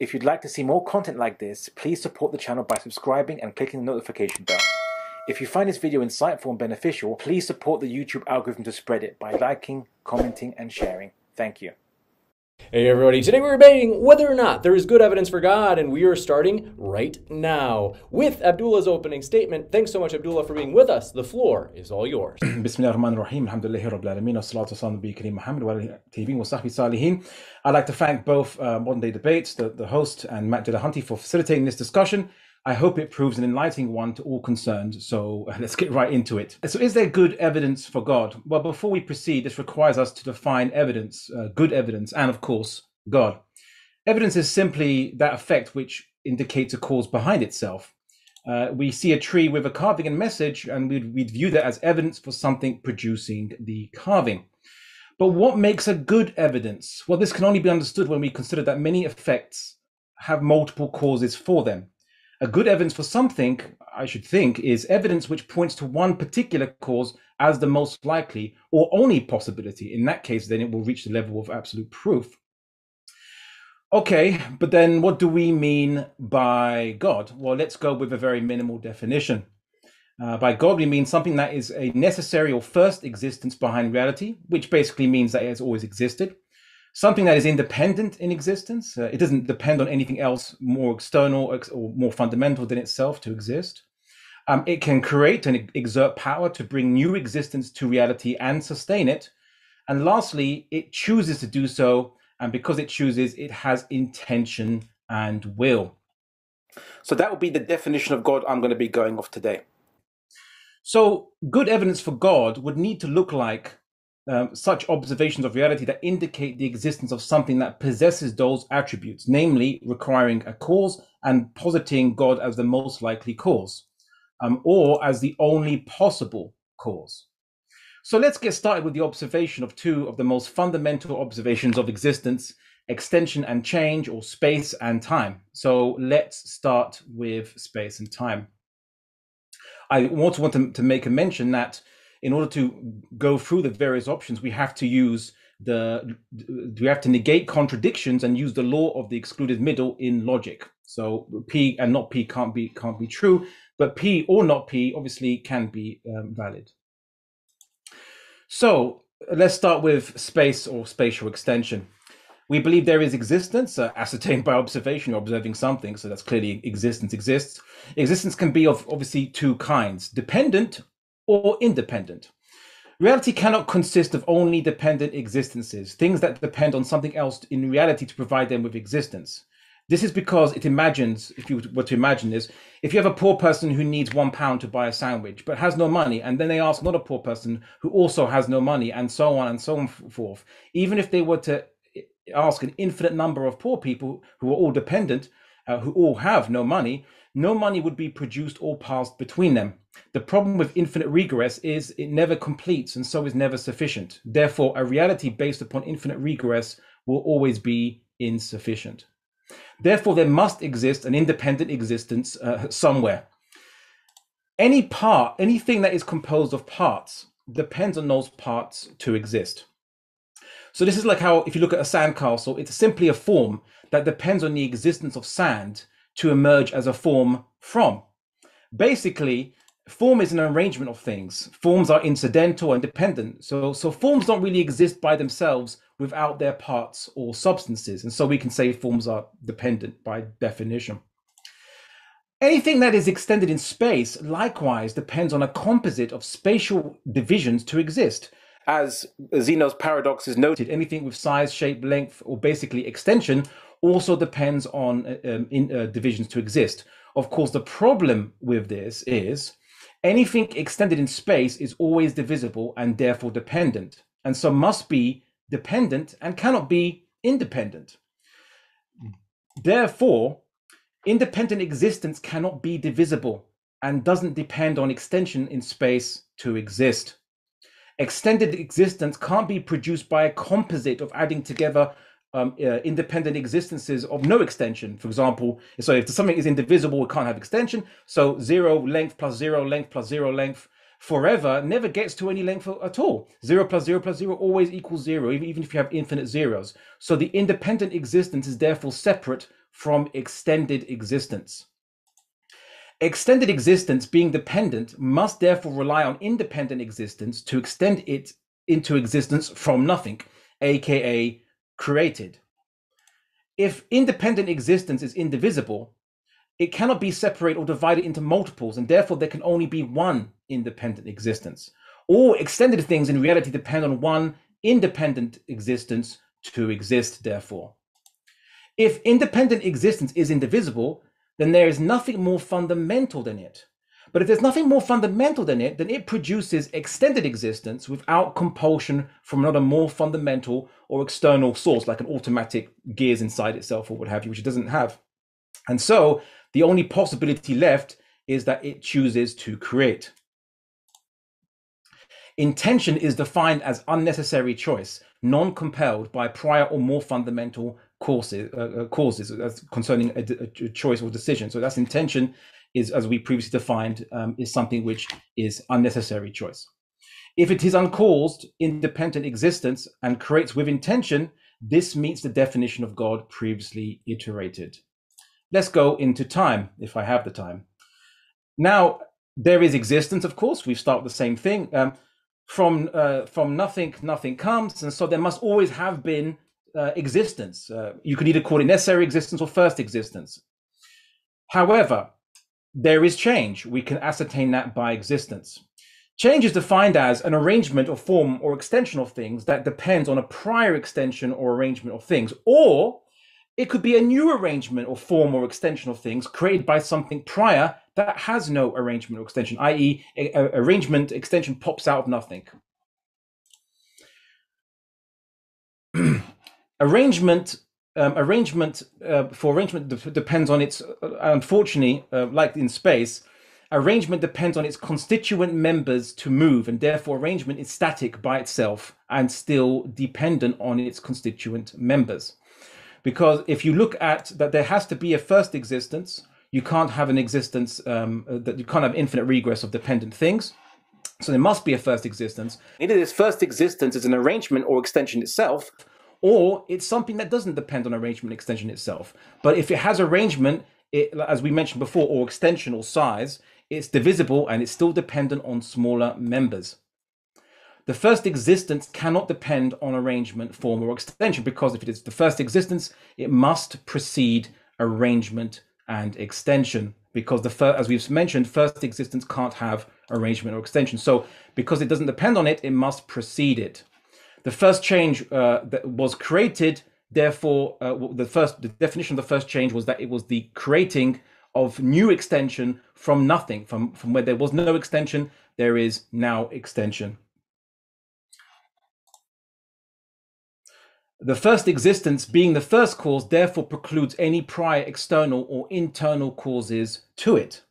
If you'd like to see more content like this, please support the channel by subscribing and clicking the notification bell. If you find this video insightful and beneficial, please support the YouTube algorithm to spread it by liking, commenting, and sharing. Thank you. Hey everybody, today we're debating whether or not there is good evidence for God, and we are starting right now with Abdullah's opening statement. Thanks so much, Abdullah, for being with us. The floor is all yours. I'd like to thank both Modern Day Debates, the host, and Matt Dillahunty for facilitating this discussion. I hope it proves an enlightening one to all concerned, so let's get right into it. So is there good evidence for God? Well, before we proceed, this requires us to define evidence, good evidence, and of course, God. Evidence is simply that effect which indicates a cause behind itself. We see a tree with a carving and message, and we'd view that as evidence for something producing the carving. But what makes a good evidence? Well, this can only be understood when we consider that many effects have multiple causes for them. A good evidence for something, I should think, is evidence which points to one particular cause as the most likely or only possibility. In that case, then it will reach the level of absolute proof. Okay, but then what do we mean by God? Well, let's go with a very minimal definition. By God, we mean something that is a necessary or first existence behind reality, which basically means that it has always existed. Something that is independent in existence. It doesn't depend on anything else more external or more fundamental than itself to exist. It can create and exert power to bring new existence to reality and sustain it. And lastly, it chooses to do so. And because it chooses, it has intention and will. So that would be the definition of God I'm going to be going off today. So good evidence for God would need to look like such observations of reality that indicate the existence of something that possesses those attributes, namely requiring a cause and positing God as the most likely cause, or as the only possible cause. So let's get started with the observation of two of the most fundamental observations of existence, extension and change, or space and time. So let's start with space and time. I also want to make a mention that in order to go through the various options, we have to use negate contradictions and use the law of the excluded middle in logic. So P and not P can't be true, but P or not P obviously can be valid. So let's start with space or spatial extension. We believe there is existence, ascertained by observation, or observing something. So that's clearly existence exists. Existence can be of obviously two kinds: dependent or independent. Reality cannot consist of only dependent existences, things that depend on something else in reality to provide them with existence. This is because it imagines, if you were to imagine this, if you have a poor person who needs £1 to buy a sandwich but has no money, and then they ask another poor person who also has no money, and so on forth. Even if they were to ask an infinite number of poor people who are all dependent, who all have no money, no money would be produced or passed between them. The problem with infinite regress is it never completes and so is never sufficient. Therefore, a reality based upon infinite regress will always be insufficient. Therefore, there must exist an independent existence somewhere. Anything that is composed of parts depends on those parts to exist. So this is like how, if you look at a sandcastle, it's simply a form that depends on the existence of sand to emerge as a form from. Basically, form is an arrangement of things. Forms are incidental and dependent. So forms don't really exist by themselves without their parts or substances. And so we can say forms are dependent by definition. Anything that is extended in space likewise depends on a composite of spatial divisions to exist. As Zeno's paradox is noted, anything with size, shape, length, or basically extension also depends on divisions to exist. Of course, the problem with this is anything extended in space is always divisible and therefore dependent, and so must be dependent and cannot be independent. Therefore, independent existence cannot be divisible and doesn't depend on extension in space to exist. Extended existence can't be produced by a composite of adding together independent existences of no extension. For example, so if something is indivisible, it can't have extension. So 0 length plus 0 length plus 0 length forever never gets to any length at all. 0 plus 0 plus 0 always equals 0, even if you have infinite zeros. So the independent existence is therefore separate from extended existence. Extended existence, being dependent, must therefore rely on independent existence to extend it into existence from nothing, aka created. If independent existence is indivisible, it cannot be separated or divided into multiples, and therefore there can only be one independent existence. All extended things in reality depend on one independent existence to exist, therefore. If independent existence is indivisible, then there is nothing more fundamental than it. But if there's nothing more fundamental than it, then it produces extended existence without compulsion from another more fundamental or external source, like an automatic gears inside itself or what have you, which it doesn't have. And so the only possibility left is that it chooses to create. Intention is defined as unnecessary choice, non-compelled by prior or more fundamental causes concerning a choice or decision. So that's intention, is as we previously defined, is something which is unnecessary choice. If it is uncaused, independent existence, and creates with intention, this meets the definition of God previously iterated. Let's go into time, if I have the time. Now, there is existence, of course. We start with the same thing. From nothing, nothing comes, and so there must always have been existence. You could either call it necessary existence or first existence. However, there is change. We can ascertain that by existence. Change is defined as an arrangement or form or extension of things that depends on a prior extension or arrangement of things, or it could be a new arrangement or form or extension of things created by something prior that has no arrangement or extension, i.e. arrangement extension pops out of nothing. Arrangement depends on its, unfortunately, like in space, arrangement depends on its constituent members to move, and therefore arrangement is static by itself and still dependent on its constituent members. Because if you look at that, there has to be a first existence. You can't have an existence that you can't have infinite regress of dependent things. So there must be a first existence. Either this first existence is an arrangement or extension itself, or it's something that doesn't depend on arrangement extension itself. But if it has arrangement, it, as we mentioned before, or extension or size, it's divisible and it's still dependent on smaller members. The first existence cannot depend on arrangement, form, or extension, because if it is the first existence, it must precede arrangement and extension, because the first, as we've mentioned, first existence can't have arrangement or extension. So because it doesn't depend on it, it must precede it. The first change that was created, therefore, the definition of the first change was that it was the creating of new extension from nothing. From where there was no extension, there is now extension. The first existence, being the first cause, therefore precludes any prior external or internal causes to it.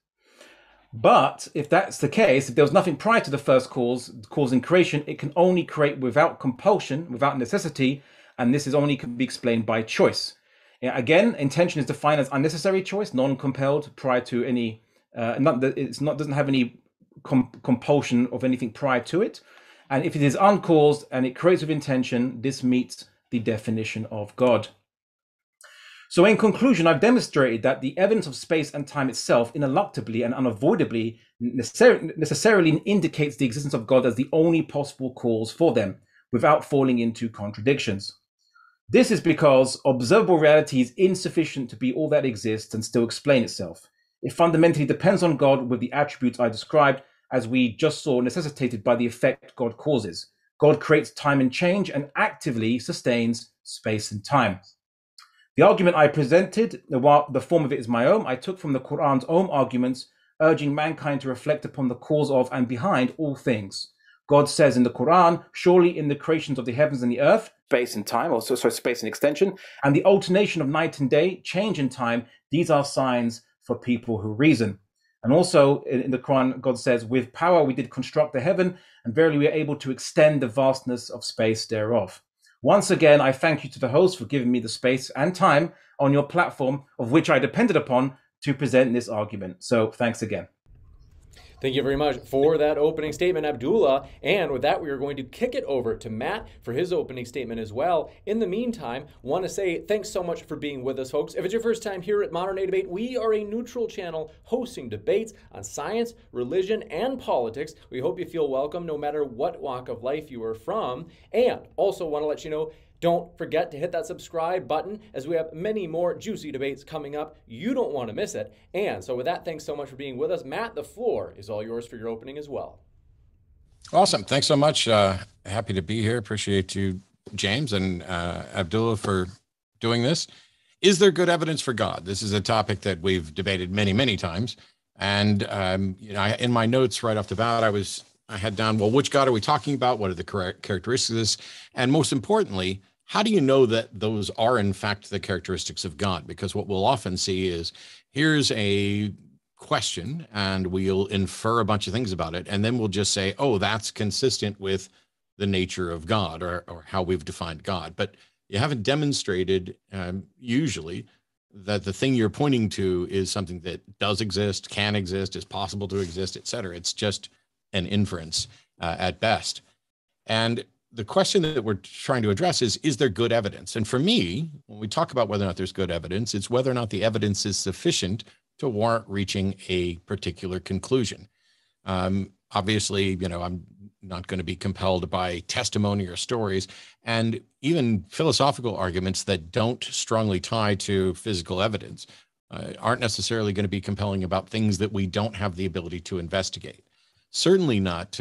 But if that's the case, if there was nothing prior to the first cause causing creation, it can only create without compulsion, without necessity, and this is only can be explained by choice. Again, intention is defined as unnecessary choice, non-compelled, prior to any, doesn't have any compulsion of anything prior to it, and if it is uncaused and it creates with intention, this meets the definition of God. So in conclusion, I've demonstrated that the evidence of space and time itself ineluctably and unavoidably necessarily indicates the existence of God as the only possible cause for them, without falling into contradictions. This is because observable reality is insufficient to be all that exists and still explain itself. It fundamentally depends on God with the attributes I described, as we just saw, necessitated by the effect God causes. God creates time and change and actively sustains space and time. The argument I presented, while the form of it is my own, I took from the Qur'an's own arguments, urging mankind to reflect upon the cause of and behind all things. God says in the Qur'an, surely in the creations of the heavens and the earth, space and time, or sorry, space and extension, and the alternation of night and day, change in time, these are signs for people who reason. And also in the Quran, God says, with power we did construct the heaven, and verily we are able to extend the vastness of space thereof. Once again, I thank you to the host for giving me the space and time on your platform, of which I depended upon to present this argument. So thanks again. Thank you very much for that opening statement, Abdullah. And with that, we are going to kick it over to Matt for his opening statement as well. In the meantime, want to say thanks so much for being with us, folks. If it's your first time here at Modern Day Debate, we are a neutral channel hosting debates on science, religion, and politics. We hope you feel welcome no matter what walk of life you are from. And also want to let you know, don't forget to hit that subscribe button, as we have many more juicy debates coming up. You don't want to miss it. And so with that, thanks so much for being with us. Matt, the floor is all yours for your opening as well. Awesome. Thanks so much. Happy to be here. Appreciate you, James and Abdullah, for doing this. Is there good evidence for God? This is a topic that we've debated many, many times. And you know, in my notes right off the bat, I had down, well, which God are we talking about? What are the correct characteristics of this? And most importantly, how do you know that those are, in fact, the characteristics of God? Because what we'll often see is, here's a question, and we'll infer a bunch of things about it, and then we'll just say, oh, that's consistent with the nature of God, or how we've defined God. But you haven't demonstrated, usually, that the thing you're pointing to is something that does exist, can exist, is possible to exist, et cetera. It's just an inference at best. And the question that we're trying to address is there good evidence? And for me, when we talk about whether or not there's good evidence, it's whether or not the evidence is sufficient to warrant reaching a particular conclusion. Obviously, you know, I'm not going to be compelled by testimony or stories, and even philosophical arguments that don't strongly tie to physical evidence aren't necessarily going to be compelling about things that we don't have the ability to investigate. Certainly not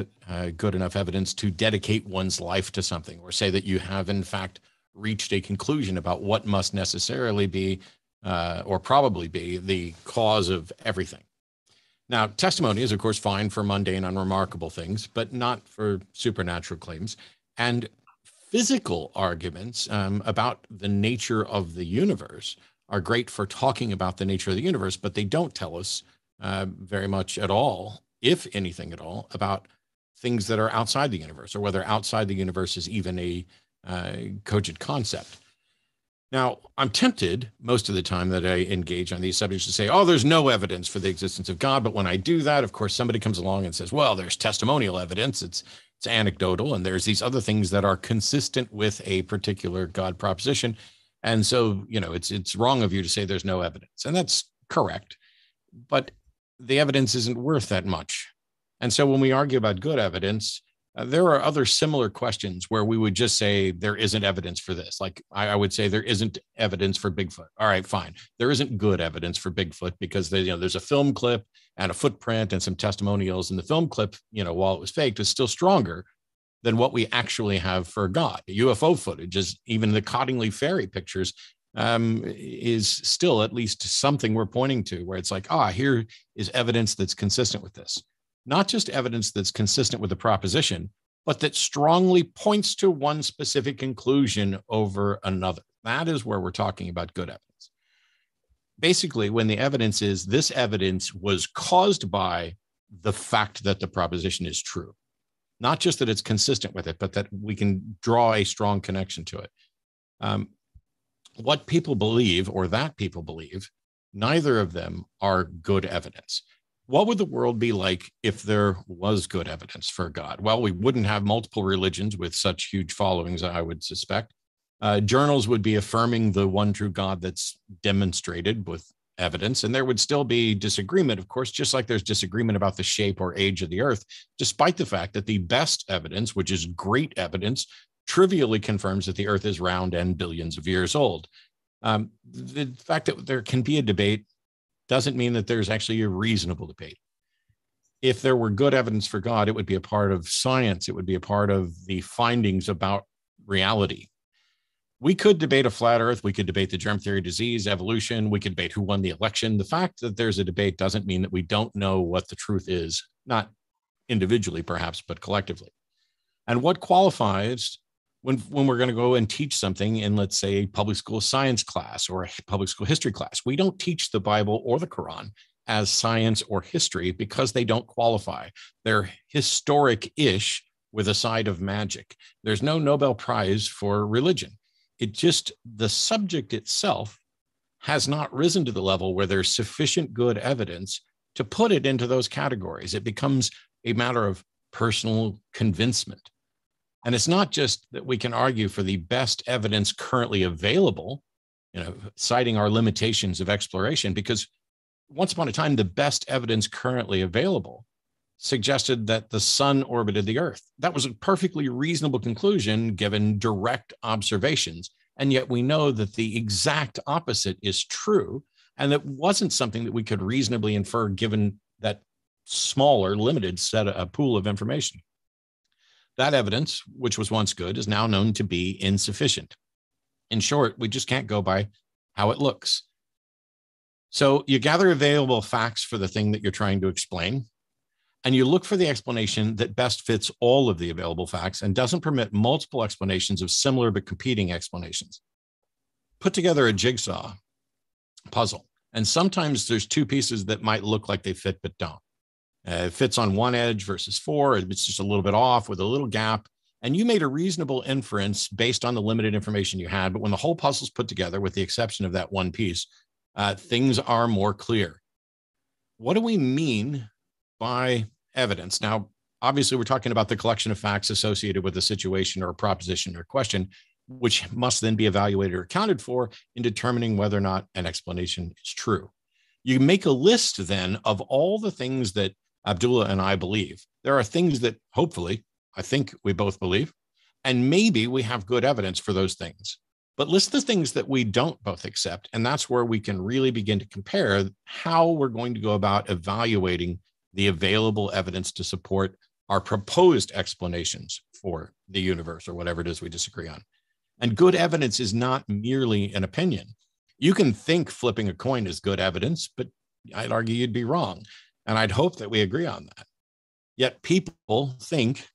good enough evidence to dedicate one's life to something, or say that you have, in fact, reached a conclusion about what must necessarily be or probably be the cause of everything. Now, testimony is, of course, fine for mundane, unremarkable things, but not for supernatural claims. And physical arguments about the nature of the universe are great for talking about the nature of the universe, but they don't tell us very much at all, if anything at all, about things that are outside the universe, or whether outside the universe is even a cogent concept. Now, I'm tempted most of the time that I engage on these subjects to say, oh, there's no evidence for the existence of God. But when I do that, of course, somebody comes along and says, well, there's testimonial evidence, it's anecdotal, and there's these other things that are consistent with a particular God proposition. And so, you know, it's wrong of you to say there's no evidence. And that's correct. But the evidence isn't worth that much. And so when we argue about good evidence, there are other similar questions where we would just say there isn't evidence for this. Like I would say there isn't evidence for Bigfoot. All right, fine. There isn't good evidence for Bigfoot because they, you know, there's a film clip and a footprint and some testimonials, and the film clip, you know, while it was faked, is still stronger than what we actually have for God. UFO footage, is even the Cottingley Ferry pictures, is still at least something we're pointing to, where it's like, ah, here is evidence that's consistent with this. Not just evidence that's consistent with the proposition, but that strongly points to one specific conclusion over another. That is where we're talking about good evidence. Basically, when the evidence is, this evidence was caused by the fact that the proposition is true. Not just that it's consistent with it, but that we can draw a strong connection to it. What people believe, or that people believe, neither of them are good evidence. What would the world be like if there was good evidence for God? Well, we wouldn't have multiple religions with such huge followings, I would suspect. Journals would be affirming the one true God that's demonstrated with evidence, and there would still be disagreement, of course, just like there's disagreement about the shape or age of the earth, despite the fact that the best evidence, which is great evidence, trivially confirms that the earth is round and billions of years old. The fact that there can be a debate doesn't mean that there's actually a reasonable debate. If there were good evidence for God, it would be a part of science. It would be a part of the findings about reality. We could debate a flat earth. We could debate the germ theory, disease, evolution. We could debate who won the election. The fact that there's a debate doesn't mean that we don't know what the truth is, not individually perhaps, but collectively. And what qualifies when we're going to go and teach something in, let's say, a public school science class or a public school history class? We don't teach the Bible or the Quran as science or history because they don't qualify. They're historic-ish with a side of magic. There's no Nobel Prize for religion. It just, the subject itself has not risen to the level where there's sufficient good evidence to put it into those categories. It becomes a matter of personal convincement. And it's not just that we can argue for the best evidence currently available, you know, citing our limitations of exploration, because once upon a time, the best evidence currently available suggested that the sun orbited the Earth. That was a perfectly reasonable conclusion given direct observations. And yet we know that the exact opposite is true. And that wasn't something that we could reasonably infer given that smaller, limited set of pool of information. That evidence, which was once good, is now known to be insufficient. In short, we just can't go by how it looks. So you gather available facts for the thing that you're trying to explain, and you look for the explanation that best fits all of the available facts and doesn't permit multiple explanations of similar but competing explanations. Put together a jigsaw puzzle, and sometimes there's two pieces that might look like they fit but don't. It fits on one edge versus four. It's just a little bit off with a little gap. And you made a reasonable inference based on the limited information you had. But when the whole puzzle's put together, with the exception of that one piece, things are more clear. What do we mean by evidence? Now, obviously, we're talking about the collection of facts associated with a situation or a proposition or question, which must then be evaluated or accounted for in determining whether or not an explanation is true. You make a list then of all the things that Abdullah and I believe. There are things that hopefully I think we both believe, and maybe we have good evidence for those things. But list the things that we don't both accept, and that's where we can really begin to compare how we're going to go about evaluating the available evidence to support our proposed explanations for the universe or whatever it is we disagree on. And good evidence is not merely an opinion. You can think flipping a coin is good evidence, but I'd argue you'd be wrong. And I'd hope that we agree on that. Yet people think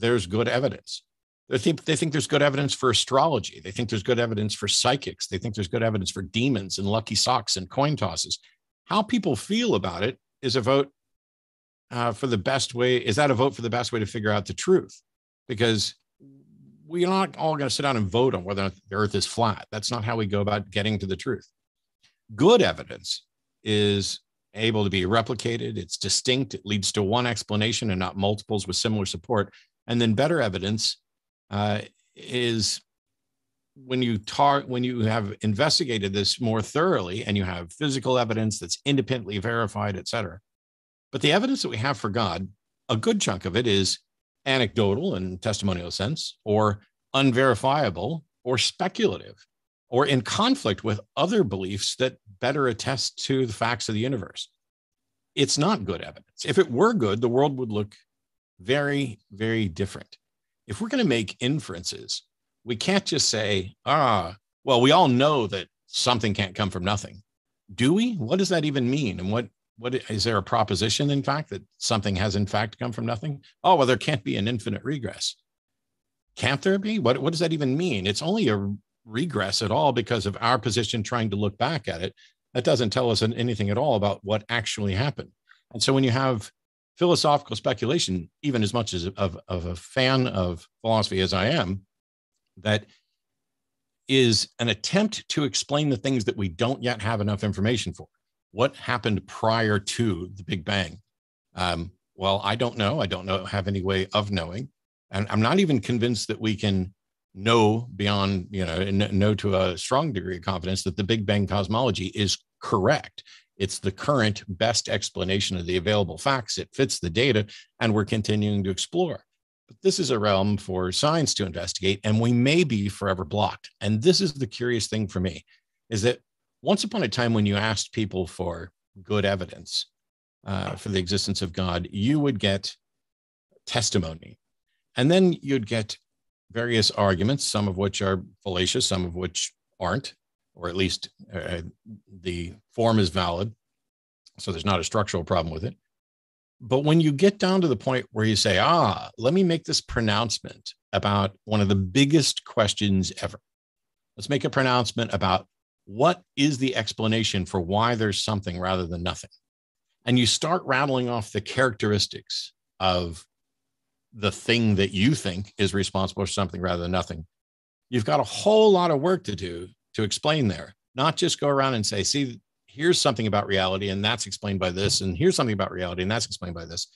there's good evidence. They think there's good evidence for astrology. They think there's good evidence for psychics. They think there's good evidence for demons and lucky socks and coin tosses. How people feel about it is a vote for the best way. Is that a vote for the best way to figure out the truth? Because we're not all going to sit down and vote on whether or not the Earth is flat. That's not how we go about getting to the truth. Good evidence is able to be replicated. It's distinct. It leads to one explanation and not multiples with similar support. And then better evidence is when you have investigated this more thoroughly and you have physical evidence that's independently verified, et cetera. But the evidence that we have for God, a good chunk of it is anecdotal in testimonial sense, or unverifiable, or speculative, or in conflict with other beliefs that better attest to the facts of the universe. It's not good evidence. If it were good, the world would look very, very different. If we're going to make inferences, we can't just say, well, we all know that something can't come from nothing. Do we? What does that even mean? And what is there a proposition, in fact, that something has, in fact, come from nothing? Oh, well, there can't be an infinite regress. Can't there be? What does that even mean? It's only a regress at all because of our position trying to look back at it. That doesn't tell us anything at all about what actually happened. And so when you have philosophical speculation, even as much as of a fan of philosophy as I am, that is an attempt to explain the things that we don't yet have enough information for. What happened prior to the Big Bang? Well, I don't know. I don't know, have any way of knowing. And I'm not even convinced that we can know beyond, know to a strong degree of confidence that the Big Bang cosmology is correct. It's the current best explanation of the available facts. It fits the data, and we're continuing to explore. But this is a realm for science to investigate, and we may be forever blocked. And this is the curious thing for me, is that once upon a time, when you asked people for good evidence for the existence of God, you would get testimony. And then you'd get various arguments, some of which are fallacious, some of which aren't, or at least the form is valid. So there's not a structural problem with it. But when you get down to the point where you say, let me make this pronouncement about one of the biggest questions ever. Let's make a pronouncement about what is the explanation for why there's something rather than nothing? And you start rattling off the characteristics of the thing that you think is responsible for something rather than nothing. You've got a whole lot of work to do to explain there, not just go around and say, see, here's something about reality and that's explained by this, and here's something about reality and that's explained by this,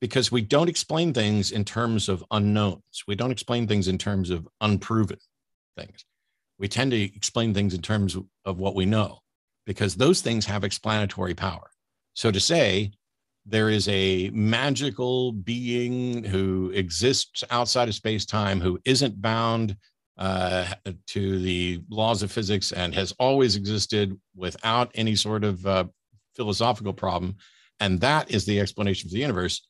because we don't explain things in terms of unknowns. We don't explain things in terms of unproven things. We tend to explain things in terms of what we know, because those things have explanatory power. So to say there is a magical being who exists outside of space-time, who isn't bound to the laws of physics and has always existed without any sort of philosophical problem, and that is the explanation for the universe,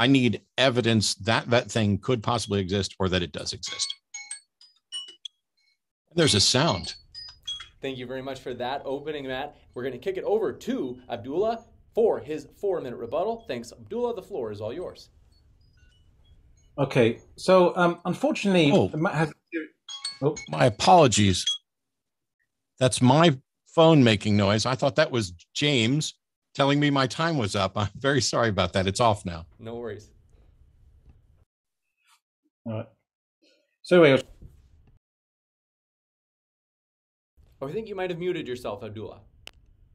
I need evidence that that thing could possibly exist, or that it does exist. And there's a sound. Thank you very much for that opening, Matt. We're going to kick it over to Abdullah for his 4-minute rebuttal. Thanks, Abdullah. The floor is all yours. Okay. So, unfortunately, Matt has... Oh. My apologies. That's my phone making noise. I thought that was James telling me my time was up. I'm very sorry about that. It's off now. No worries. All right. So anyway, I think you might have muted yourself, Abdullah.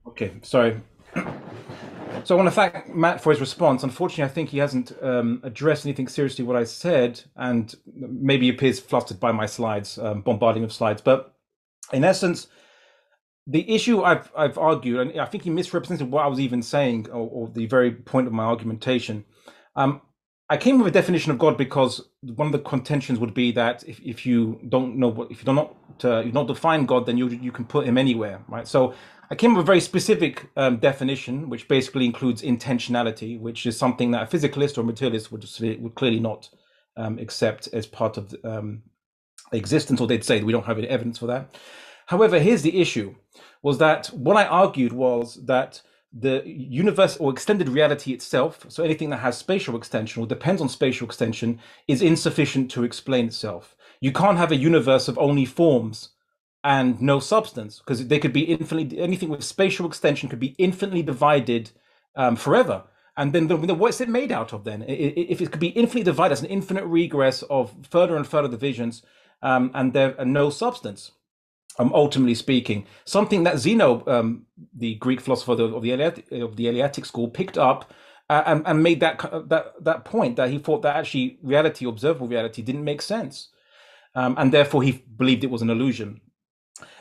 Okay, sorry. So I want to thank Matt for his response. Unfortunately, I think he hasn't addressed anything seriously what I said, and maybe he appears flustered by my slides, bombarding of slides. But in essence, the issue I've argued, and I think he misrepresented what I was even saying, or the very point of my argumentation. I came with a definition of God because one of the contentions would be that if you don't know what, if you don't define God, then you can put him anywhere, right? So I came with a very specific definition, which basically includes intentionality, which is something that a physicalist or materialist would clearly not accept as part of existence, or they'd say that we don't have any evidence for that. However, here's the issue, was that what I argued was that the universe or extended reality itself, so anything that has spatial extension or depends on spatial extension, is insufficient to explain itself. You can't have a universe of only forms and no substance, because they could be infinitely, anything with spatial extension could be infinitely divided forever. And then what's it made out of then? If it could be infinitely divided, it's an infinite regress of further and further divisions, and there are no substance. Ultimately speaking, something that Zeno, the Greek philosopher of the Eleatic school, picked up and made that point, that he thought that actually reality, observable reality, didn't make sense, and therefore he believed it was an illusion.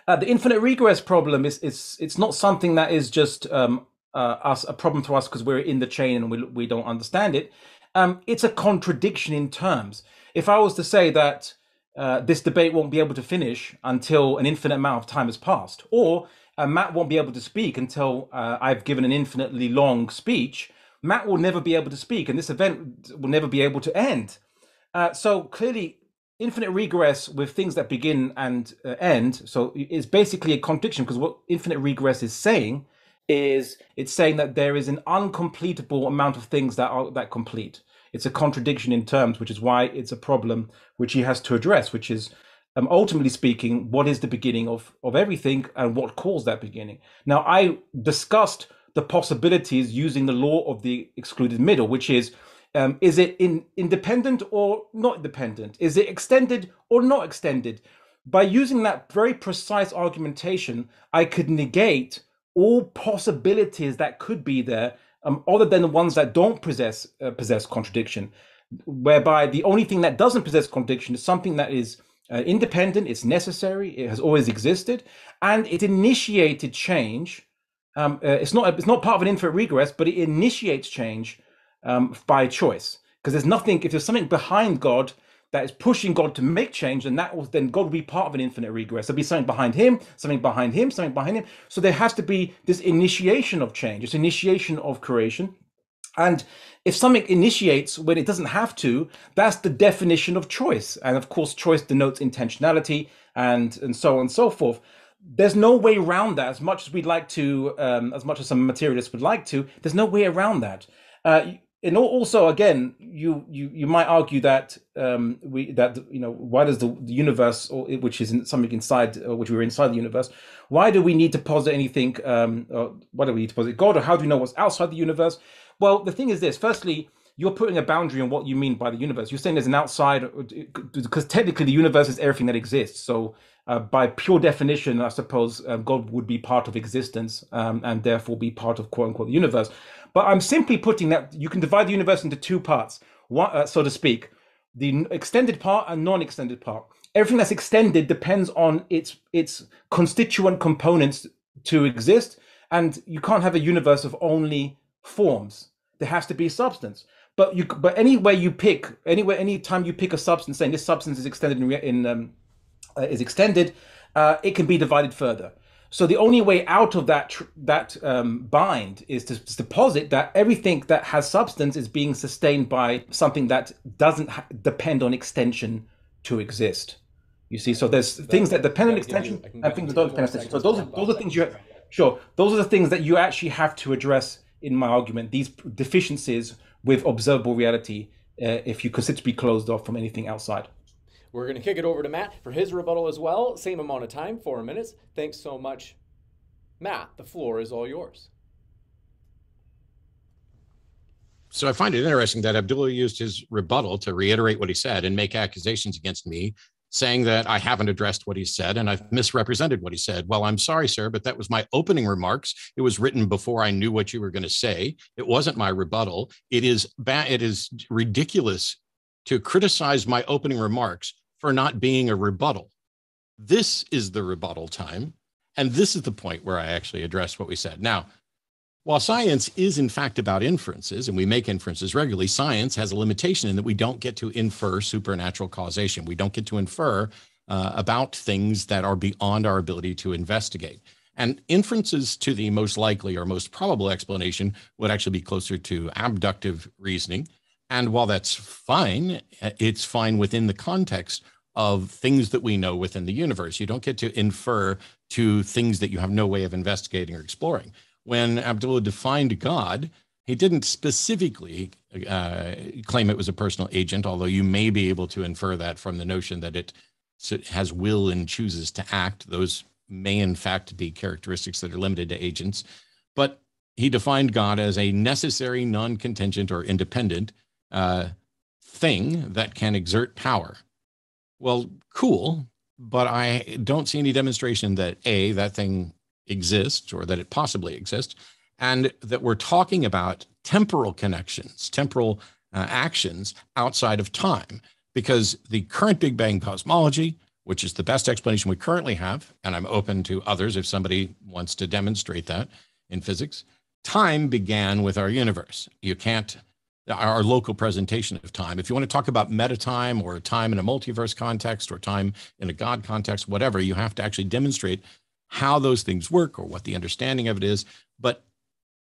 The infinite regress problem is not something that is just a problem to us because we're in the chain and we don't understand it. It's a contradiction in terms. If I was to say that this debate won't be able to finish until an infinite amount of time has passed, or Matt won't be able to speak until I've given an infinitely long speech, Matt will never be able to speak, and this event will never be able to end. So clearly, infinite regress with things that begin and end, so it's basically a contradiction, because what infinite regress is saying is it's saying that there is an uncompletable amount of things that complete. It's a contradiction in terms, which is why it's a problem which he has to address, which is, ultimately speaking, what is the beginning of everything and what caused that beginning? Now, I discussed the possibilities using the law of the excluded middle, which is it independent or not independent? Is it extended or not extended? By using that very precise argumentation, I could negate all possibilities that could be there, other than the ones that don't possess contradiction, whereby the only thing that doesn't possess contradiction is something that is independent, it's necessary, it has always existed, and it initiated change. It's not part of an infinite regress, but it initiates change by choice. Because there's nothing, if there's something behind God that is pushing God to make change, then God will be part of an infinite regress. There'll be something behind him, something behind him, something behind him. So there has to be this initiation of change, this initiation of creation. And if something initiates when it doesn't have to, that's the definition of choice. And of course, choice denotes intentionality and so on and so forth. There's no way around that, as much as we'd like to, as much as some materialists would like to, there's no way around that. And also, again, you might argue that why does the universe, or which is something inside, or which we're inside the universe, why do we need to posit anything? Or why do we need to posit God, or how do we know what's outside the universe? Well, the thing is this: firstly, you're putting a boundary on what you mean by the universe. You're saying there's an outside, because technically the universe is everything that exists. So by pure definition, I suppose God would be part of existence and therefore be part of quote unquote the universe. But I'm simply putting that you can divide the universe into two parts, one, so to speak, the extended part and non-extended part. Everything that's extended depends on its constituent components to exist. And you can't have a universe of only forms. There has to be substance. But anytime you pick a substance, saying this substance is extended it can be divided further. So the only way out of that bind is to deposit that everything that has substance is being sustained by something that doesn't depend on extension to exist. You see, so there's things that depend on extension and things that don't depend on extension. So those are things you have. Sure. Those are the things that you actually have to address in my argument, these deficiencies with observable reality, if you consider to be closed off from anything outside. We're going to kick it over to Matt for his rebuttal as well. Same amount of time, 4 minutes. Thanks so much, Matt. The floor is all yours. So I find it interesting that Abdullah used his rebuttal to reiterate what he said and make accusations against me, saying that I haven't addressed what he said and I've misrepresented what he said. Well, I'm sorry, sir, but that was my opening remarks. It was written before I knew what you were going to say. It wasn't my rebuttal. It is ridiculous to criticize my opening remarks for not being a rebuttal. This is the rebuttal time, and this is the point where I actually address what we said. Now, while science is in fact about inferences, and we make inferences regularly, science has a limitation in that we don't get to infer supernatural causation. We don't get to infer about things that are beyond our ability to investigate. And inferences to the most likely or most probable explanation would actually be closer to abductive reasoning. And while that's fine, it's fine within the context of things that we know within the universe. You don't get to infer to things that you have no way of investigating or exploring. When Abdullah defined God, he didn't specifically claim it was a personal agent, although you may be able to infer that from the notion that it has will and chooses to act. Those may, in fact, be characteristics that are limited to agents. But he defined God as a necessary, non-contingent, or independent thing that can exert power. Well, cool, but I don't see any demonstration that, A, that thing exists or that it possibly exists, and that we're talking about temporal connections, temporal actions outside of time, because the current Big Bang cosmology, which is the best explanation we currently have, and I'm open to others if somebody wants to demonstrate that in physics, time began with our universe. You can't, our local presentation of time. If you want to talk about metatime or time in a multiverse context or time in a God context, whatever, you have to actually demonstrate how those things work or what the understanding of it is. But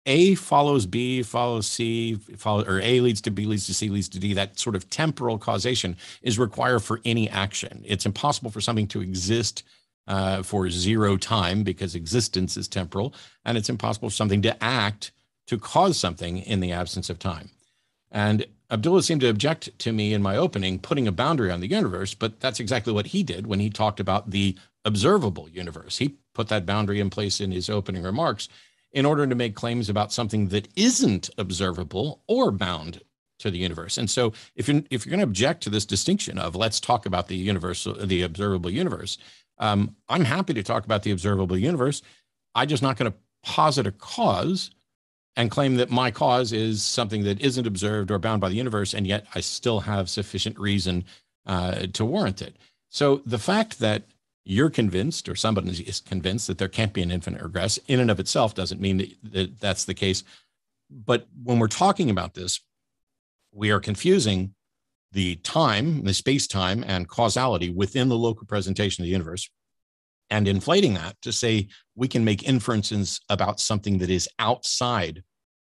A follows B, follows C, or A leads to B, leads to C, leads to D. That sort of temporal causation is required for any action. It's impossible for something to exist for zero time because existence is temporal, and it's impossible for something to act to cause something in the absence of time. And Abdullah seemed to object to me in my opening, putting a boundary on the universe, but that's exactly what he did when he talked about the observable universe. He put that boundary in place in his opening remarks in order to make claims about something that isn't observable or bound to the universe. And so if you're going to object to this distinction of let's talk about the universe, the observable universe, I'm happy to talk about the observable universe. I'm just not going to posit a cause and claim that my cause is something that isn't observed or bound by the universe, and yet I still have sufficient reason to warrant it. So the fact that you're convinced or somebody is convinced that there can't be an infinite regress in and of itself doesn't mean that that's the case. But when we're talking about this, we are confusing the time, the space-time and causality within the local presentation of the universe and inflating that to say we can make inferences about something that is outside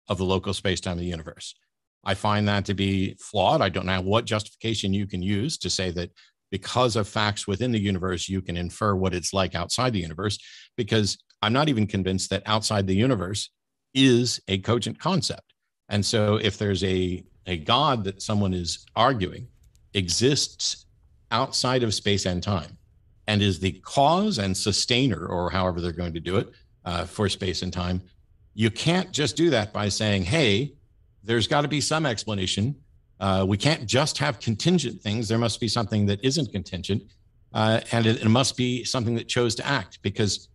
of the local space-time of the universe. I find that to be flawed. I don't know what justification you can use to say that because of facts within the universe, you can infer what it's like outside the universe, because I'm not even convinced that outside the universe is a cogent concept. And so if there's a God that someone is arguing exists outside of space and time and is the cause and sustainer, or however they're going to do it for space and time, you can't just do that by saying, hey, there's got to be some explanation. We can't just have contingent things. There must be something that isn't contingent, and it must be something that chose to act. Because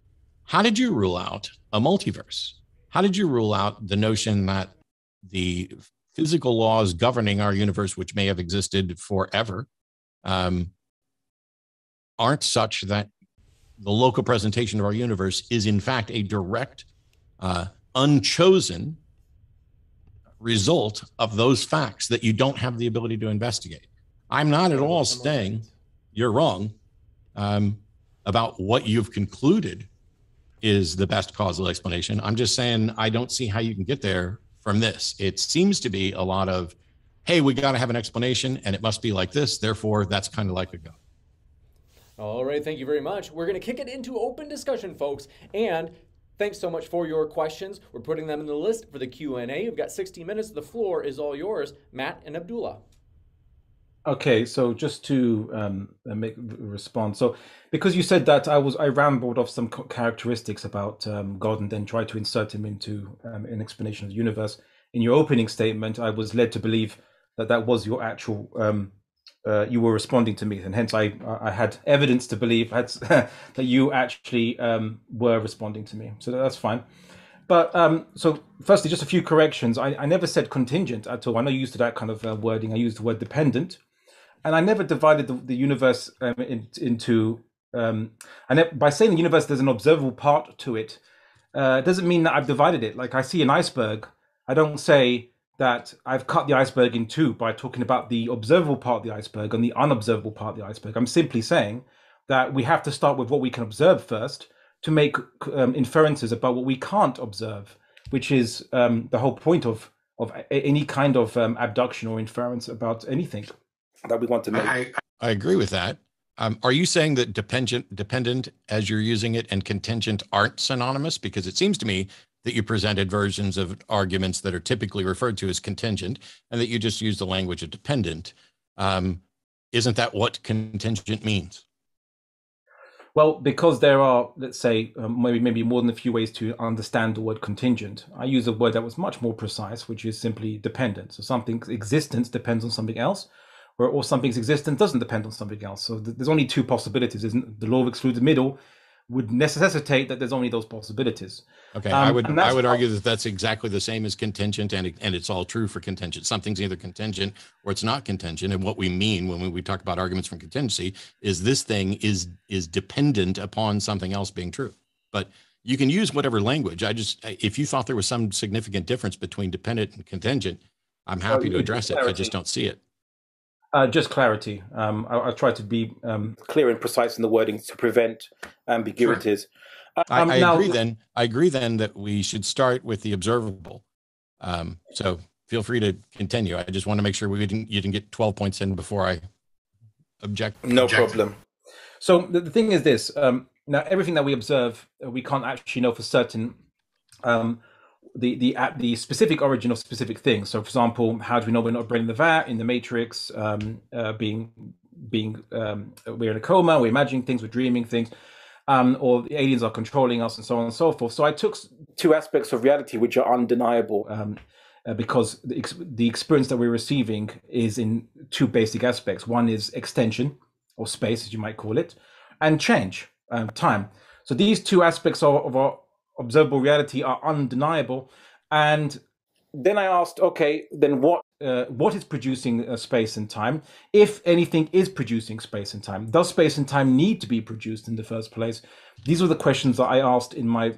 how did you rule out a multiverse? How did you rule out the notion that the physical laws governing our universe, which may have existed forever, aren't such that the local presentation of our universe is in fact a direct, unchosen result of those facts that you don't have the ability to investigate? I'm not at all saying you're wrong about what you've concluded is the best causal explanation. I'm just saying I don't see how you can get there from this. It seems to be a lot of, hey, we got to have an explanation and it must be like this, therefore that's kind of like a go. All right, thank you very much. We're going to kick it into open discussion, folks, and thanks so much for your questions. We're putting them in the list for the Q&A. We've got 60 minutes. The floor is all yours, Matt and Abdullah. Okay, so just to make respond. So because you said that, I rambled off some characteristics about God and then tried to insert them into an explanation of the universe. In your opening statement, I was led to believe that that was your actual, you were responding to me, and hence I had evidence to believe that you actually were responding to me. So that's fine. But so firstly, just a few corrections. I never said contingent at all. I know you used that kind of wording. I used the word dependent. And I never divided the universe into, by saying the universe, there's an observable part to it. It doesn't mean that I've divided it. Like I see an iceberg. I don't say that I've cut the iceberg in two by talking about the observable part of the iceberg and the unobservable part of the iceberg. I'm simply saying that we have to start with what we can observe first to make inferences about what we can't observe, which is the whole point of any kind of abduction or inference about anything that we want to make. I agree with that. Are you saying that dependent as you're using it and contingent aren't synonymous? Because it seems to me that you presented versions of arguments that are typically referred to as contingent and that you just use the language of dependent. Isn't that what contingent means? Well, because there are, let's say, maybe more than a few ways to understand the word contingent. I use a word that was much more precise, which is simply dependent. So something's existence depends on something else, or something's existence doesn't depend on something else. So there's only two possibilities. Isn't the law of excluded middle would necessitate that there's only those possibilities. Okay, I would argue that that's exactly the same as contingent, and it's all true for contingent. Something's either contingent or it's not contingent. And what we mean when we talk about arguments from contingency is this thing is dependent upon something else being true. But you can use whatever language. If you thought there was some significant difference between dependent and contingent, I'm happy to address it. I just don't see it. Just clarity. I try to be clear and precise in the wording to prevent ambiguities. Sure. I agree then that we should start with the observable. So feel free to continue. I just want to make sure you didn't get 12 points in before I object. No problem. So the thing is this. Now, everything that we observe, we can't actually know for certain the specific origin of specific things. So for example, how do we know we're not brain in the vat, in the matrix, we're in a coma, we're imagining things, we're dreaming things, or the aliens are controlling us, and so on and so forth. So I took two aspects of reality which are undeniable, because the experience that we're receiving is in two basic aspects. One is extension, or space as you might call it, and change, time. So these two aspects of our observable reality are undeniable. And then I asked, okay, then what is producing space and time? If anything is producing space and time, does space and time need to be produced in the first place? These were the questions that I asked in my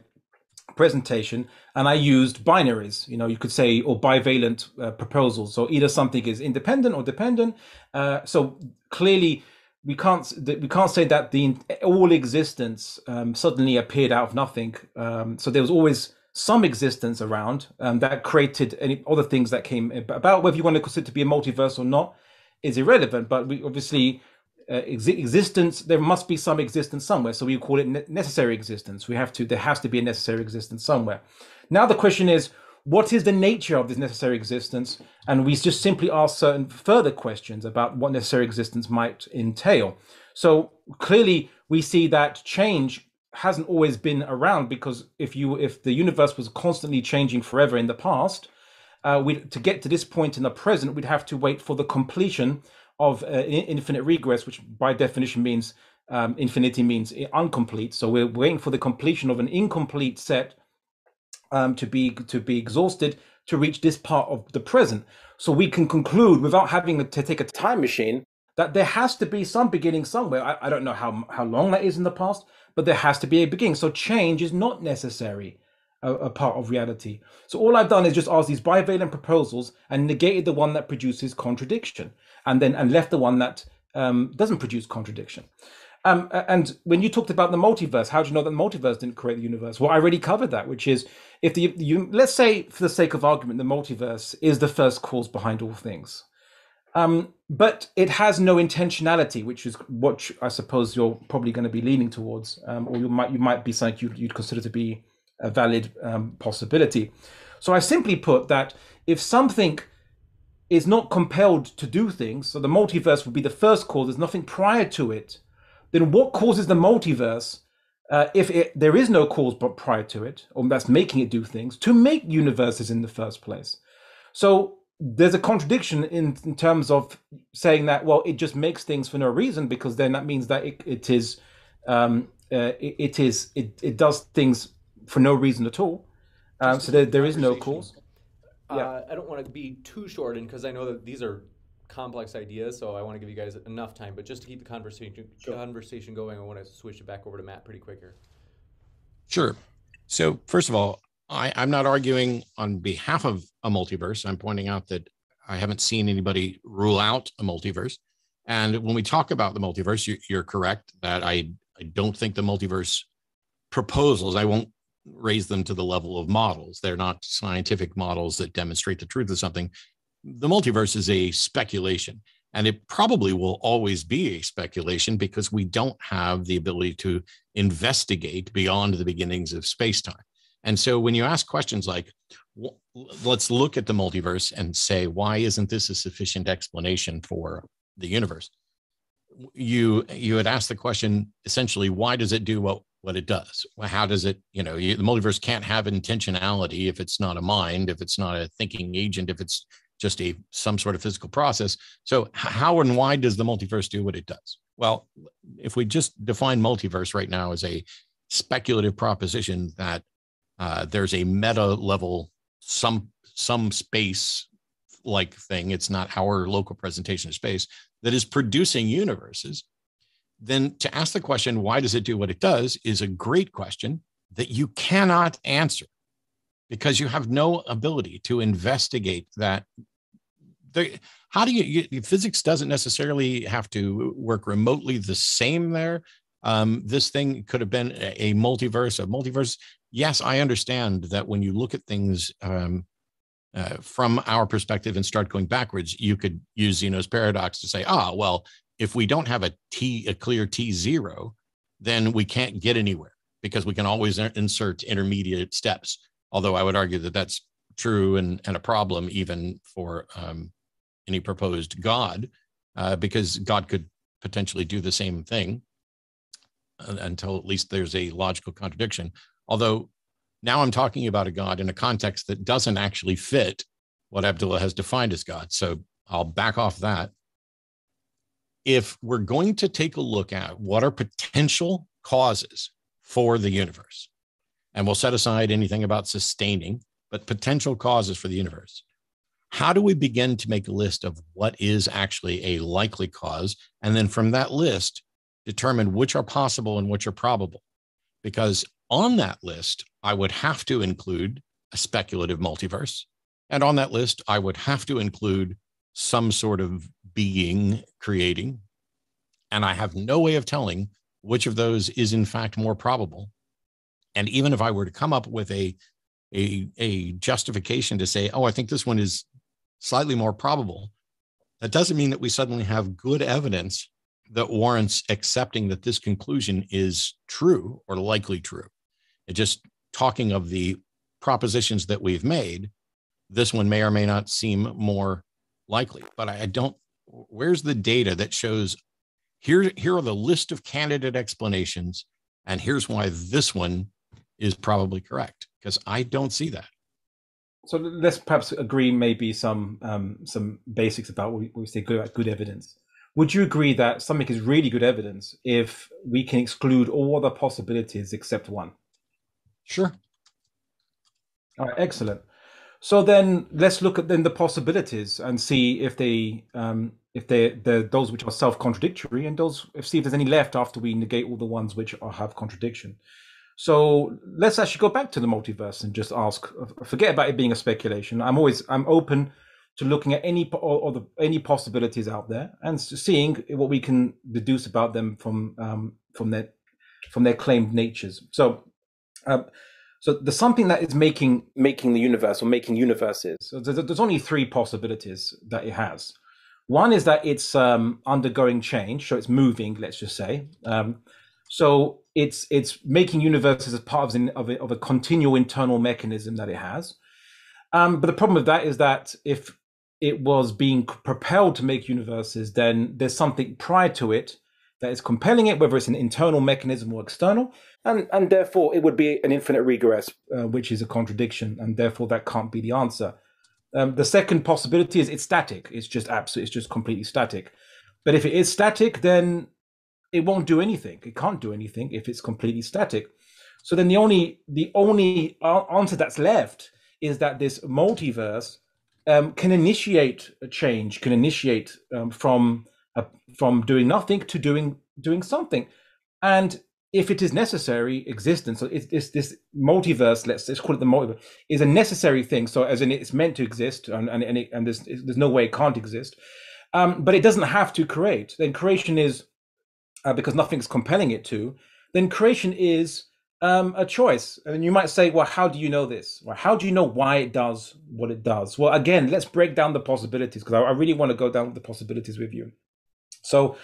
presentation, and I used binaries, you could say, or bivalent proposals. So either something is independent or dependent. So clearly, we can't say that all existence suddenly appeared out of nothing. So there was always some existence around that created any other things that came about. Whether you want to consider it to be a multiverse or not is irrelevant. But we obviously existence, there must be some existence somewhere. So we call it necessary existence. There has to be a necessary existence somewhere. Now the question is, what is the nature of this necessary existence? And we just simply ask certain further questions about what necessary existence might entail. So clearly we see that change hasn't always been around, because if the universe was constantly changing forever in the past, to get to this point in the present, we'd have to wait for the completion of infinite regress, which by definition means infinity means incomplete. So we're waiting for the completion of an incomplete set to be exhausted to reach this part of the present. So we can conclude, without having to take a time machine, that there has to be some beginning somewhere. I don't know how long that is in the past, but there has to be a beginning. So change is not necessary a part of reality. So all I've done is just ask these bivalent proposals and negated the one that produces contradiction, and left the one that doesn't produce contradiction. And when you talked about the multiverse, how do you know that the multiverse didn't create the universe? Well, I already covered that, which is, if let's say, for the sake of argument, the multiverse is the first cause behind all things. But it has no intentionality, which is what I suppose you're probably going to be leaning towards, or you might be something you'd consider to be a valid possibility. So I simply put that if something is not compelled to do things, so the multiverse would be the first cause, there's nothing prior to it, then what causes the multiverse, if there is no cause but prior to it, or that's making it do things, to make universes in the first place? So there's a contradiction in terms of saying that, well, it just makes things for no reason, because then that means that it does things for no reason at all. So there is no cause. I don't want to be too short, because I know that these are complex ideas, so I want to give you guys enough time, but just to keep the conversation going, I want to switch it back over to Matt pretty quick here. Sure. So first of all, I'm not arguing on behalf of a multiverse. I'm pointing out that I haven't seen anybody rule out a multiverse. And when we talk about the multiverse, you're correct that I don't think the multiverse proposals, I won't raise them to the level of models. They're not scientific models that demonstrate the truth of something. The multiverse is a speculation, and it probably will always be a speculation because we don't have the ability to investigate beyond the beginnings of space-time. And so when you ask questions like, let's look at the multiverse and say, why isn't this a sufficient explanation for the universe? You had asked the question, essentially, why does it do what it does? How does it, the multiverse can't have intentionality if it's not a mind, if it's not a thinking agent, if it's just some sort of physical process. So how and why does the multiverse do what it does? Well, if we just define multiverse right now as a speculative proposition that there's a meta level, some space-like thing, it's not our local presentation of space, that is producing universes, then to ask the question, why does it do what it does, is a great question that you cannot answer because you have no ability to investigate that. How do you physics doesn't necessarily have to work remotely the same there. This thing could have been a multiverse, Yes, I understand that when you look at things from our perspective and start going backwards, you could use Zeno's paradox to say, well, if we don't have a clear T0, then we can't get anywhere because we can always insert intermediate steps. Although I would argue that that's true and a problem even for any proposed God, because God could potentially do the same thing until at least there's a logical contradiction. Although now I'm talking about a God in a context that doesn't actually fit what Abdullah has defined as God. So I'll back off that. If we're going to take a look at what are potential causes for the universe, and we'll set aside anything about sustaining, but potential causes for the universe, how do we begin to make a list of what is actually a likely cause? And then from that list, determine which are possible and which are probable. Because on that list, I would have to include a speculative multiverse. And on that list, I would have to include some sort of being creating. And I have no way of telling which of those is in fact more probable. And even if I were to come up with a justification to say, I think this one is slightly more probable, that doesn't mean that we suddenly have good evidence that warrants accepting that this conclusion is true or likely true. It's just talking of the propositions that we've made, this one may or may not seem more likely, but where's the data that shows here are the list of candidate explanations, and here's why this one is probably correct? Because I don't see that. So let's perhaps agree maybe some basics about what we say good evidence. Would you agree that something is really good evidence if we can exclude all other possibilities except one? Sure. All right, excellent. So then let's look at then the possibilities and see if they're those which are self-contradictory and those see if there's any left after we negate all the ones which are, have contradiction. So let's actually go back to the multiverse and just ask, forget about it being a speculation. I'm open to looking at any possibilities out there and seeing what we can deduce about them from their claimed natures. So so there's something that is making the universe or making universes. So there's only three possibilities that it has. One is that it's undergoing change, so it's moving, let's just say. So it's making universes as part of a continual internal mechanism that it has. But the problem with that is that if it was being propelled to make universes, then there's something prior to it that is compelling it, whether it's an internal mechanism or external, and therefore it would be an infinite regress, which is a contradiction, and therefore that can't be the answer. The second possibility is it's static. It's just absolute. It's just completely static. But if it is static, then it won't do anything. It can't do anything if it's completely static. So then the only answer that's left is that this multiverse can initiate a change, can initiate from doing nothing to doing something, and if it is necessary, existence. So it's this multiverse. Let's call it the multiverse. Is a necessary thing. So as in, it's meant to exist, and there's no way it can't exist. But it doesn't have to create. Then creation is because nothing's compelling it to. Then creation is a choice. And you might say, well, how do you know this? Well, how do you know why it does what it does? Well, again, let's break down the possibilities, because I really want to go down the possibilities with you. So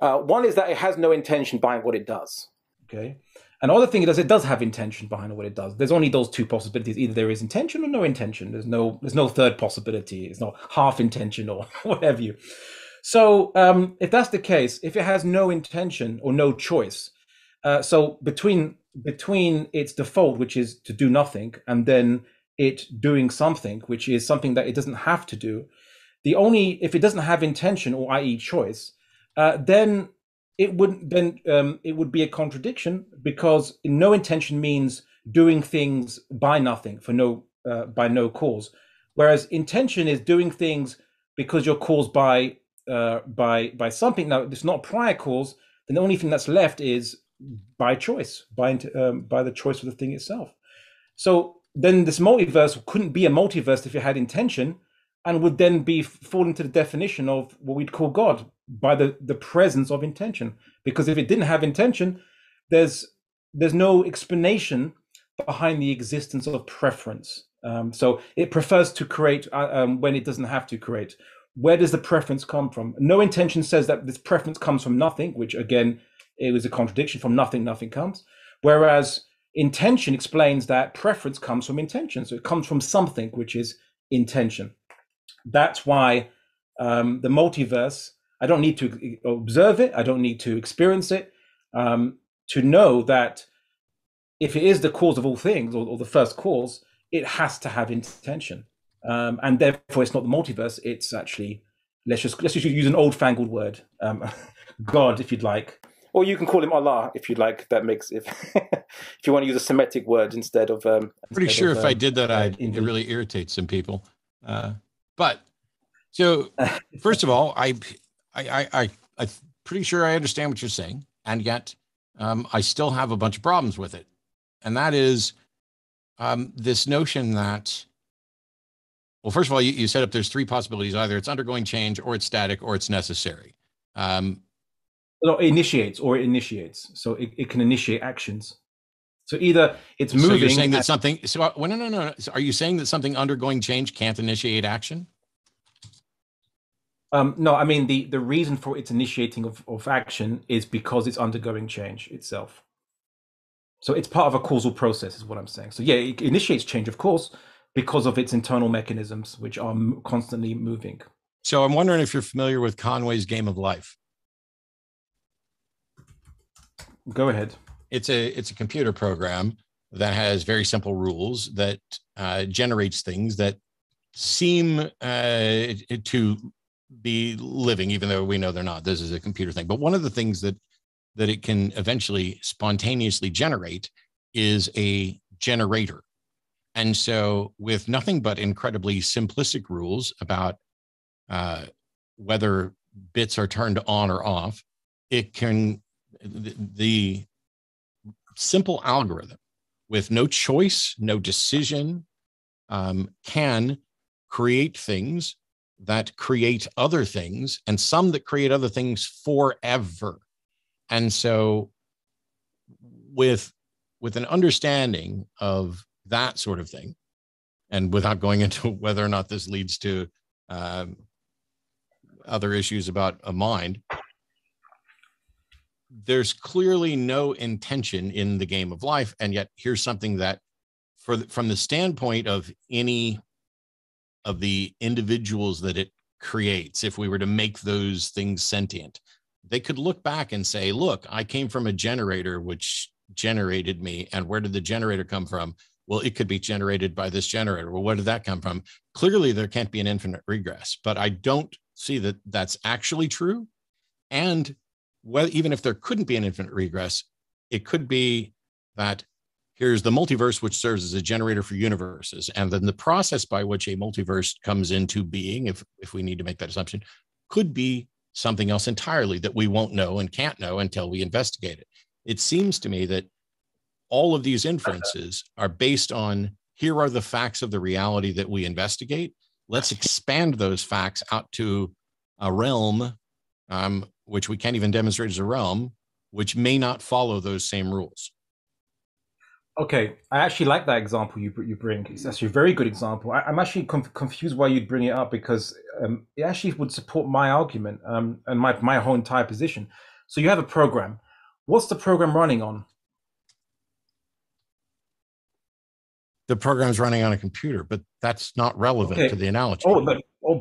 one is that it has no intention behind what it does. Okay. Another thing is it does have intention behind what it does. There's only those two possibilities. Either there is intention or no intention. There's no third possibility. It's not half intention or whatever you. So if that's the case, if it has no intention or no choice, so between its default, which is to do nothing, and then it doing something, which is something that it doesn't have to do, if it doesn't have intention or i.e. choice, then it wouldn't. Then it would be a contradiction, because no intention means doing things by nothing, by no cause, whereas intention is doing things because you're caused by something. Now, if it's not prior cause, then the only thing that's left is by choice, by the choice of the thing itself. So then this multiverse couldn't be a multiverse if it had intention, and would then fall into the definition of what we'd call God, by the presence of intention. Because if it didn't have intention, there's no explanation behind the existence of preference. So it prefers to create when it doesn't have to create. Where does the preference come from? No intention says that this preference comes from nothing, which again, it was a contradiction. From nothing, nothing comes. Whereas intention explains that preference comes from intention. So it comes from something, which is intention. That's why the multiverse, I don't need to observe it. I don't need to experience it to know that if it is the cause of all things, or the first cause, it has to have intention. And therefore, it's not the multiverse. It's actually, let's just use an old-fangled word, God, if you'd like. Or you can call him Allah if you'd like. That makes if you want to use a Semitic word instead of. Pretty sure if I did that, it really irritates some people. But so, first of all, I'm pretty sure I understand what you're saying, and yet I still have a bunch of problems with it, and that is this notion that. Well, first of all, you set up there's three possibilities: either it's undergoing change, or it's static, or it's necessary. No, it initiates. So it can initiate actions. So either it's moving. So you're saying that something. So well, no. So are you saying that something undergoing change can't initiate action? No, I mean the reason for its initiating of action is because it's undergoing change itself. So it's part of a causal process, is what I'm saying. So yeah, it initiates change, of course, because of its internal mechanisms, which are constantly moving. So I'm wondering if you're familiar with Conway's Game of Life. Go ahead. It's a computer program that has very simple rules, that generates things that seem to be living, even though we know they're not. This is a computer thing. But one of the things that it can eventually spontaneously generate is a generator. And so with nothing but incredibly simplistic rules about whether bits are turned on or off, it can, the simple algorithm with no choice, no decision, can create things that create other things, and some that create other things forever. And so with an understanding of that sort of thing, and without going into whether or not this leads to other issues about a mind, there's clearly no intention in the game of life. And yet here's something that from the standpoint of any of the individuals that it creates, if we were to make those things sentient, they could look back and say, look, I came from a generator, which generated me. And where did the generator come from? Well, it could be generated by this generator. Well, where did that come from? Clearly, there can't be an infinite regress, but I don't see that that's actually true. And even if there couldn't be an infinite regress, it could be that here's the multiverse, which serves as a generator for universes. And then the process by which a multiverse comes into being, if we need to make that assumption, could be something else entirely that we won't know and can't know until we investigate it. It seems to me that all of these inferences are based on, here are the facts of the reality that we investigate. Let's expand those facts out to a realm which we can't even demonstrate as a realm, which may not follow those same rules. Okay, I actually like that example you bring. It's actually a very good example. I'm actually confused why you'd bring it up, because it actually would support my argument and my whole entire position. So you have a program. What's the program running on? The program's running on a computer, but that's not relevant to the analogy.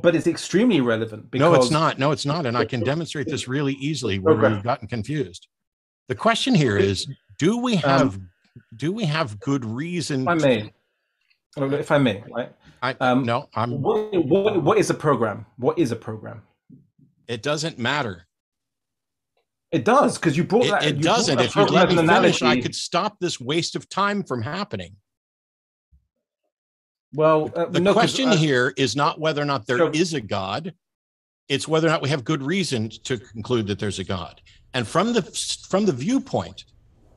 But it's extremely relevant. Because No, it's not. And I can demonstrate this really easily where we've gotten confused. The question here is, do we have good reason? If I may, right? What is a program? What is a program? It doesn't matter. It does, because you brought that. It doesn't. If you let me finish, I could stop this waste of time from happening. Well, the question here is not whether or not there is a God. It's whether or not we have good reason to conclude that there's a God. And from the viewpoint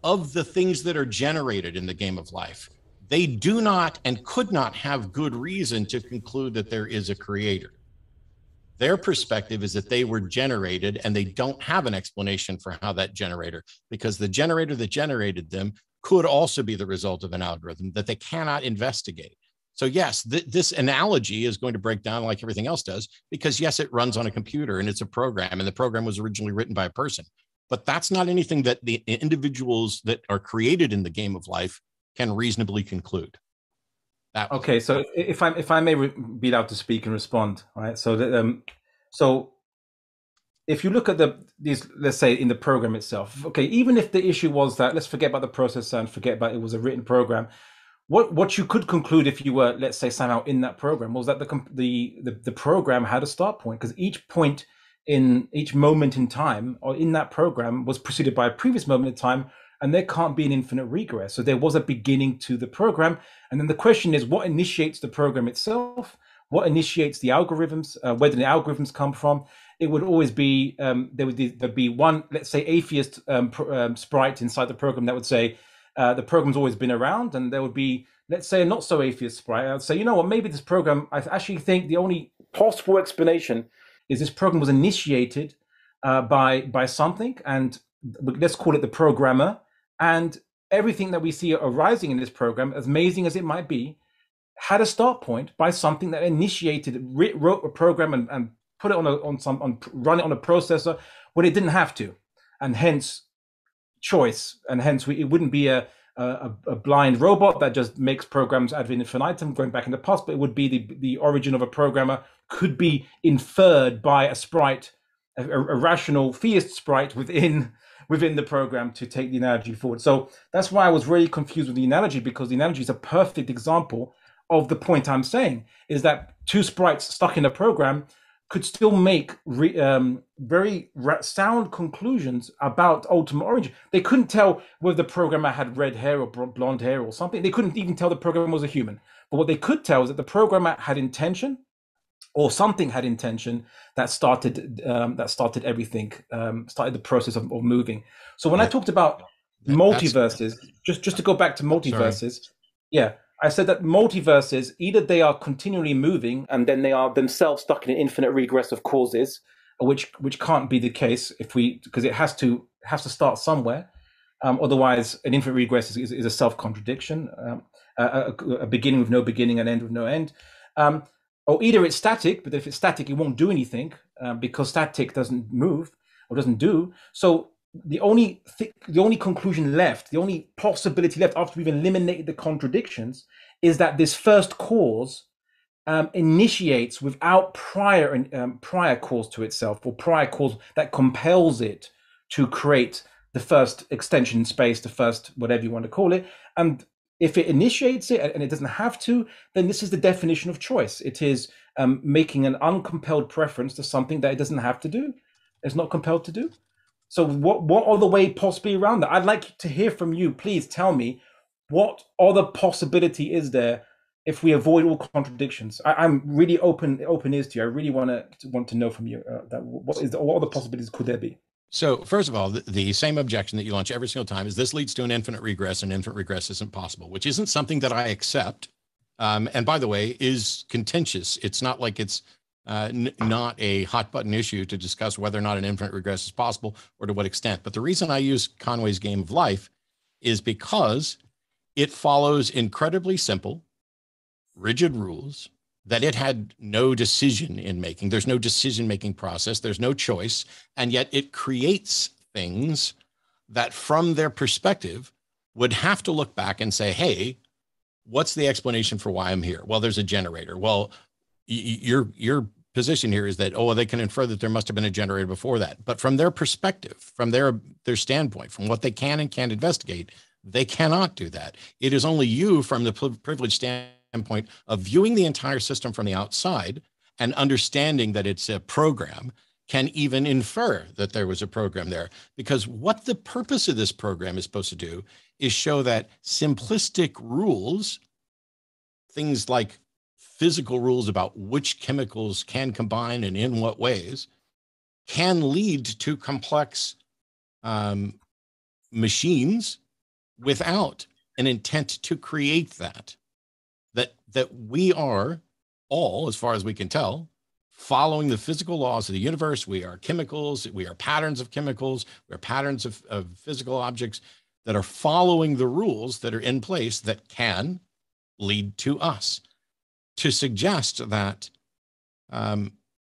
of the things that are generated in the game of life, they do not and could not have good reason to conclude that there is a creator. Their perspective is that they were generated, and they don't have an explanation for how that generator, because the generator that generated them could also be the result of an algorithm that they cannot investigate. So yes, this analogy is going to break down like everything else does, because yes, it runs on a computer and it's a program, and the program was originally written by a person, but that's not anything that the individuals that are created in the game of life can reasonably conclude. Okay, so if I may be allowed to speak and respond, right? So that, so if you look at these, let's say in the program itself, okay, even if the issue was that, let's forget about the processor and forget about it was a written program. What you could conclude if you were, let's say, somehow in that program, was that the program had a start point, because each point in each moment in time or in that program was preceded by a previous moment in time, and there can't be an infinite regress. So there was a beginning to the program, and then the question is, what initiates the program itself? What initiates the algorithms? Where do the algorithms come from? It would always be there'd be one, let's say, atheist sprite inside the program that would say, the program's always been around, and there would be, let's say, a not so atheist sprite. I'd say, you know what, maybe this program, I actually think the only possible explanation is this program was initiated by something, and let's call it the programmer. And everything that we see arising in this program, as amazing as it might be, had a start point by something that initiated, wrote a program and put it run it on a processor when it didn't have to, and hence choice, and hence it wouldn't be a blind robot that just makes programs ad infinitum going back in the past, but it would be the origin of a programmer could be inferred by a sprite, a rational theist sprite within within the program to take the analogy forward. So that's why I was really confused with the analogy, because the analogy is a perfect example of the point I'm saying, is that two sprites stuck in a program could still make very sound conclusions about ultimate origin. They couldn't tell whether the programmer had red hair or blonde hair or something. They couldn't even tell the programmer was a human. But what they could tell is that the programmer had intention, or something had intention that started everything, started the process of moving. So when I talked about multiverses, just to go back to multiverses, I said that multiverses, either they are continually moving and then they are themselves stuck in an infinite regress of causes, which can't be the case if we, because it has to start somewhere. Otherwise, an infinite regress is a self-contradiction, a beginning with no beginning, an end with no end. Or either it's static, but if it's static, it won't do anything because static doesn't move or doesn't do. So the only conclusion left, the only possibility left after we've eliminated the contradictions, is that this first cause initiates without prior cause to itself, or prior cause that compels it to create the first extension in space, the first whatever you want to call it. And if it initiates it and it doesn't have to, then this is the definition of choice. It is making an uncompelled preference to something that it doesn't have to do. It's not compelled to do. So what other way possibly around that? I'd like to hear from you. Please tell me, what other possibility is there if we avoid all contradictions? I'm really open ears to you. I really want to know from you what other possibilities could there be? So first of all, the same objection that you launch every single time is this leads to an infinite regress, and infinite regress isn't possible, which isn't something that I accept. And by the way, is contentious. It's not like it's not a hot button issue to discuss whether or not an infinite regress is possible or to what extent. But the reason I use Conway's Game of Life is because it follows incredibly simple, rigid rules that it had no decision in making. There's no decision-making process. There's no choice. And yet it creates things that from their perspective would have to look back and say, hey, what's the explanation for why I'm here? Well, there's a generator. Well, your position here is that, oh, well, they can infer that there must have been a generator before that. But from their perspective, from their standpoint, from what they can and can't investigate, they cannot do that. It is only you from the privileged standpoint of viewing the entire system from the outside and understanding that it's a program can even infer that there was a program there. Because what the purpose of this program is supposed to do is show that simplistic rules, things like physical rules about which chemicals can combine and in what ways, can lead to complex machines without an intent to create that. That we are all, as far as we can tell, following the physical laws of the universe. We are chemicals, we are patterns of chemicals, we are patterns of physical objects that are following the rules that are in place that can lead to us. To suggest that,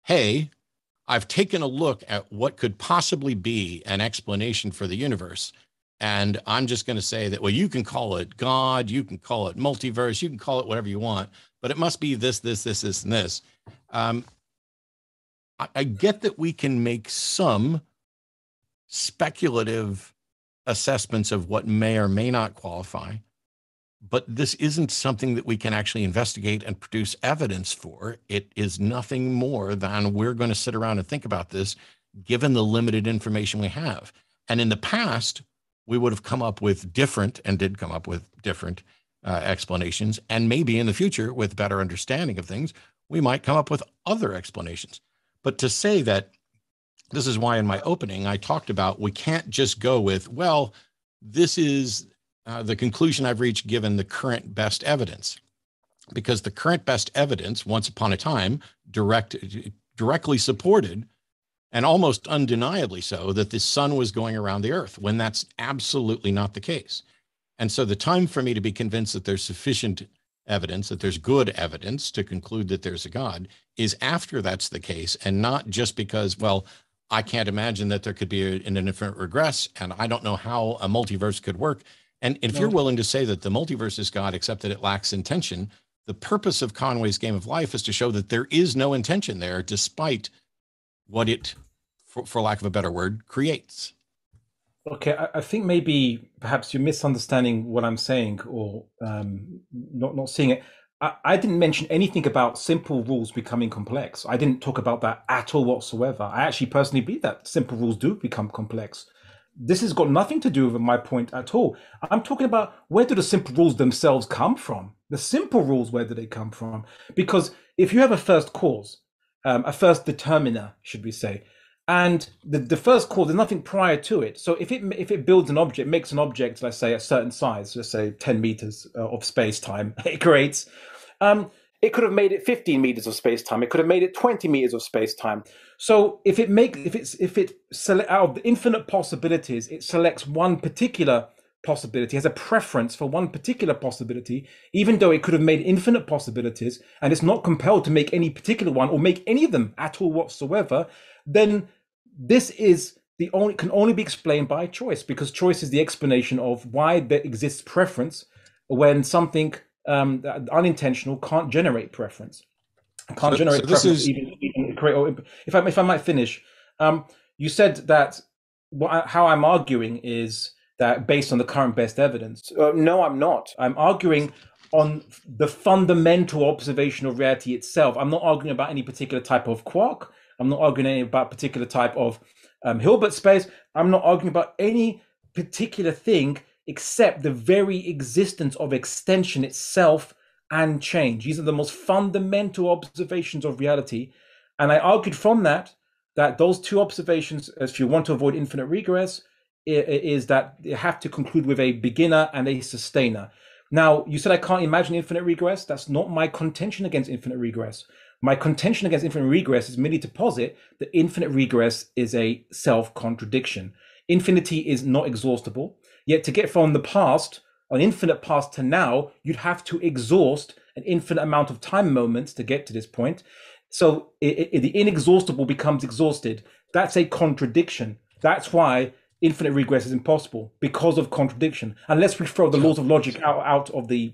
hey, I've taken a look at what could possibly be an explanation for the universe, and I'm just going to say that, well, you can call it God, you can call it multiverse, you can call it whatever you want, but it must be this, this, this, this, and this. I get that we can make some speculative assessments of what may or may not qualify, but this isn't something that we can actually investigate and produce evidence for. It is nothing more than we're going to sit around and think about this, given the limited information we have. And in the past, we would have come up with different, and did come up with different explanations. And maybe in the future, with better understanding of things, we might come up with other explanations. But to say that, this is why in my opening, I talked about, we can't just go with, well, this is the conclusion I've reached given the current best evidence, because the current best evidence once upon a time directly supported, and almost undeniably so, that the sun was going around the earth, when that's absolutely not the case. And so the time for me to be convinced that there's sufficient evidence, that there's good evidence to conclude that there's a God, is after that's the case, and not just because, well, I can't imagine that there could be an infinite regress, and I don't know how a multiverse could work. And if you're willing to say that the multiverse is God, except that it lacks intention, the purpose of Conway's Game of Life is to show that there is no intention there, despite what it, for lack of a better word, creates. Okay, I think maybe perhaps you're misunderstanding what I'm saying, or not seeing it. I didn't mention anything about simple rules becoming complex. I didn't talk about that at all whatsoever. I actually personally believe that simple rules do become complex. This has got nothing to do with my point at all. I'm talking about, where do the simple rules themselves come from? The simple rules, where do they come from? Because if you have a first cause, a first determiner, should we say, and the first cause, there's nothing prior to it. So if it builds an object, makes an object, let's say a certain size, let's say 10 meters of space time, it creates, it could have made it 15 meters of space time. It could have made it 20 meters of space time. So if it out of the infinite possibilities, it selects one particular possibility, has a preference for one particular possibility, even though it could have made infinite possibilities, and it's not compelled to make any particular one or make any of them at all whatsoever, then this is the only, can only be explained by choice, because choice is the explanation of why there exists preference when something unintentional can't generate preference. If I might finish, you said that how I'm arguing is that based on the current best evidence. No, I'm not. I'm arguing on the fundamental observation of reality itself. I'm not arguing about any particular type of quark. I'm not arguing about particular type of Hilbert space. I'm not arguing about any particular thing except the very existence of extension itself and change. These are the most fundamental observations of reality. And I argued from that those two observations, if you want to avoid infinite regress, is that you have to conclude with a beginner and a sustainer. Now, you said I can't imagine infinite regress. That's not my contention against infinite regress. My contention against infinite regress is merely to posit that infinite regress is a self-contradiction. Infinity is not exhaustible, yet to get from the past, an infinite past, to now, you'd have to exhaust an infinite amount of time moments to get to this point. So the inexhaustible becomes exhausted. That's a contradiction. That's why infinite regress is impossible, because of contradiction, unless we throw the laws of logic out of the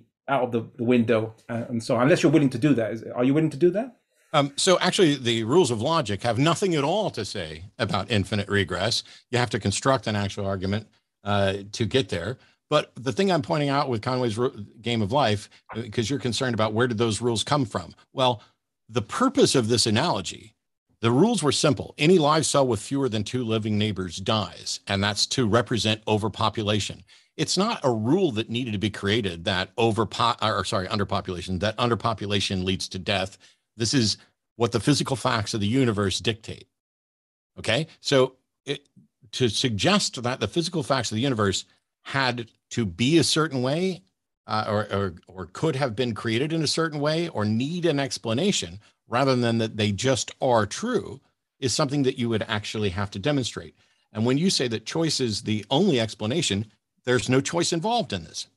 window, and so unless you're willing to do that. Are you willing to do that? So actually the rules of logic have nothing at all to say about infinite regress. You have to construct an actual argument to get there. But the thing I'm pointing out with Conway's Game of Life, because you're concerned about where did those rules come from? Well, the purpose of this analogy, the rules were simple. Any live cell with fewer than 2 living neighbors dies, and that's to represent overpopulation. It's not a rule that needed to be created that underpopulation, that underpopulation leads to death. This is what the physical facts of the universe dictate. Okay, so to suggest that the physical facts of the universe had to be a certain way, or could have been created in a certain way, or need an explanation, rather than that they just are true, is something that you would actually have to demonstrate. And when you say that choice is the only explanation, there's no choice involved in this.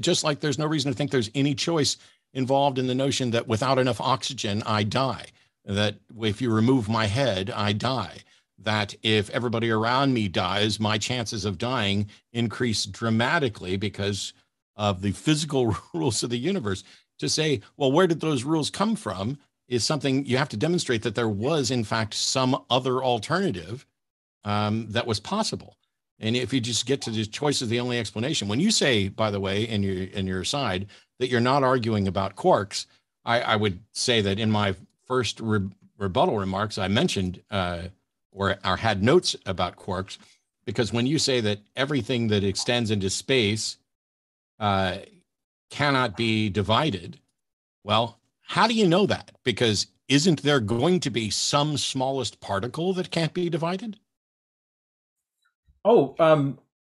Just like there's no reason to think there's any choice involved in the notion that without enough oxygen, I die. That if you remove my head, I die. That if everybody around me dies, my chances of dying increase dramatically because of the physical rules of the universe. To say, well, where did those rules come from, is something you have to demonstrate that there was, in fact, some other alternative that was possible. And if you just get to the choice is the only explanation, when you say, by the way, in your side, that you're not arguing about quarks, I would say that in my first rebuttal remarks, I mentioned or had notes about quarks, because when you say that everything that extends into space cannot be divided, well, how do you know that? Because isn't there going to be some smallest particle that can't be divided? Oh,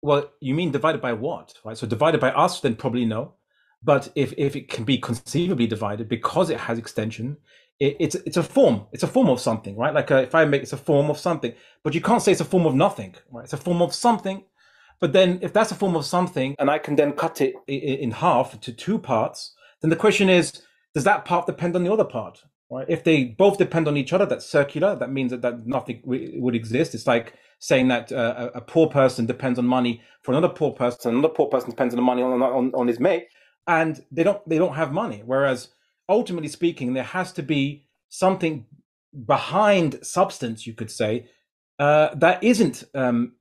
well, you mean divided by what, right? So divided by us, then probably no. But if it can be conceivably divided because it has extension, it's a form. It's a form of something, right? Like it's a form of something. But you can't say it's a form of nothing, right? It's a form of something. But then if that's a form of something, and I can then cut it in half to 2 parts, then the question is, does that part depend on the other part, right? If they both depend on each other, that's circular. That means that nothing would exist. It's like saying that a poor person depends on money for another poor person depends on the money on his mate, and they don't have money. Whereas, ultimately speaking, there has to be something behind substance, you could say, that isn't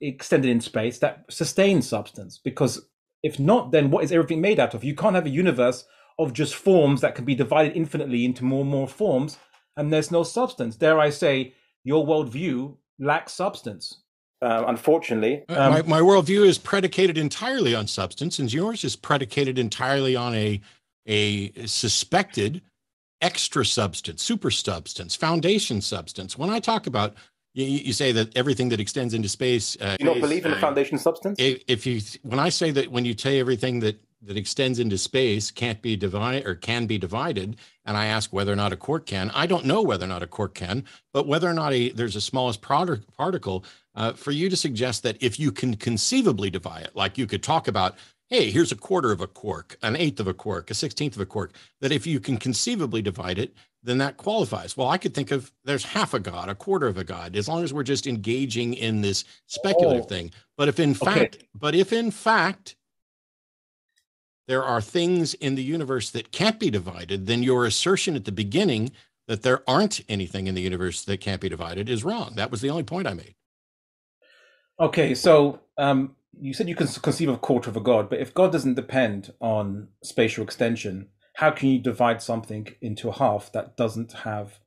extended in space, that sustains substance. Because if not, then what is everything made out of? You can't have a universe of just forms that can be divided infinitely into more and more forms, and there's no substance. Dare I say, your worldview lacks substance. Unfortunately, my worldview is predicated entirely on substance, and yours is predicated entirely on a suspected extra substance, super substance, foundation substance. When I talk about, you say that everything that extends into space, do you not believe in the foundation substance? If you, when I say that, when you say everything that extends into space can't be divided or can be divided, and I ask whether or not a quark can, I don't know whether or not a quark can, but whether or not there's a smallest particle. For you to suggest that if you can conceivably divide it, like you could talk about, hey, here's a quarter of a quark, an eighth of a quark, a 16th of a quark, that if you can conceivably divide it, then that qualifies. Well, I could think of there's half a god, a quarter of a god, as long as we're just engaging in this speculative thing. But if in fact there are things in the universe that can't be divided, then your assertion at the beginning that there aren't anything in the universe that can't be divided is wrong. That was the only point I made. Okay, so you said you can conceive of a quarter of a god, but if God doesn't depend on spatial extension, how can you divide something into a half that doesn't have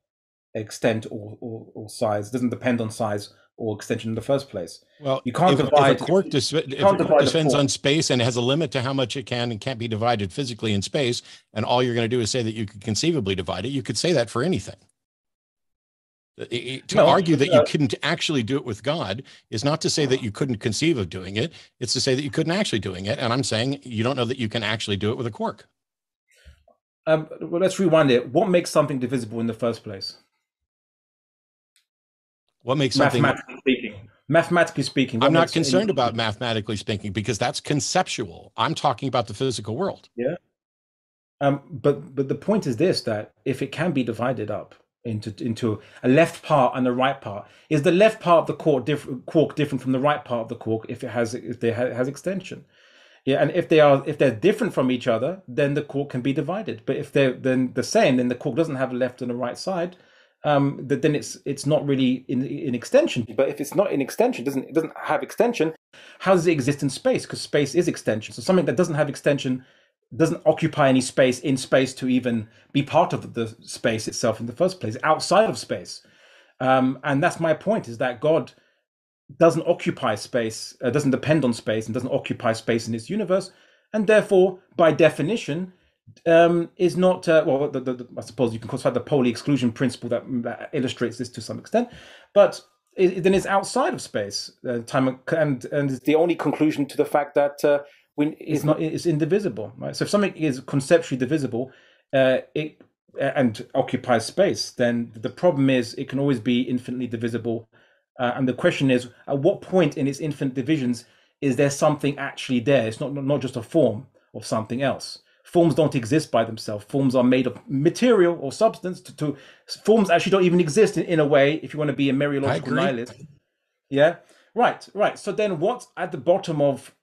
extent or size, doesn't depend on size or extension in the first place? Well, you can't divide. If a quark depends on space and has a limit to how much it can and can't be divided physically in space, and all you're going to do is say that you could conceivably divide it, you could say that for anything. To argue that you couldn't actually do it with God is not to say that you couldn't conceive of doing it. It's to say that you couldn't actually doing it. And I'm saying you don't know that you can actually do it with a quark. Well, let's rewind it. What makes something divisible in the first place? What makes something mathematically speaking? I'm not concerned about mathematically speaking, because that's conceptual. I'm talking about the physical world. Yeah. But the point is this: that if it can be divided up into a left part and a right part, is the left part of the quark different from the right part of the quark if it has extension? Yeah, and if they're different from each other, then the quark can be divided. But if they're then the same, then the quark doesn't have a left and a right side. Then it's not really in extension. But if it's not in extension, it doesn't have extension, how does it exist in space? Because space is extension. So something that doesn't have extension doesn't occupy any space in space to even be part of the space itself in the first place, outside of space. And that's my point, is that God doesn't occupy space, doesn't depend on space, and doesn't occupy space in its universe, and therefore, by definition, is not, well, I suppose you can classify the Pauli exclusion principle that illustrates this to some extent, but then it's outside of space, time, and it's the only conclusion to the fact that it's indivisible, right? So if something is conceptually divisible, and occupies space, then the problem is it can always be infinitely divisible. And the question is, at what point in its infinite divisions is there something actually there? It's not just a form of something else. Forms don't exist by themselves. Forms are made of material or substance. Forms actually don't even exist in a way, if you want to be a meriological nihilist. Yeah, right. So then what's at the bottom of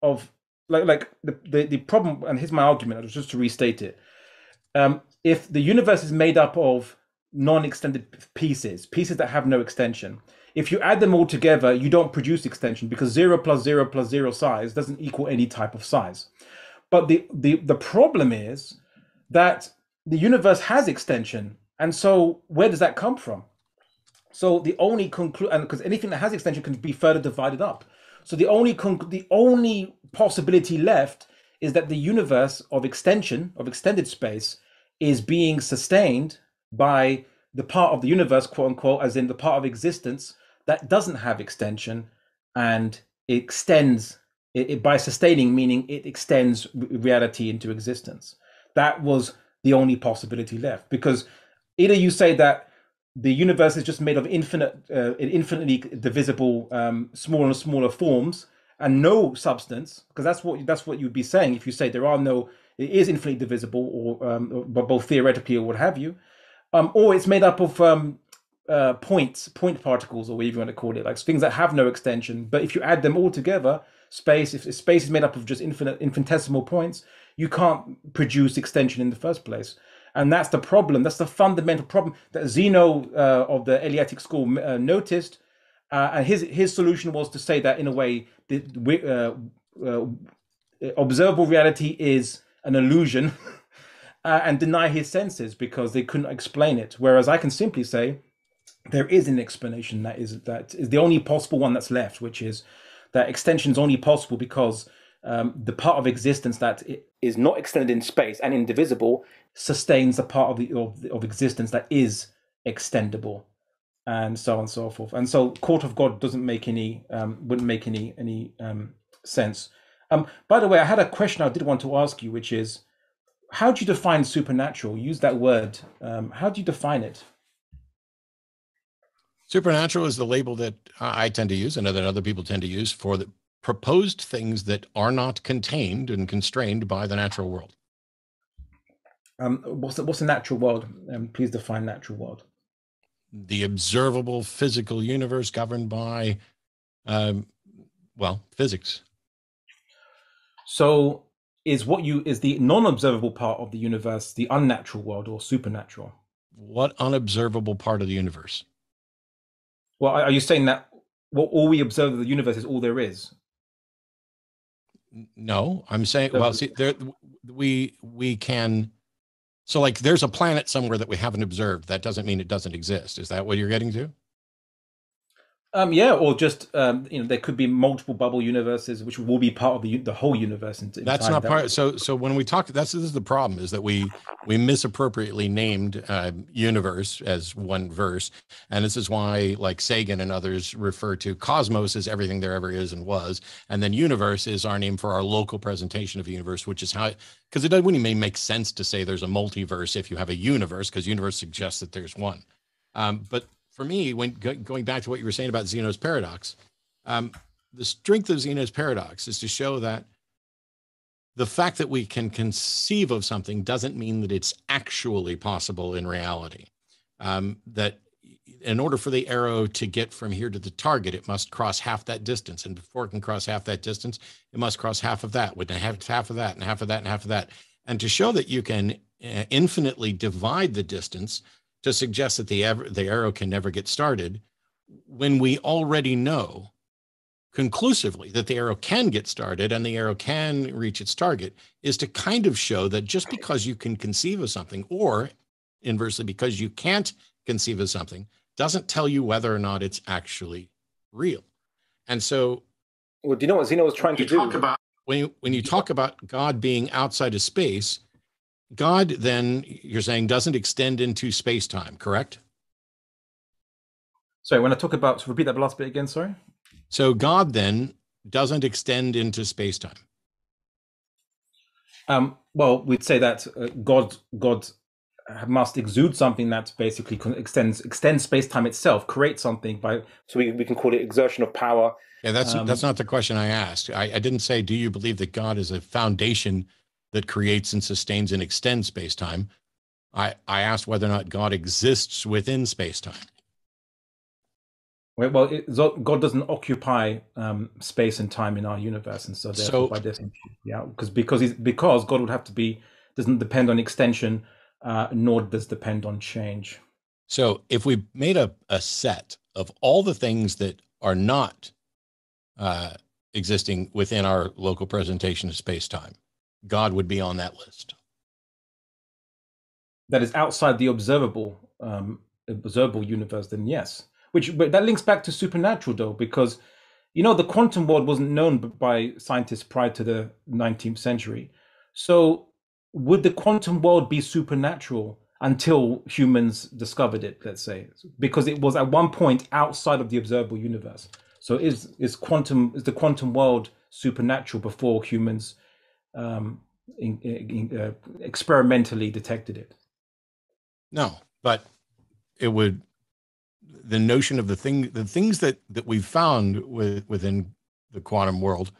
the problem, and here's my argument, just to restate it. If the universe is made up of non-extended pieces that have no extension, if you add them all together, you don't produce extension, because 0 + 0 + 0 size doesn't equal any type of size. But the problem is that the universe has extension, and so where does that come from? So the only conclusion, because anything that has extension can be further divided up. So the only possibility left is that the universe of extension, of extended space, is being sustained by the part of the universe, quote unquote, as in the part of existence that doesn't have extension, and it extends it by sustaining, meaning it extends reality into existence. That was the only possibility left, because either you say that the universe is just made of infinitely divisible, smaller and smaller forms, and no substance, because that's what you'd be saying if you say it is infinitely divisible, or both theoretically or what have you, or it's made up of point particles, or whatever you want to call it, like things that have no extension. But if you add them all together, space, if space is made up of just infinitesimal points, you can't produce extension in the first place. And that's the problem. That's the fundamental problem that Zeno of the Eleatic school noticed, And his solution was to say that in a way, observable reality is an illusion and deny his senses because they couldn't explain it. Whereas I can simply say there is an explanation that is the only possible one that's left, which is that extension is only possible because the part of existence that is not extended in space and indivisible sustains the part of existence that is extendable, and so on and so forth. And so, court of God doesn't make any wouldn't make any sense. By the way, I had a question I did want to ask you, which is, how do you define supernatural? Use that word. How do you define it? Supernatural is the label that I tend to use, and that other people tend to use, for the proposed things that are not contained and constrained by the natural world. What's the natural world? Please define natural world. The observable physical universe governed by, well, physics. So is the non-observable part of the universe the unnatural world or supernatural? What unobservable part of the universe? Well, are you saying that what all we observe of the universe is all there is? No, I'm saying, well, see, there, we can, so like there's a planet somewhere that we haven't observed. That doesn't mean it doesn't exist. Is that what you're getting to? Yeah, or just you know, there could be multiple bubble universes which will be part of the whole universe. That's not part. So when we talk, this is the problem: is that we misappropriately named universe as one verse, and this is why like Sagan and others refer to cosmos as everything there ever is and was, and then universe is our name for our local presentation of the universe, which is how, because it doesn't really make sense to say there's a multiverse if you have a universe, because universe suggests that there's one, but. For me, when going back to what you were saying about Zeno's paradox, the strength of Zeno's paradox is to show that the fact that we can conceive of something doesn't mean that it's actually possible in reality. That in order for the arrow to get from here to the target, it must cross half that distance. And before it can cross half that distance, it must cross half of that, with half of that, and half of that, and half of that. And to show that you can infinitely divide the distance, to suggest that the arrow can never get started, when we already know conclusively that the arrow can get started and the arrow can reach its target, is to kind of show that just because you can conceive of something, or inversely, because you can't conceive of something, doesn't tell you whether or not it's actually real. And so, well, do you know what Zeno was trying to do? When you talk about God being outside of space, God, then, you're saying, doesn't extend into space-time, correct? Sorry, when I talk about, repeat that last bit again, sorry. So God, then, doesn't extend into space-time. Well, we'd say that God must exude something that basically extends space-time itself, create something by... So we can call it exertion of power. Yeah, that's not the question I asked. I didn't say, do you believe that God is a foundation that creates and sustains and extends space-time? I asked whether or not God exists within space-time. Well, God doesn't occupy space and time in our universe, and so therefore, by definition, yeah, because God would have to be, doesn't depend on extension, nor does depend on change. So, if we made a set of all the things that are not existing within our local presentation of space-time, God would be on that list. That is outside the observable universe. Then yes, but that links back to supernatural though, because you know the quantum world wasn't known by scientists prior to the 19th century. So would the quantum world be supernatural until humans discovered it? Let's say because it was at one point outside of the observable universe. So is the quantum world supernatural before humans experimentally detected it? No, but it would, the notion of the things that we've found within the quantum world.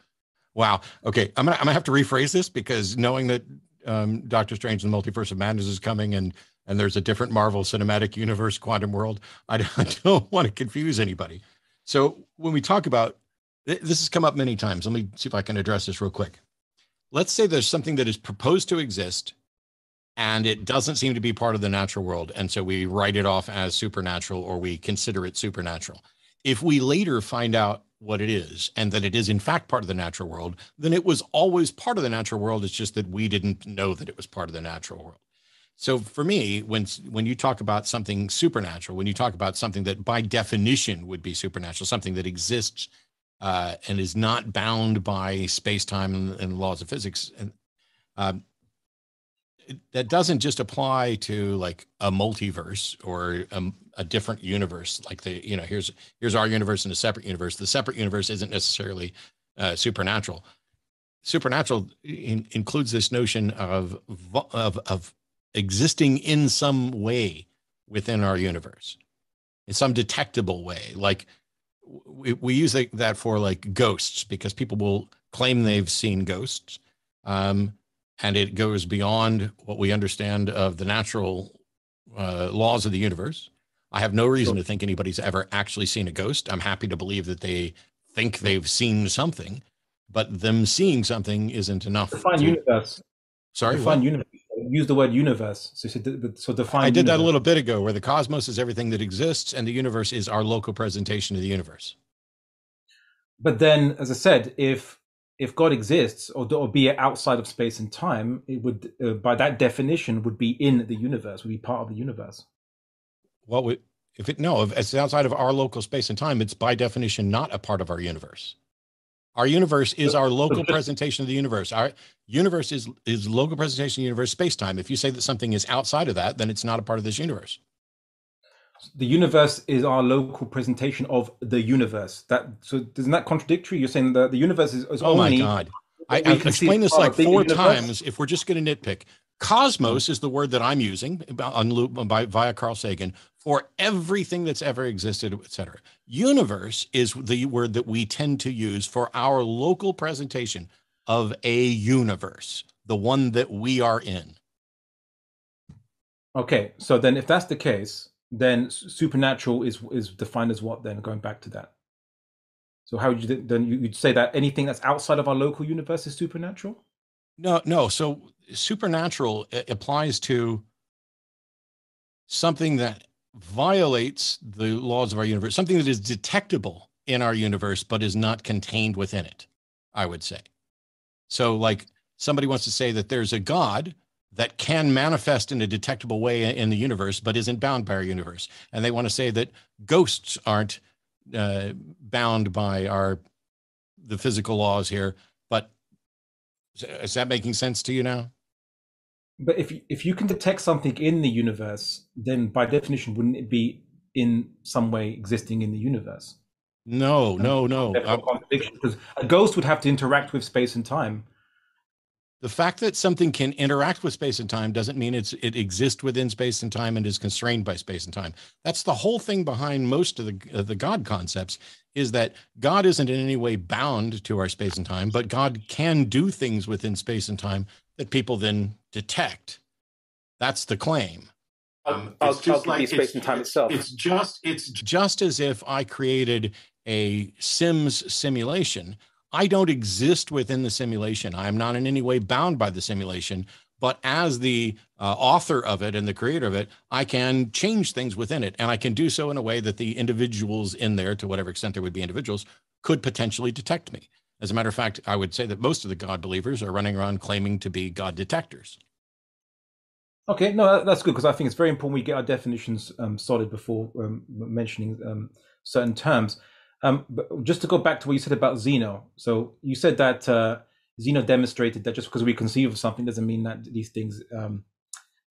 Wow. Okay. I'm gonna have to rephrase this, because knowing that Doctor Strange and the Multiverse of Madness is coming and there's a different Marvel Cinematic Universe quantum world, I don't want to confuse anybody. So when we talk about, this has come up many times. Let me see if I can address this real quick. Let's say there's something that is proposed to exist and it doesn't seem to be part of the natural world. And so we write it off as supernatural, or we consider it supernatural. If we later find out what it is and that it is in fact part of the natural world, then it was always part of the natural world. It's just that we didn't know that it was part of the natural world. So for me, when you talk about something supernatural, when you talk about something that by definition would be supernatural, something that exists and is not bound by space-time and laws of physics, and that doesn't just apply to like a multiverse or a different universe. Like the, you know, here's our universe and a separate universe. The separate universe isn't necessarily supernatural. Supernatural includes this notion of existing in some way within our universe, in some detectable way. Like we use that for like ghosts, because people will claim they've seen ghosts, and it goes beyond what we understand of the natural laws of the universe. I have no reason to think anybody's ever actually seen a ghost. I'm happy to believe that they think they've seen something, but them seeing something isn't enough. Define universe. Sorry, define universe. Use the word universe. So define. I did universe. That a little bit ago, where the cosmos is everything that exists and the universe is our local presentation of the universe. But then, as I said, if God exists, or be outside of space and time, it would, by that definition, would be in the universe, would be part of the universe. What would, if it, no, if it's outside of our local space and time, it's by definition not a part of our universe. Our universe is our local presentation of the universe. Our universe is local presentation of the universe, space-time. If you say that something is outside of that, then it's not a part of this universe. The universe is our local presentation of the universe. So isn't that contradictory? You're saying that the universe is oh only... Oh my God. I've explained this like four times. If we're just going to nitpick, cosmos is the word that I'm using via Carl Sagan for everything that's ever existed, etc. Universe is the word that we tend to use for our local presentation of a universe, the one that we are in. Okay, so then if that's the case, then supernatural is defined as what then, going back to that? So how would you then, you'd say that anything that's outside of our local universe is supernatural? No. So supernatural applies to something that violates the laws of our universe, something that is detectable in our universe, but is not contained within it, I would say. So like somebody wants to say that there's a God that can manifest in a detectable way in the universe, but isn't bound by our universe. And they want to say that ghosts aren't bound by the physical laws here. But is that making sense to you now? But if you can detect something in the universe, then by definition, wouldn't it be in some way existing in the universe? No. Because a ghost would have to interact with space and time. The fact that something can interact with space and time doesn't mean it exists within space and time and is constrained by space and time. That's the whole thing behind most of the God concepts, is that God isn't in any way bound to our space and time, but God can do things within space and time that people then detect. That's the claim. It's just like space and time itself. It's just as if I created a Sims simulation. I don't exist within the simulation. I am not in any way bound by the simulation, but as the author of it and the creator of it, I can change things within it. And I can do so in a way that the individuals in there, to whatever extent there would be individuals, could potentially detect me. As a matter of fact, I would say that most of the God believers are running around claiming to be God detectors. Okay, no, that's good, because I think it's very important we get our definitions solid before mentioning certain terms. But just to go back to what you said about Zeno. So you said that Zeno demonstrated that just because we conceive of something doesn't mean that these things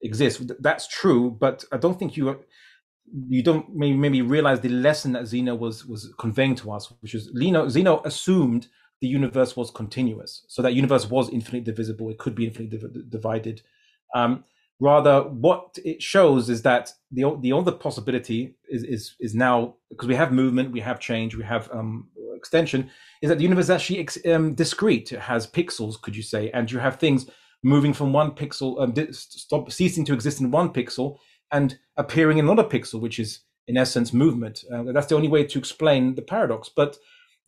exist. That's true, but I don't think you don't maybe realize the lesson that Zeno was conveying to us, which is Zeno assumed the universe was continuous, so that universe was infinitely divisible. It could be infinitely divided. Rather, what it shows is that the other possibility is now, because we have movement, we have change, we have extension, is that the universe is actually discrete. It has pixels, could you say, and you have things moving from one pixel, ceasing to exist in one pixel and appearing in another pixel, which is in essence movement. That's the only way to explain the paradox. But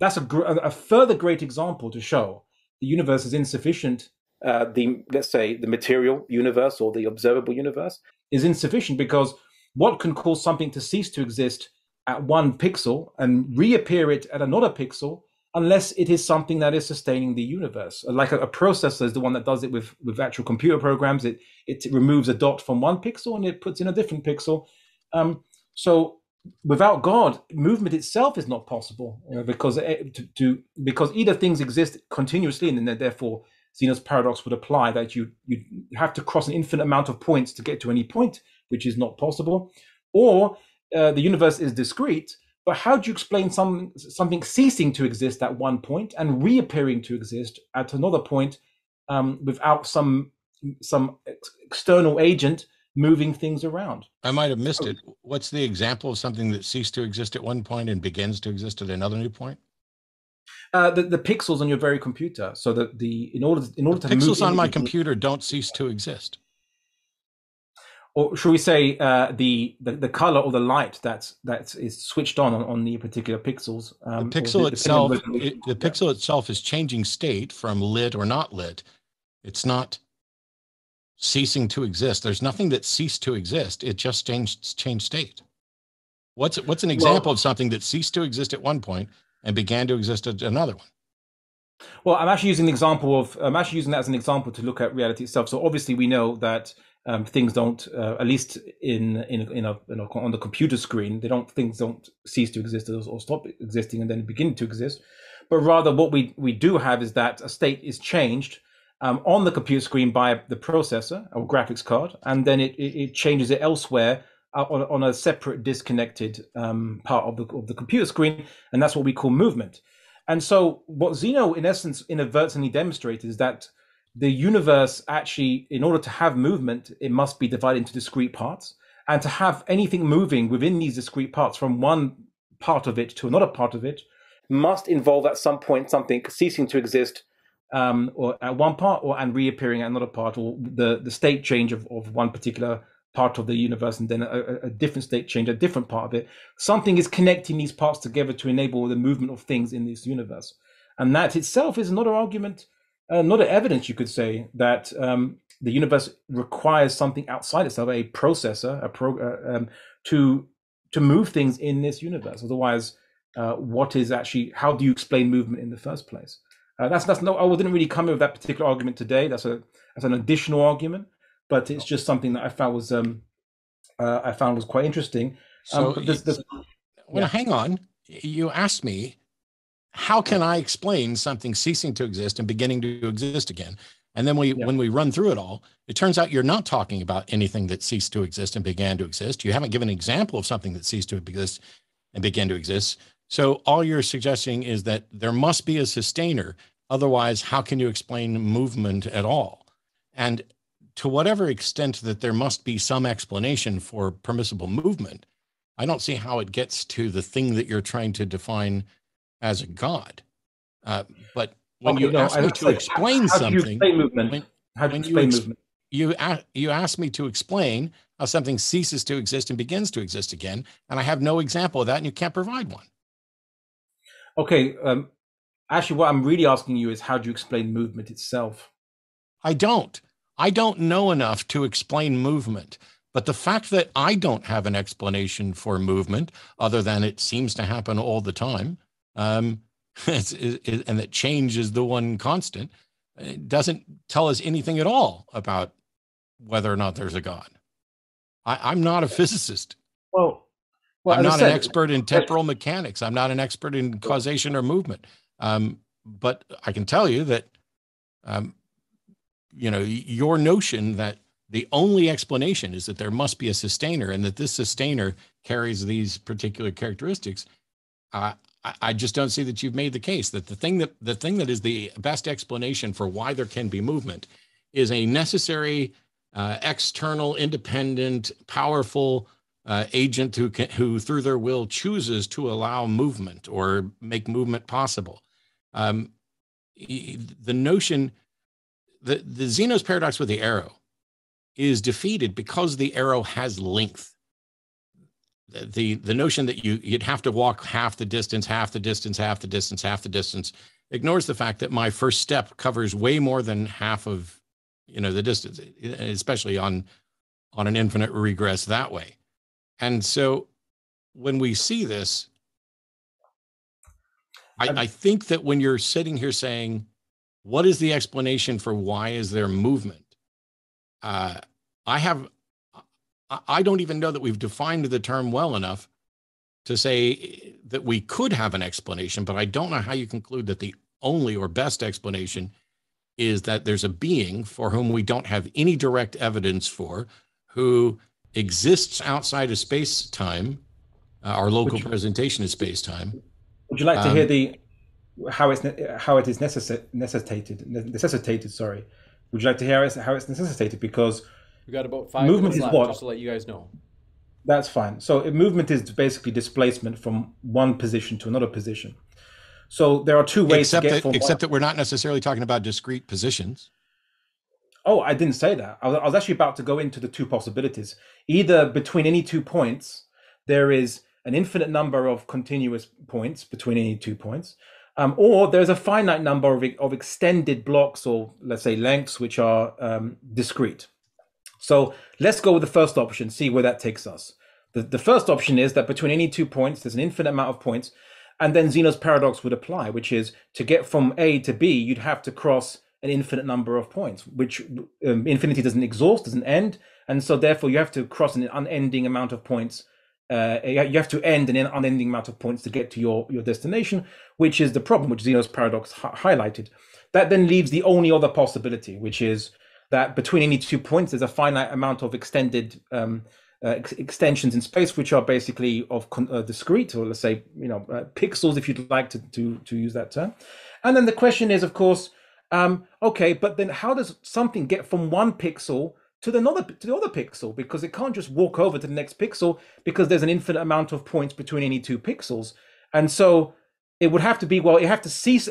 that's a further great example to show the universe is insufficient. Let's say the material universe or the observable universe is insufficient, because what can cause something to cease to exist at one pixel and reappear it at another pixel, unless it is something that is sustaining the universe. Like a processor is the one that does it with actual computer programs. It removes a dot from one pixel and it puts in a different pixel. So without God, movement itself is not possible, because either things exist continuously, and then therefore Zeno's paradox would apply that you have to cross an infinite amount of points to get to any point, which is not possible, or the universe is discrete. But how do you explain something ceasing to exist at one point and reappearing to exist at another point, without some external agent moving things around? I might have missed it. What's the example of something that ceased to exist at one point and begins to exist at another new point? The pixels on your very computer. So that in order to move pixels on my computer don't cease to exist. Or should we say the color or the light that is switched on the particular pixels? The pixel itself is changing state from lit or not lit. It's not ceasing to exist. There's nothing that ceased to exist. It just changed state. What's an example of something that ceased to exist at one point and began to exist at another one? Well, I'm actually using that as an example to look at reality itself. So obviously we know that things don't, at least on the computer screen, things don't cease to exist or stop existing and then begin to exist. But rather, what we do have is that a state is changed on the computer screen by the processor or graphics card, and then it changes it elsewhere on a separate, disconnected part of the computer screen, and that's what we call movement. And so, what Zeno, in essence, inadvertently demonstrated is that the universe actually, in order to have movement, it must be divided into discrete parts, and to have anything moving within these discrete parts from one part of it to another part of it must involve at some point something ceasing to exist or at one part and reappearing at another part, or the state change of one particular part of the universe, and then a different state change, a different part of it. Something is connecting these parts together to enable the movement of things in this universe. And that itself is another argument, another evidence, you could say, that the universe requires something outside itself, a processor, to move things in this universe. Otherwise, how do you explain movement in the first place? I didn't really come in with that particular argument today. That's an additional argument. But it's just something that I found was quite interesting. Hang on. You asked me, how can I explain something ceasing to exist and beginning to exist again? And then when we run through it all, it turns out you're not talking about anything that ceased to exist and began to exist. You haven't given an example of something that ceased to exist and began to exist. So all you're suggesting is that there must be a sustainer. Otherwise, how can you explain movement at all? And to whatever extent that there must be some explanation for permissible movement, I don't see how it gets to the thing that you're trying to define as a god. But when you ask me to explain something, you ask me to explain how something ceases to exist and begins to exist again, and I have no example of that, and you can't provide one. Okay, actually, what I'm really asking you is, how do you explain movement itself? I don't know enough to explain movement, but the fact that I don't have an explanation for movement other than it seems to happen all the time, and that change is the one constant, doesn't tell us anything at all about whether or not there's a God. I'm not a physicist. Well, I'm not an expert in temporal mechanics. I'm not an expert in causation or movement. But I can tell you that your notion that the only explanation is that there must be a sustainer and that this sustainer carries these particular characteristics, I just don't see that you've made the case that the thing that is the best explanation for why there can be movement is a necessary, external, independent, powerful agent who through their will chooses to allow movement or make movement possible. The notion. The Zeno's paradox with the arrow is defeated because the arrow has length. The notion that you'd have to walk half the distance ignores the fact that my first step covers way more than half of the distance, especially on an infinite regress that way. And so when we see this, I think that when you're sitting here saying, what is the explanation for why is there movement? I don't even know that we've defined the term well enough to say that we could have an explanation, but I don't know how you conclude that the only or best explanation is that there's a being for whom we don't have any direct evidence for, who exists outside of space-time. Our local presentation is space-time. Would you like to hear how it is necessitated? Sorry, would you like to hear how it's necessitated? Because we got about 5 minutes left, just to let you guys know. That's fine. So movement is basically displacement from one position to another position. So there are two ways except that we're not necessarily talking about discrete positions. Oh, I didn't say that. I was actually about to go into the two possibilities. Either between any 2 points, there is an infinite number of continuous points between any 2 points, or there's a finite number of extended blocks, or let's say lengths, which are discrete. So let's go with the first option, see where that takes us. The first option is that between any 2 points, there's an infinite amount of points, and then Zeno's paradox would apply, which is to get from A to B, you'd have to cross an infinite number of points, which infinity doesn't exhaust, doesn't end, and so therefore you have to cross an unending amount of points. You have to end an unending amount of points to get to your destination, which is the problem, which Zeno's paradox highlighted. That then leaves the only other possibility, which is that between any 2 points, there's a finite amount of extended extensions in space, which are basically of discrete, or let's say, pixels, if you'd like to use that term. And then the question is, of course, okay, but then how does something get from one pixel to the other pixel? Because it can't just walk over to the next pixel, because there's an infinite amount of points between any 2 pixels. And so it would have to be, well, it have to cease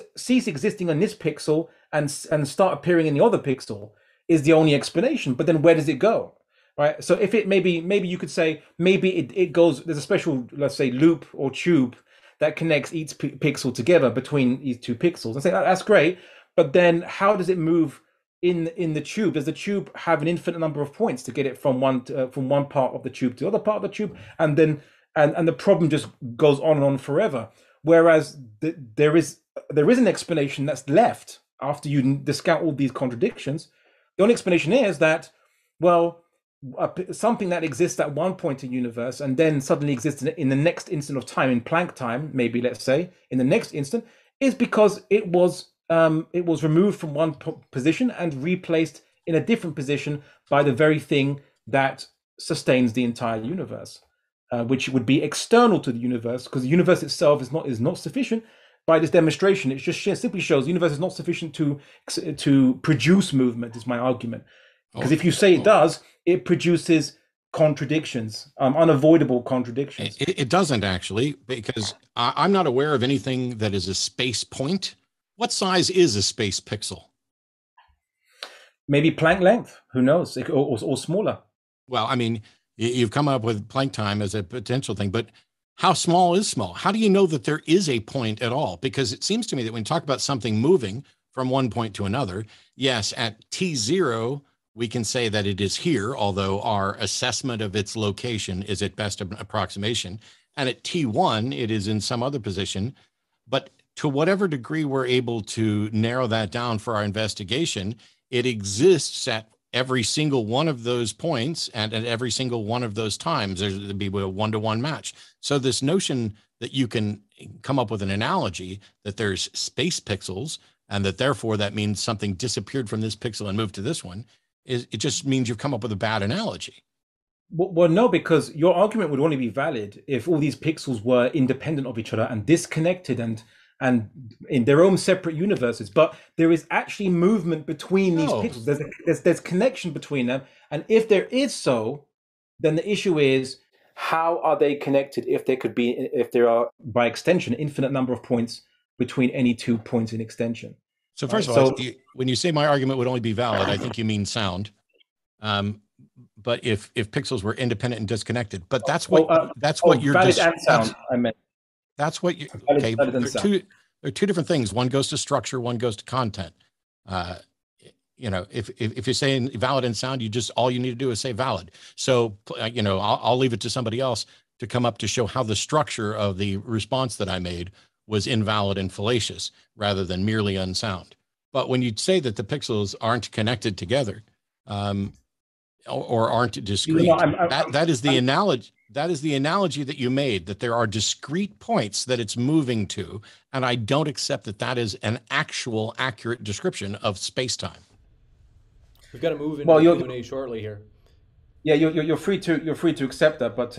existing on this pixel and start appearing in the other pixel is the only explanation. But then where does it go, right? So if it maybe you could say, maybe it goes, there's a special, let's say, loop or tube that connects each pixel together between these 2 pixels. And say, that's great, but then how does it move in the tube? Does the tube have an infinite number of points to get it from one part of the tube to the other part of the tube? And then and the problem just goes on and on forever. Whereas there is an explanation that's left after you discount all these contradictions. The only explanation is that, well, something that exists at one point in the universe and then suddenly exists in the next instant of time, in Planck time, maybe, let's say, in the next instant, is because it was removed from one position and replaced in a different position by the very thing that sustains the entire universe, which would be external to the universe, because the universe itself is not sufficient. By this demonstration, it just simply shows the universe is not sufficient to produce movement, is my argument. Because if you say it does, it produces contradictions, unavoidable contradictions. It doesn't, actually, because I'm not aware of anything that is a space point. What size is a space pixel? Maybe Planck length, who knows, or smaller. Well, I mean, you've come up with Planck time as a potential thing, but how small is small? How do you know that there is a point at all? Because it seems to me that when you talk about something moving from one point to another, yes, at T0, we can say that it is here, although our assessment of its location is at best an approximation. And at T1, it is in some other position. But to whatever degree we're able to narrow that down for our investigation, it exists at every single one of those points and at every single one of those times. There'd be a one-to-one match. So this notion that you can come up with an analogy that there's space pixels and that therefore that means something disappeared from this pixel and moved to this one, it just means you've come up with a bad analogy. Well, no, because your argument would only be valid if all these pixels were independent of each other and disconnected and in their own separate universes, but there is actually movement between these pixels. There's connection between them, and if there is so, then the issue is how are they connected? If there are, by extension, an infinite number of points between any 2 points in extension. So first of all, when you say my argument would only be valid, I think you mean sound. But if pixels were independent and disconnected, but there are two different things. One goes to structure, one goes to content. If you're saying valid and sound, all you need to do is say valid. So, I'll leave it to somebody else to come up to show how the structure of the response that I made was invalid and fallacious rather than merely unsound. But when you say that the pixels aren't connected together or aren't discrete, you know, that is the analogy that you made, that there are discrete points that it's moving to, and I don't accept that that is an actual accurate description of space-time. We've got to move into Q&A shortly here. Yeah, you're free to accept that, but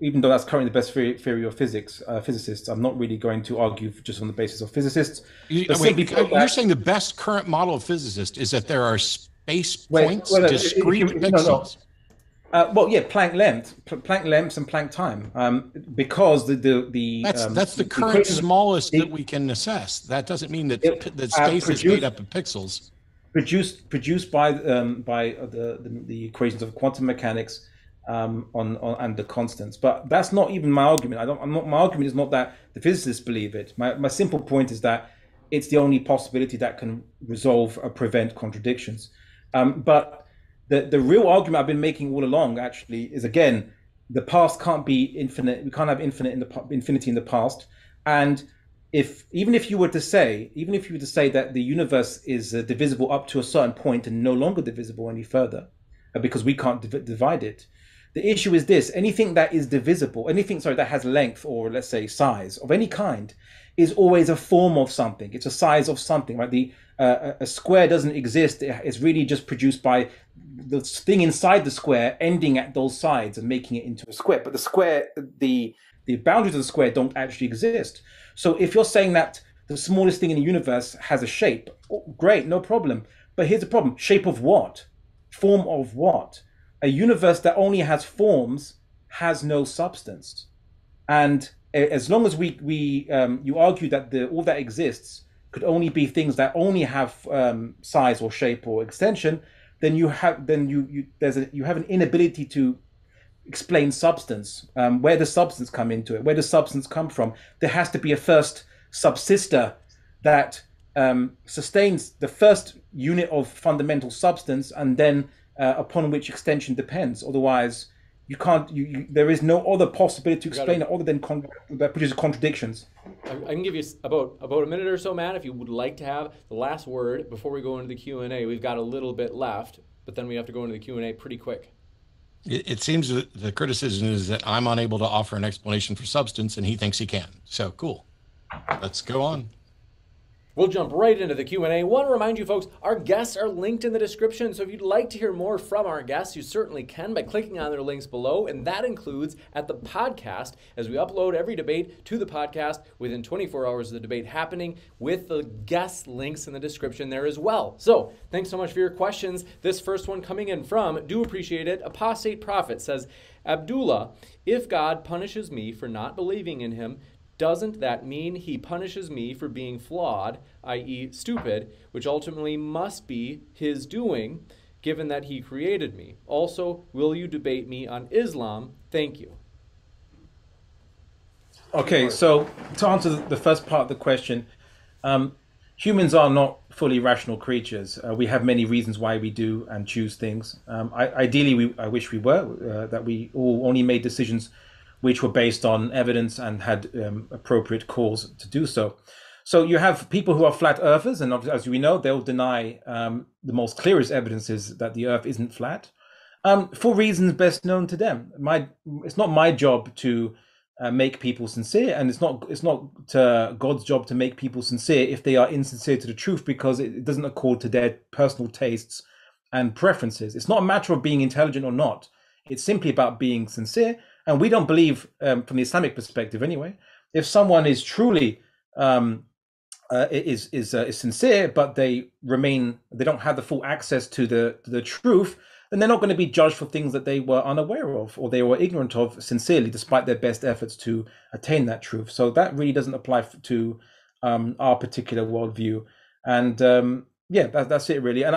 even though that's currently the best theory of physics, physicists, I'm not really going to argue just on the basis of physicists. You're saying the best current model of physicists is that there are space points, discrete pixels. Yeah, Planck length, and Planck time, because that's the current smallest that we can assess. That doesn't mean that space is made up of pixels. Produced by the equations of quantum mechanics and the constants, but that's not even my argument. My argument is not that the physicists believe it. My simple point is that it's the only possibility that can resolve or prevent contradictions. But the real argument I've been making all along actually is, again, the past can't be infinite. We can't have infinity in the past, and even if you were to say that the universe is divisible up to a certain point and no longer divisible any further, because we can't divide it, the issue is this: anything that is divisible, that has length or let's say size of any kind, is always a form of something. It's a size of something, right? A square doesn't exist. It's really just produced by the thing inside the square ending at those sides and making it into a square. But the boundaries of the square don't actually exist. So if you're saying that the smallest thing in the universe has a shape, great, no problem. But here's the problem: shape of what? Form of what? A universe that only has forms has no substance. And as long as you argue that all that exists could only be things that only have size or shape or extension, then you have an inability to explain substance. Where does substance come into it? Where does substance come from? There has to be a first subsister that sustains the first unit of fundamental substance, and then upon which extension depends. Otherwise, you can't. There is no other possibility to explain it other than that produces contradictions. I can give you about a minute or so, Matt, if you would like to have the last word before we go into the Q&A. We've got a little bit left, but then we have to go into the Q&A pretty quick. It seems that the criticism is that I'm unable to offer an explanation for substance, and he thinks he can. So cool. Let's go on. We'll jump right into the Q&A. Want to remind you folks, our guests are linked in the description. So if you'd like to hear more from our guests, you certainly can by clicking on their links below. And that includes at the podcast, as we upload every debate to the podcast within 24 hours of the debate happening, with the guest links in the description there as well. So thanks so much for your questions. This first one coming in from, do appreciate it, Apostate Prophet says, Abdullah, if God punishes me for not believing in him, doesn't that mean he punishes me for being flawed, i.e. stupid, which ultimately must be his doing, given that he created me? Also, will you debate me on Islam? Thank you. Okay, so to answer the first part of the question, humans are not fully rational creatures. We have many reasons why we do and choose things. Ideally, I wish we were, that we all only made decisions which were based on evidence and had appropriate cause to do so. So you have people who are flat earthers, and as we know, they'll deny the most clearest evidences that the earth isn't flat, for reasons best known to them. It's not my job to make people sincere, and it's not God's job to make people sincere if they are insincere to the truth, because it doesn't accord to their personal tastes and preferences. It's not a matter of being intelligent or not. It's simply about being sincere. And we don't believe, from the Islamic perspective anyway, if someone is truly is sincere, but they don't have the full access to the truth, then they're not going to be judged for things that they were unaware of or they were ignorant of sincerely, despite their best efforts to attain that truth. So that really doesn't apply to our particular worldview. And yeah, that's it really. And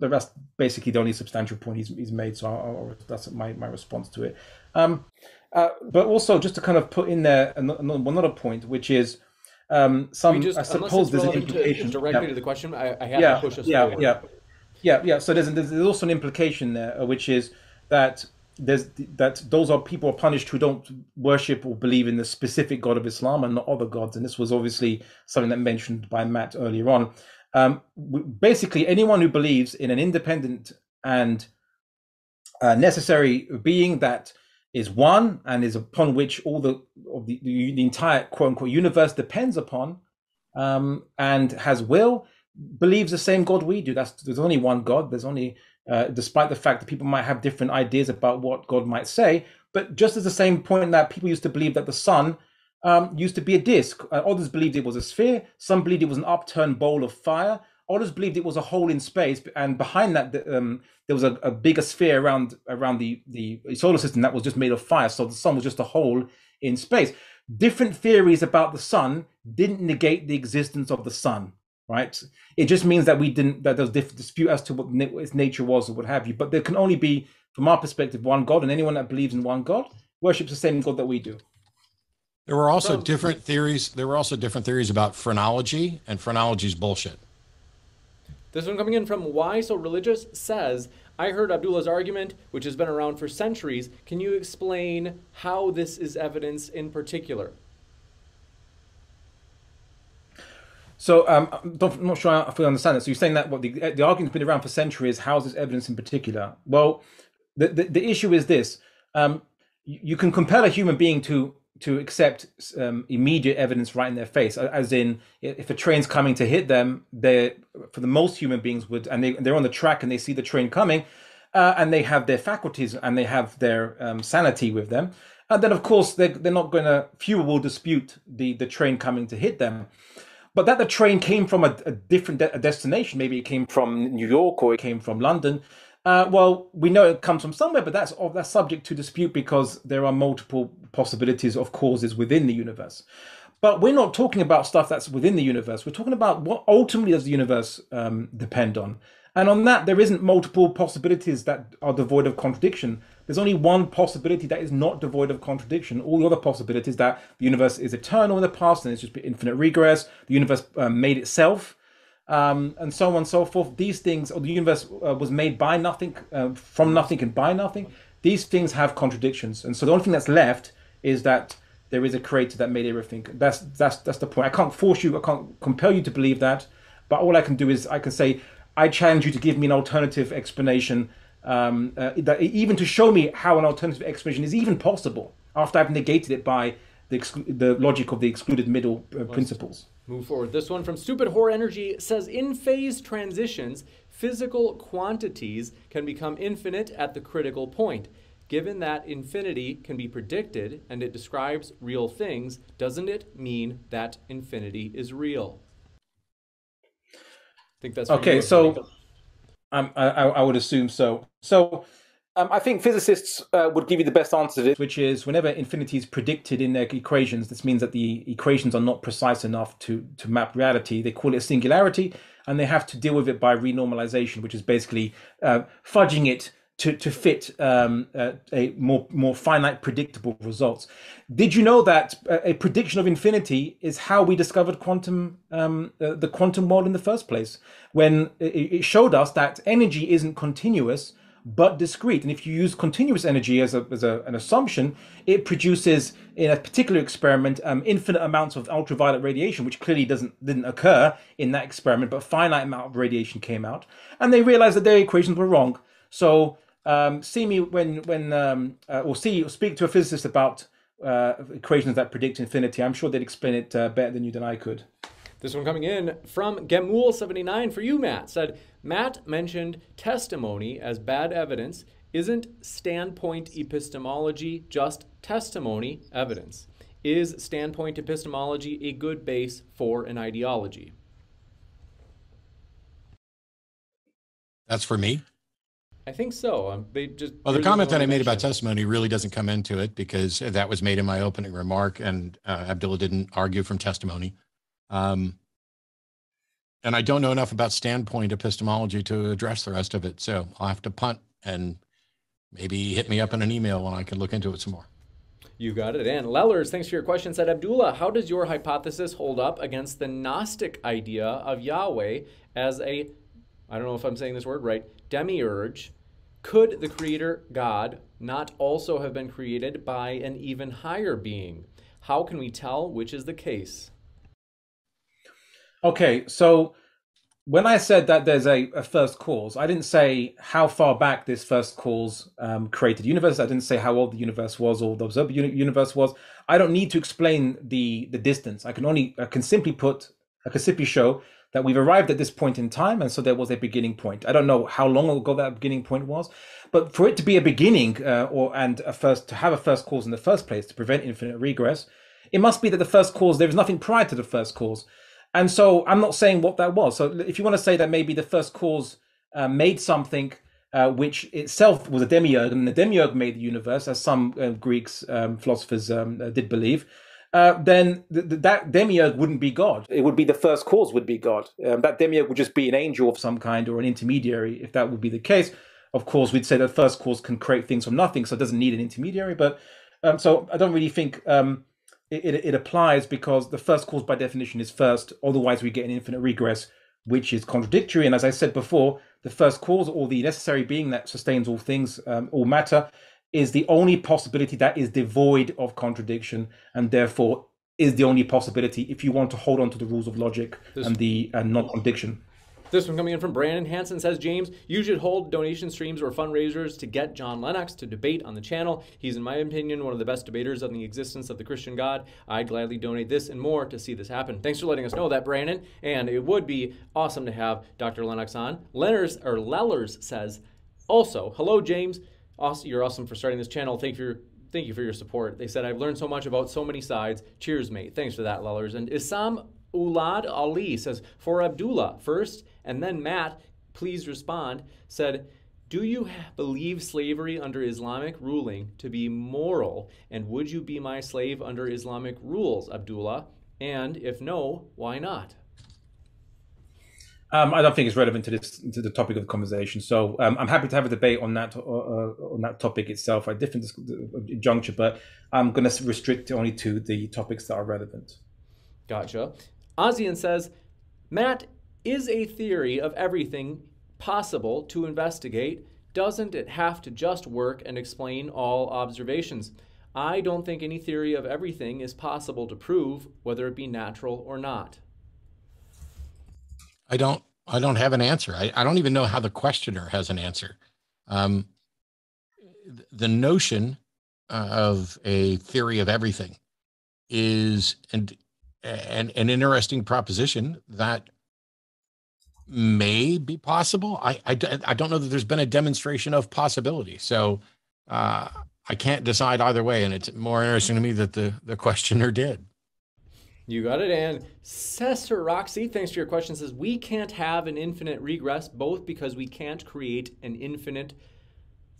that's basically the only substantial point he's made. So that's my response to it. But also just to kind of put in there another point, which is I suppose there's an implication directly to the question. I have to push us forward. So there's also an implication there, which is that those are people punished who don't worship or believe in the specific God of Islam and not other gods. And this was obviously something that mentioned by Matt earlier on. Basically, anyone who believes in an independent and necessary being that is one and is upon which all the entire quote unquote universe depends upon, and has will, believes the same God we do. There's only one God. There's only, despite the fact that people might have different ideas about what God might say, but just as the same point that people used to believe that the sun used to be a disc. Others believed it was a sphere. Some believed it was an upturned bowl of fire. Others believed it was a hole in space, and behind that there was a bigger sphere around the solar system that was just made of fire. So the sun was just a hole in space. Different theories about the sun didn't negate the existence of the sun, right? It just means that there was dispute as to what its nature was or what have you. But there can only be, from our perspective, one God, and anyone that believes in one God worships the same God that we do. There were also different theories. There were also different theories about phrenology, and phrenology's bullshit. This one coming in from Why So Religious says, I heard Abdullah's argument, which has been around for centuries. Can you explain how this is evidence in particular? So I'm not sure I fully understand it. So you're saying that what the argument's been around for centuries, how is this evidence in particular? Well, the issue is this. You can compel a human being to accept immediate evidence right in their face, as in if a train's coming to hit them, for the most human beings would, and they're on the track and they see the train coming, and they have their faculties and they have their sanity with them, and then of course they're not going to, few will dispute the train coming to hit them. But that the train came from a different destination, maybe it came from New York or it came from London, well, we know it comes from somewhere, but that's subject to dispute because there are multiple possibilities of causes within the universe. But we're not talking about stuff that's within the universe. We're talking about what ultimately does the universe depend on. And on that, there isn't multiple possibilities that are devoid of contradiction. There's only one possibility that is not devoid of contradiction. All the other possibilities that the universe is eternal in the past and it's just infinite regress, the universe made itself, and so on and so forth. These things, or the universe was made by nothing, from nothing and by nothing. These things have contradictions, and so the only thing that's left is that there is a creator that made everything. That's the point. I can't force you, I can't compel you to believe that, but all I can do is I can say, I challenge you to give me an alternative explanation, even to show me how an alternative explanation is even possible after I've negated it by the logic of the excluded middle principles. Move forward. This one from Stupid Horror Energy says, in phase transitions, physical quantities can become infinite at the critical point. Given that infinity can be predicted and it describes real things, doesn't it mean that infinity is real? I think that's okay. So I would assume so. So I think physicists would give you the best answer to this, which is whenever infinity is predicted in their equations, this means that the equations are not precise enough to map reality. They call it a singularity, and they have to deal with it by renormalization, which is basically fudging it to fit a more finite, predictable results. Did you know that a prediction of infinity is how we discovered quantum, the quantum world in the first place, when it showed us that energy isn't continuous, but discrete, and if you use continuous energy as an assumption, it produces, in a particular experiment, infinite amounts of ultraviolet radiation, which clearly didn't occur in that experiment, but a finite amount of radiation came out, and they realized that their equations were wrong. So see me or speak to a physicist about equations that predict infinity. I'm sure they'd explain it better than I could. This one coming in from Gemul79 for you, Matt, said, Matt mentioned testimony as bad evidence. Isn't standpoint epistemology just testimony evidence? Is standpoint epistemology a good base for an ideology? That's for me? I think so. Well, the comment that I made about testimony really doesn't come into it because that was made in my opening remark, and Abdullah didn't argue from testimony. And I don't know enough about standpoint epistemology to address the rest of it. So I'll have to punt, and maybe hit me up in an email when I can look into it some more. You got it. And Lellers, thanks for your question, said, Abdullah, how does your hypothesis hold up against the Gnostic idea of Yahweh as a, I don't know if I'm saying this word right, demiurge, Could the creator God not also have been created by an even higher being? How can we tell which is the case? Okay, so when I said that there's a first cause, I didn't say how far back this first cause created the universe. I didn't say how old the universe was or the observed universe was. I don't need to explain the distance. I can simply show that we've arrived at this point in time, and so there was a beginning point. I don't know how long ago that beginning point was, but for it to be a beginning to have a first cause in the first place, to prevent infinite regress, it must be that the first cause, there is nothing prior to the first cause. And so I'm not saying what that was. So if you want to say that maybe the first cause made something which itself was a demiurge, and the demiurge made the universe, as some Greeks philosophers did believe, then that demiurge wouldn't be God. It would be the first cause would be God. That demiurge would just be an angel of some kind or an intermediary. If that would be the case, of course, we'd say that first cause can create things from nothing, so it doesn't need an intermediary. But so I don't really think it applies, because the first cause by definition is first. Otherwise, we get an infinite regress, which is contradictory. And as I said before, the first cause, or the necessary being that sustains all things, all matter, is the only possibility that is devoid of contradiction, and therefore is the only possibility if you want to hold on to the rules of logic and the non-contradiction. This one coming in from Brandon Hansen says, James, you should hold donation streams or fundraisers to get John Lennox to debate on the channel. He's, in my opinion, one of the best debaters on the existence of the Christian God. I'd gladly donate this and more to see this happen. Thanks for letting us know that, Brandon. And it would be awesome to have Dr. Lennox on. Lellers says, also, hello, James. Awesome. You're awesome for starting this channel. Thank you for your support. They said, I've learned so much about so many sides. Cheers, mate. Thanks for that, Lellers. And Isam Ulad Ali says, for Abdullah first, and then Matt, please respond, said, do you believe slavery under Islamic ruling to be moral? And would you be my slave under Islamic rules, Abdullah? And if no, why not? I don't think it's relevant to the topic of the conversation. So I'm happy to have a debate on that topic itself at a different juncture, but I'm going to restrict it only to the topics that are relevant. Gotcha. Ozian says, Matt, is a theory of everything possible to investigate? Doesn't it have to just work and explain all observations? I don't think any theory of everything is possible to prove, whether it be natural or not. I don't have an answer. I don't even know how the questioner has an answer. The notion of a theory of everything is an interesting proposition that may be possible. I don't know that there's been a demonstration of possibility. So I can't decide either way. And it's more interesting to me that the questioner did. You got it. And Cesar Roxy, thanks for your question, says, we can't have an infinite regress, both because we can't create an infinite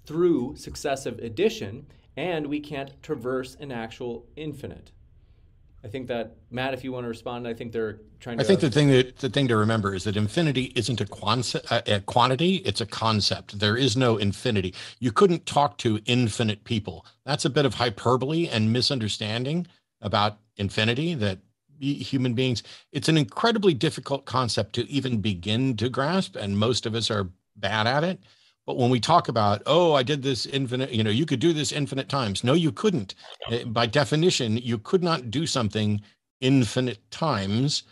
through successive addition, and we can't traverse an actual infinite. I think that, Matt, if you want to respond, I think they're trying to... I think the thing to remember is that infinity isn't a quantity, it's a concept. There is no infinity. You couldn't talk to infinite people. That's a bit of hyperbole and misunderstanding about infinity that human beings, it's an incredibly difficult concept to even begin to grasp, and most of us are bad at it. But when we talk about, oh, I did this infinite, you know, you could do this infinite times. No, you couldn't. By definition, you could not do something infinite times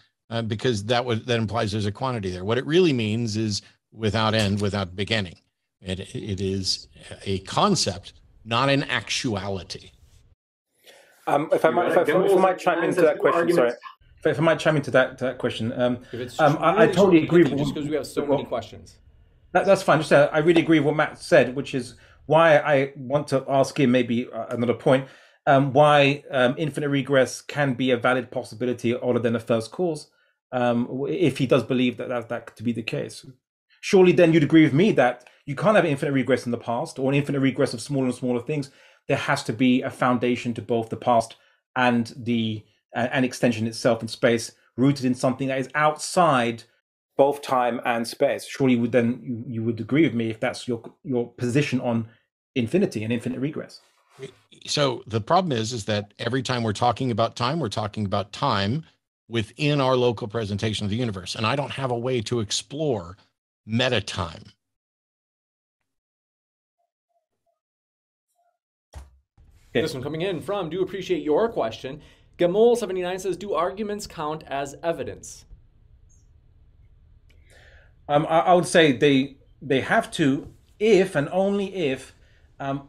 because that implies there's a quantity there. What it really means is without end, without beginning. It is a concept, not an actuality. If I might chime into that question, sorry. If I might chime into that question, I totally agree. Just because we have so many questions. That's fine. Just, I really agree with what Matt said, which is why I want to ask him maybe another point, why infinite regress can be a valid possibility other than a first cause, if he does believe that to be the case. Surely then you'd agree with me that you can't have infinite regress in the past or an infinite regress of smaller and smaller things. There has to be a foundation to both the past and the an extension itself in space, rooted in something that is outside both time and space. Surely you would agree with me if that's your position on infinity and infinite regress. So the problem is that every time we're talking about time within our local presentation of the universe. And I don't have a way to explore meta time. Okay. This one coming in from, do appreciate your question. Gamol79 says, do arguments count as evidence? I would say they have to, if and only if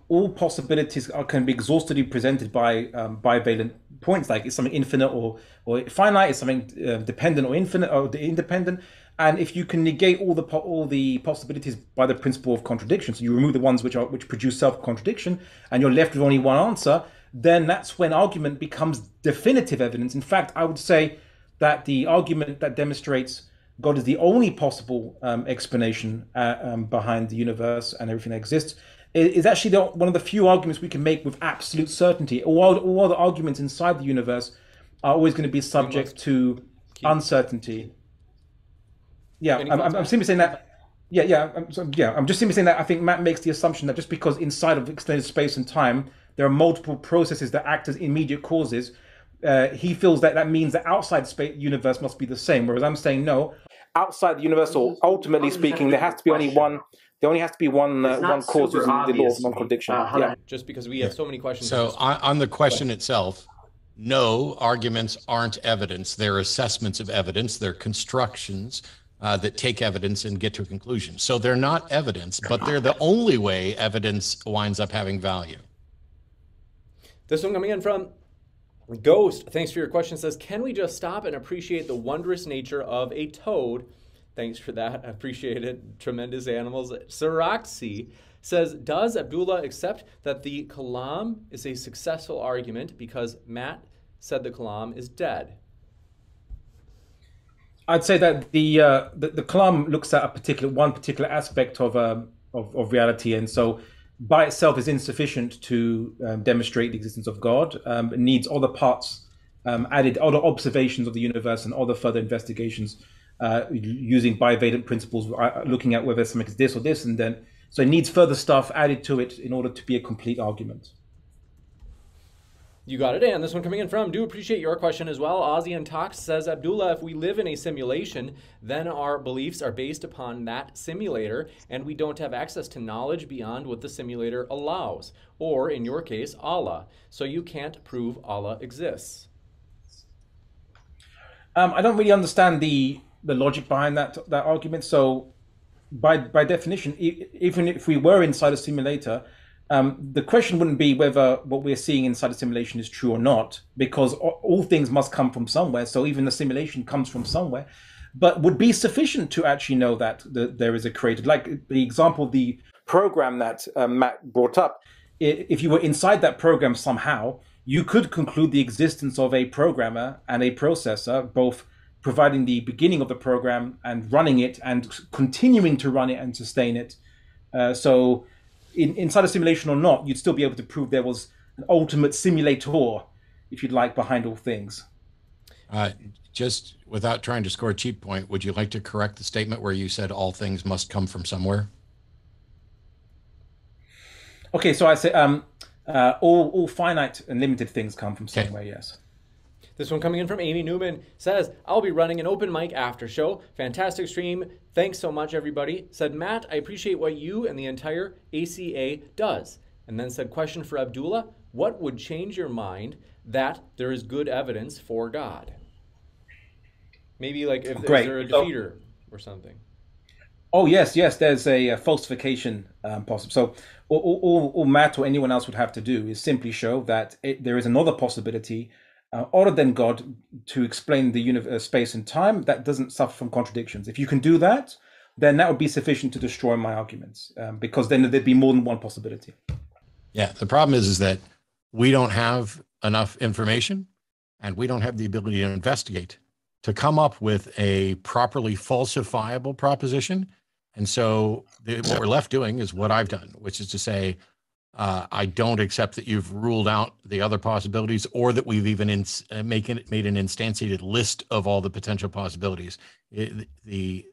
all possibilities can be exhaustively presented by bivalent points, like it's something infinite or finite, it's something dependent or infinite or independent. And if you can negate all the possibilities by the principle of contradiction, so you remove the ones which produce self-contradiction, and you're left with only one answer, then that's when argument becomes definitive evidence. In fact, I would say that the argument that demonstrates God is the only possible explanation behind the universe and everything that exists is actually one of the few arguments we can make with absolute certainty. All the arguments inside the universe are always going to be subject to uncertainty. Yeah, I'm simply saying that. I'm just simply saying that I think Matt makes the assumption that just because inside of extended space and time there are multiple processes that act as immediate causes, he feels that that means that outside space universe must be the same. Whereas I'm saying no, outside the universe, or ultimately speaking, there has to be only one. There only has to be one cause using the law of non-contradiction. Yeah. Just because we have so many questions. So on the question itself, no, arguments aren't evidence. They're assessments of evidence. They're constructions that take evidence and get to a conclusion. So they're not evidence, but they're the only way evidence winds up having value. This one coming in from Ghost. Thanks for your question. Says, can we just stop and appreciate the wondrous nature of a toad? Thanks for that. I appreciate it. Tremendous animals. Siraxi says, does Abdullah accept that the Kalam is a successful argument because Matt said the Kalam is dead? I'd say that the Kalam looks at one particular aspect of reality, and so by itself is insufficient to demonstrate the existence of God. It needs other parts added, other observations of the universe, and other further investigations. Using bivalent principles, looking at whether something is this or this, and then so it needs further stuff added to it in order to be a complete argument. You got it. And this one coming in from, do appreciate your question as well. Ozzy and Tox says, Abdullah, if we live in a simulation, then our beliefs are based upon that simulator, and we don't have access to knowledge beyond what the simulator allows, or in your case, Allah. So you can't prove Allah exists. I don't really understand the logic behind that argument. So by definition, even if we were inside a simulator, the question wouldn't be whether what we're seeing inside a simulation is true or not, because all things must come from somewhere. So even the simulation comes from somewhere, but would be sufficient to actually know that there is a creator. Like the example of the program that Matt brought up, if you were inside that program somehow, you could conclude the existence of a programmer and a processor, both providing the beginning of the program and running it and continuing to run it and sustain it. So inside a simulation or not, you'd still be able to prove there was an ultimate simulator, if you'd like, behind all things. Just without trying to score a cheap point, would you like to correct the statement where you said all things must come from somewhere? Okay, so I say all finite and limited things come from somewhere, okay. Yes. This one coming in from Amy Newman says, I'll be running an open mic after show. Fantastic stream. Thanks so much, everybody. Said, Matt, I appreciate what you and the entire ACA does. And then said, question for Abdullah, what would change your mind that there is good evidence for God? Maybe like if there's a defeater or something. Oh, yes, there's a falsification possible. So all Matt or anyone else would have to do is simply show that there is another possibility other than God to explain the universe, space and time that doesn't suffer from contradictions. If you can do that, then that would be sufficient to destroy my arguments, because then there'd be more than one possibility. Yeah, the problem is that we don't have enough information and we don't have the ability to investigate to come up with a properly falsifiable proposition. And so what we're left doing is what I've done, which is to say, I don't accept that you've ruled out the other possibilities or that we've even made an instantiated list of all the potential possibilities. The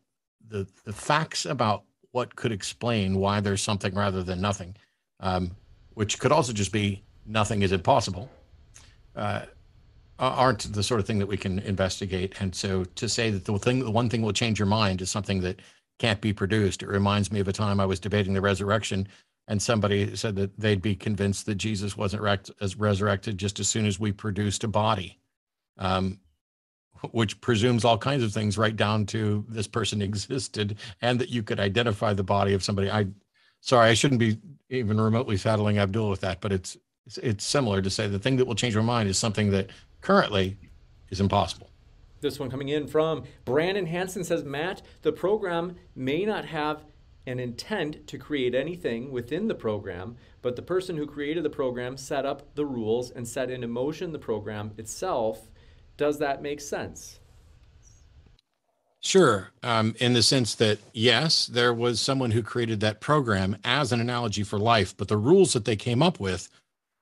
facts about what could explain why there's something rather than nothing, which could also just be nothing is impossible, aren't the sort of thing that we can investigate. And so to say that the one thing will change your mind is something that can't be produced. It reminds me of a time I was debating the resurrection And somebody said that they'd be convinced that Jesus wasn't resurrected just as soon as we produced a body, which presumes all kinds of things right down to this person existed and that you could identify the body of somebody. Sorry, I shouldn't be even remotely saddling Abdul with that, but it's similar to say the thing that will change your mind is something that currently is impossible. This one coming in from Brandon Hansen says, Matt, the program may not have an intent to create anything within the program, but the person who created the program set up the rules and set into motion the program itself. Does that make sense? Sure, in the sense that, yes, there was someone who created that program as an analogy for life, but the rules that they came up with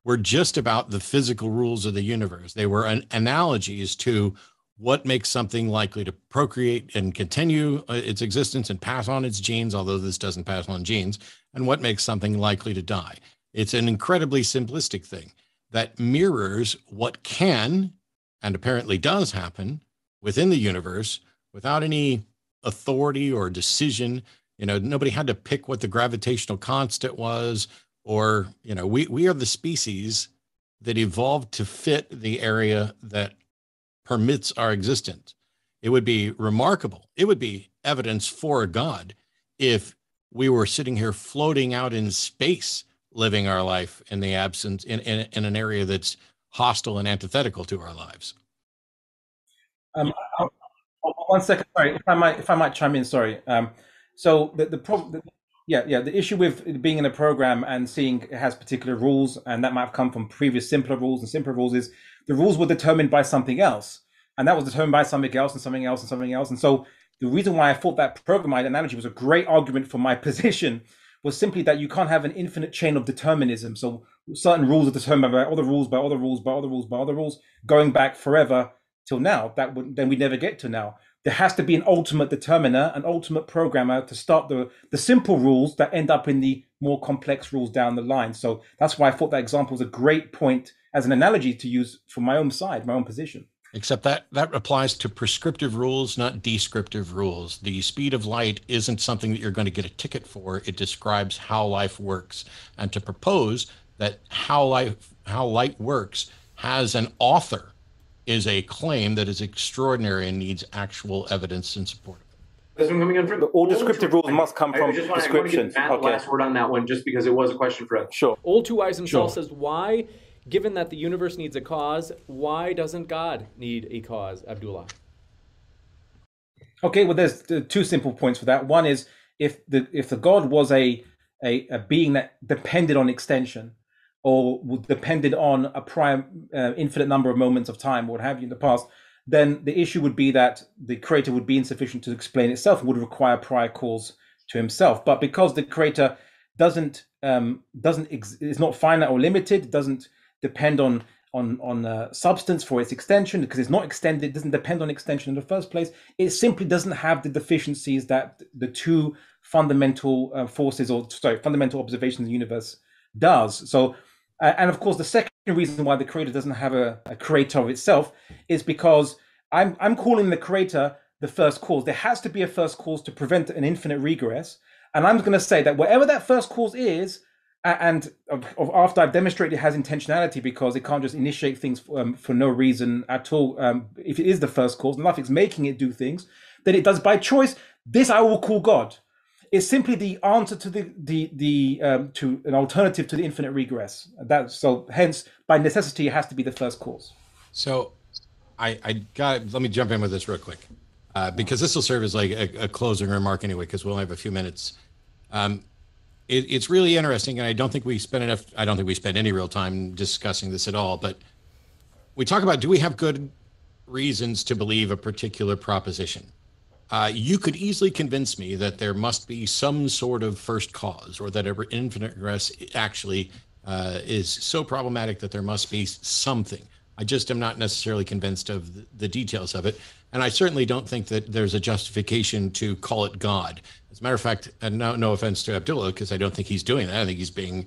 were just about the physical rules of the universe. They were analogies to what makes something likely to procreate and continue its existence and pass on its genes, although this doesn't pass on genes, and what makes something likely to die. It's an incredibly simplistic thing that mirrors what can and apparently does happen within the universe without any authority or decision. You know, nobody had to pick what the gravitational constant was, or, you know, we are the species that evolved to fit the area that permits our existence. It would be remarkable. It would be evidence for a God if we were sitting here floating out in space, living our life in the absence, in an area that's hostile and antithetical to our lives. One second, sorry, if I might chime in, sorry. So the problem, the issue with being in a program and seeing it has particular rules, and that might have come from previous simpler rules and simpler rules, is the rules were determined by something else, and that was determined by something else and something else and something else. And so the reason why I thought that program, my analogy, was a great argument for my position was simply that you can't have an infinite chain of determinism. So certain rules are determined by other rules, by other rules, by other rules, by other rules, going back forever till now. That would, then we'd never get to now. There has to be an ultimate determiner, an ultimate programmer to start the simple rules that end up in the more complex rules down the line. So that's why I thought that example was a great point as an analogy to use for my own side, my own position. Except that applies to prescriptive rules, not descriptive rules. The speed of light isn't something that you're going to get a ticket for. It describes how life works. And to propose that how light works has an author is a claim that is extraordinary and needs actual evidence in support of it. This one coming in from all descriptive rules must come from descriptions. I want to get Matt the last word on that one, just because it was a question for us. Sure. Old Two Wise himself says, why, given that the universe needs a cause, why doesn't God need a cause, Abdullah? Okay, well, there's two simple points for that. One is, if the God was a being that depended on extension, or depended on a prime infinite number of moments of time, or what have you in the past, then the issue would be that the creator would be insufficient to explain itself, would require prior cause to himself. But because the creator is not finite or limited, doesn't depend on substance for its extension, because it's not extended, doesn't depend on extension in the first place, it simply doesn't have the deficiencies that the two fundamental fundamental observations in the universe does. So, and of course, the second reason why the creator doesn't have a creator of itself is because I'm calling the creator the first cause. There has to be a first cause to prevent an infinite regress. And I'm going to say that whatever that first cause is, and after I've demonstrated it has intentionality, because it can't just initiate things for no reason at all, if it is the first cause, and nothing's making it do things, then it does by choice. This I will call God. It's simply the answer to to an alternative to the infinite regress. So hence, by necessity, it has to be the first cause. So let me jump in with this real quick, because this will serve as like a closing remark anyway, because we only have a few minutes. It's really interesting, and I don't think we spend any real time discussing this at all, but we talk about, do we have good reasons to believe a particular proposition? You could easily convince me that there must be some sort of first cause, or that infinite regress actually is so problematic that there must be something. I just am not necessarily convinced of the details of it. And I certainly don't think that there's a justification to call it God. As a matter of fact, and no offense to Abdullah, because I don't think he's doing that. I think he's being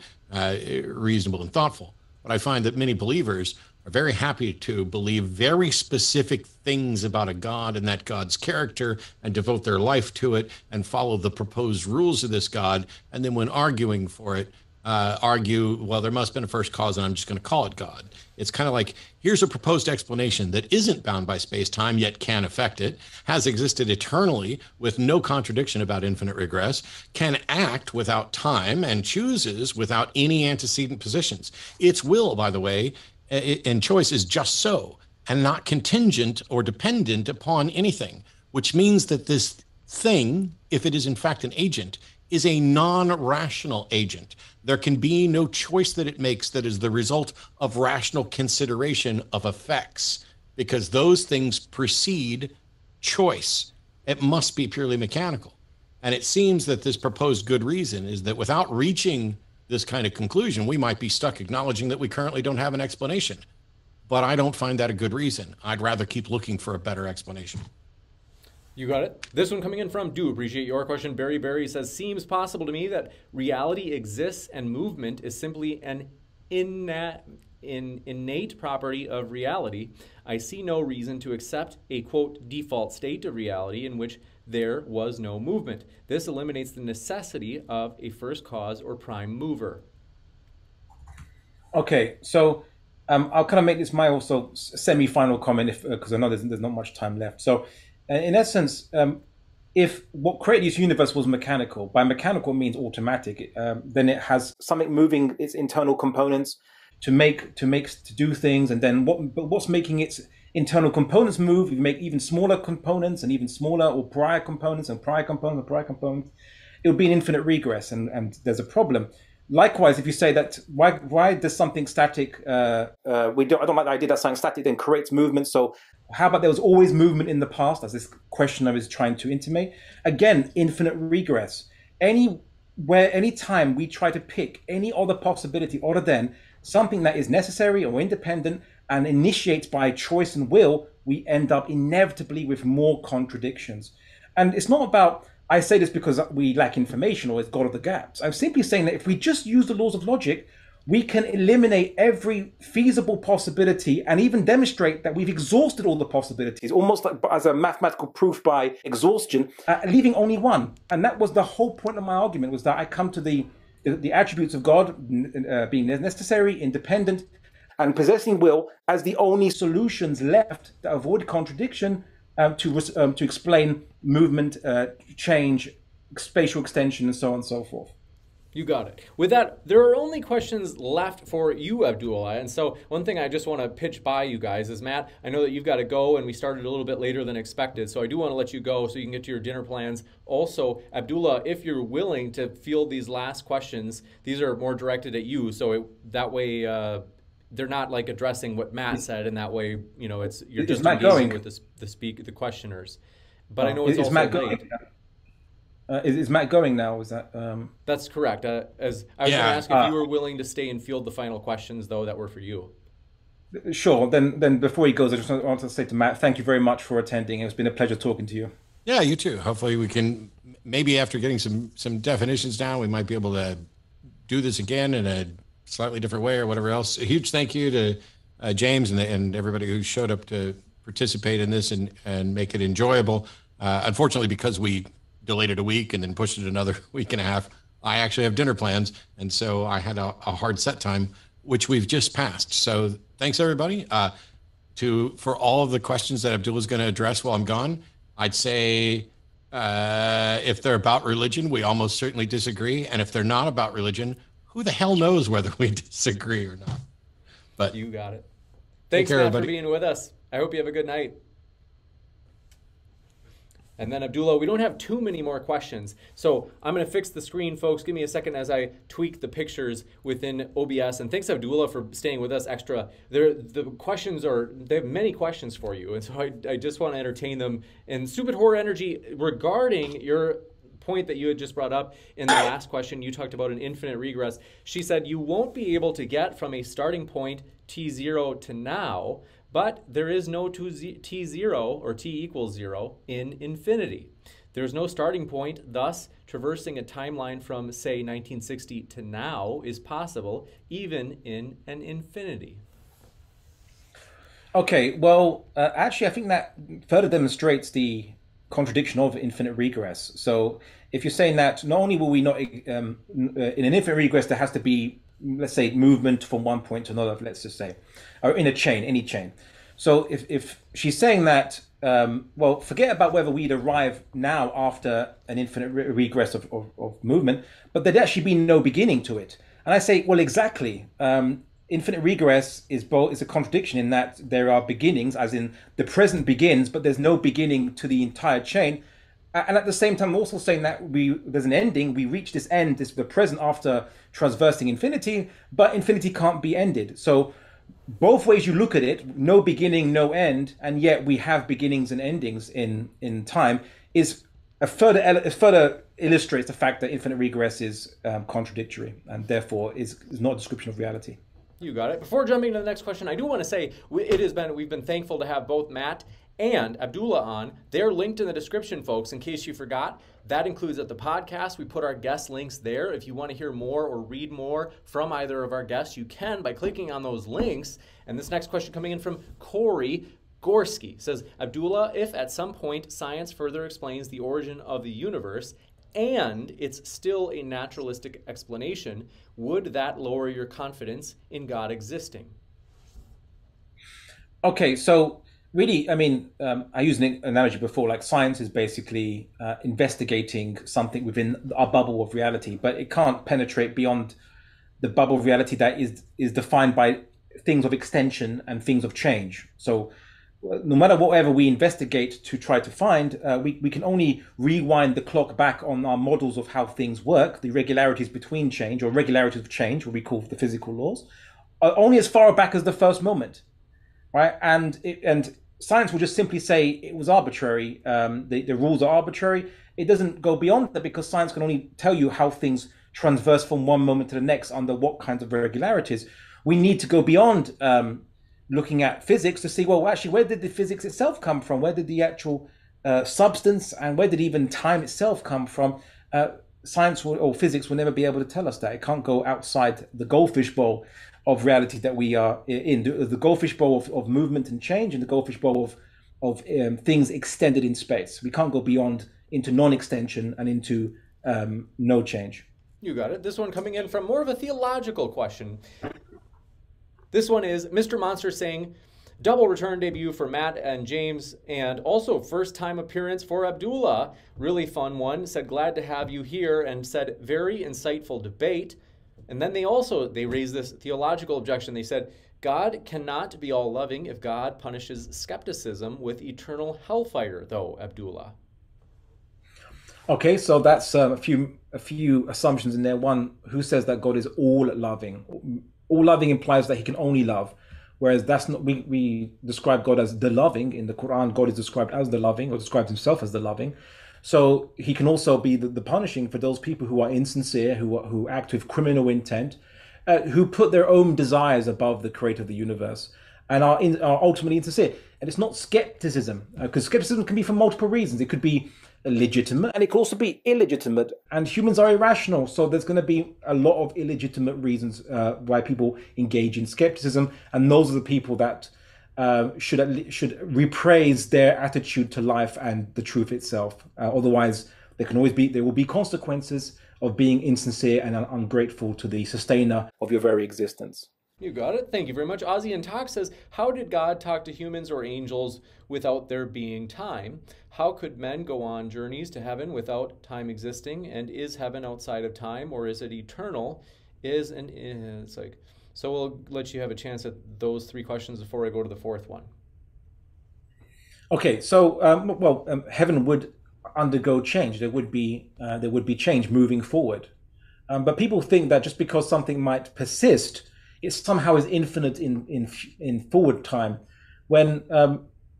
reasonable and thoughtful. But I find that many believers are very happy to believe very specific things about a God and that God's character, and devote their life to it and follow the proposed rules of this God. And then when arguing for it, argue, well, there must have been a first cause, and I'm just going to call it God. It's kind of like, here's a proposed explanation that isn't bound by space-time, yet can affect it, has existed eternally with no contradiction about infinite regress, can act without time, and chooses without any antecedent positions. Its will, by the way, and choice is just so, and not contingent or dependent upon anything, which means that this thing, if it is in fact an agent, is a non-rational agent. There can be no choice that it makes that is the result of rational consideration of effects, because those things precede choice. It must be purely mechanical. And it seems that this proposed good reason is that without reaching this kind of conclusion, we might be stuck acknowledging that we currently don't have an explanation. But I don't find that a good reason. I'd rather keep looking for a better explanation. You got it. This one coming in from Do Appreciate Your Question. Barry Barry says, seems possible to me that reality exists and movement is simply an innate property of reality. I see no reason to accept a, quote, default state of reality in which there was no movement. This eliminates the necessity of a first cause or prime mover. Okay, so I'll kind of make this my also semi-final comment, if because I know there's not much time left. So, in essence, if what created this universe was mechanical, by mechanical means automatic, then it has something moving its internal components to do things, and then what's making its internal components move? We make even smaller components and even smaller, or prior components and prior components and prior components. It would be an infinite regress, and there's a problem. Likewise, if you say that why does something static? I don't like the idea that something static then creates movement. So how about there was always movement in the past, as this questioner is trying to intimate? Again, infinite regress. Any time we try to pick any other possibility other than something that is necessary or independent and initiates by choice and will, we end up inevitably with more contradictions. And it's not about, I say this because we lack information or it's God of the gaps. I'm simply saying that if we just use the laws of logic, we can eliminate every feasible possibility and even demonstrate that we've exhausted all the possibilities, almost like as a mathematical proof by exhaustion, leaving only one. And that was the whole point of my argument, was that I come to the attributes of God being necessary, independent, and possessing will as the only solutions left that avoid contradiction to explain movement, change, spatial extension, and so on and so forth. You got it. With that, there are only questions left for you, Abdullah. And so one thing I just want to pitch by you guys is, Matt, I know that you've got to go, and we started a little bit later than expected. So I do want to let you go so you can get to your dinner plans. Also, Abdullah, if you're willing to field these last questions, these are more directed at you. So that way they're not like addressing what Matt said, and that way, you know, it's you're just engaging with the questioners. But I know it's also Matt late. Is Matt going now? Is that? That's correct. I was going to ask if you were willing to stay and field the final questions, though, that were for you. Sure. Then before he goes, I just want to say to Matt, thank you very much for attending. It's been a pleasure talking to you. Yeah, you too. Hopefully we can, maybe after getting some definitions down, we might be able to do this again in a slightly different way or whatever else. A huge thank you to James and everybody who showed up to participate in this and make it enjoyable. Unfortunately, because we delayed it a week and then pushed it another week and a half, I actually have dinner plans, and so I had a hard set time, which we've just passed. So thanks everybody for all of the questions that Abdullah's going to address while I'm gone. I'd say if they're about religion, we almost certainly disagree, and if they're not about religion, who the hell knows whether we disagree or not. But you got it. Thanks, Matt, for being with us. I hope you have a good night. And then Abdullah, we don't have too many more questions. So I'm gonna fix the screen, folks. Give me a second as I tweak the pictures within OBS. And thanks, Abdullah, for staying with us extra. They have many questions for you. And so I just wanna entertain them. And Stupid Horror Energy, regarding your point that you had just brought up in the last question, you talked about an infinite regress. She said, you won't be able to get from a starting point T0 to now, but there is no T0 or T = 0 in infinity. There's no starting point, thus traversing a timeline from, say, 1960 to now is possible, even in an infinity. Okay, well, actually, I think that further demonstrates the contradiction of infinite regress. So if you're saying that not only will we not, in an infinite regress, there has to be, let's say, movement from one point to another, let's just say, or in a chain, any chain. So if she's saying that, well, forget about whether we'd arrive now after an infinite regress of movement, but there'd actually be no beginning to it. And I say, well, exactly. Infinite regress is a contradiction in that there are beginnings, as in the present begins, but there's no beginning to the entire chain. And at the same time, also saying that there's an ending, we reach this end, the present, after traversing infinity, but infinity can't be ended. So both ways you look at it, no beginning, no end, and yet we have beginnings and endings in time, is further illustrates the fact that infinite regress is contradictory and therefore is not a description of reality. You got it. Before jumping to the next question, I do want to say we've been thankful to have both Matt and Abdullah on. They're linked in the description, folks, in case you forgot. That includes at the podcast. We put our guest links there. If you want to hear more or read more from either of our guests, you can by clicking on those links. And this next question coming in from Corey Gorski says, Abdullah, if at some point science further explains the origin of the universe and it's still a naturalistic explanation, would that lower your confidence in God existing? Okay, so really, I mean, I used an analogy before, like science is basically investigating something within our bubble of reality, but it can't penetrate beyond the bubble of reality that is defined by things of extension and things of change. So no matter whatever we investigate to try to find, we can only rewind the clock back on our models of how things work, the regularities between change, or regularities of change, what we call the physical laws, are only as far back as the first moment, right? And science will just simply say it was arbitrary, the rules are arbitrary. It doesn't go beyond that because science can only tell you how things transverse from one moment to the next under what kinds of regularities. We need to go beyond looking at physics to see, well, actually, where did the physics itself come from? Where did the actual substance and where did even time itself come from? Science or physics will never be able to tell us that. It can't go outside the goldfish bowl of reality that we are in, the goldfish bowl of movement and change and the goldfish bowl of things extended in space. We can't go beyond into non-extension and into no change. You got it. This one coming in from more of a theological question. This one is Mr. Monster saying, double return debut for Matt and James, and also first time appearance for Abdullah. Really fun one. Said, glad to have you here, and said, very insightful debate. And then they raised this theological objection. They said, God cannot be all loving if God punishes skepticism with eternal hellfire, though, Abdullah. Okay, so that's a few assumptions in there. One, who says that God is all loving? All loving implies that he can only love, whereas that's not, we describe God as the loving. In the Qur'an, God is described as the loving, or describes himself as the loving. So he can also be the punishing for those people who are insincere, who act with criminal intent, who put their own desires above the creator of the universe and are ultimately insincere. And it's not skepticism, because skepticism can be for multiple reasons. It could be legitimate and it could also be illegitimate, and humans are irrational, so there's going to be a lot of illegitimate reasons why people engage in skepticism, and those are the people that should repraise their attitude to life and the truth itself. Otherwise, there will be consequences of being insincere and ungrateful to the sustainer of your very existence. You got it. Thank you very much. Ozzy and Talk says, how did God talk to humans or angels without there being time? How could men go on journeys to heaven without time existing? And is heaven outside of time, or is it eternal? It's like, so we'll let you have a chance at those three questions before I go to the fourth one. Okay. So, heaven would undergo change. There would be change moving forward. But people think that just because something might persist, it somehow is infinite in forward time, when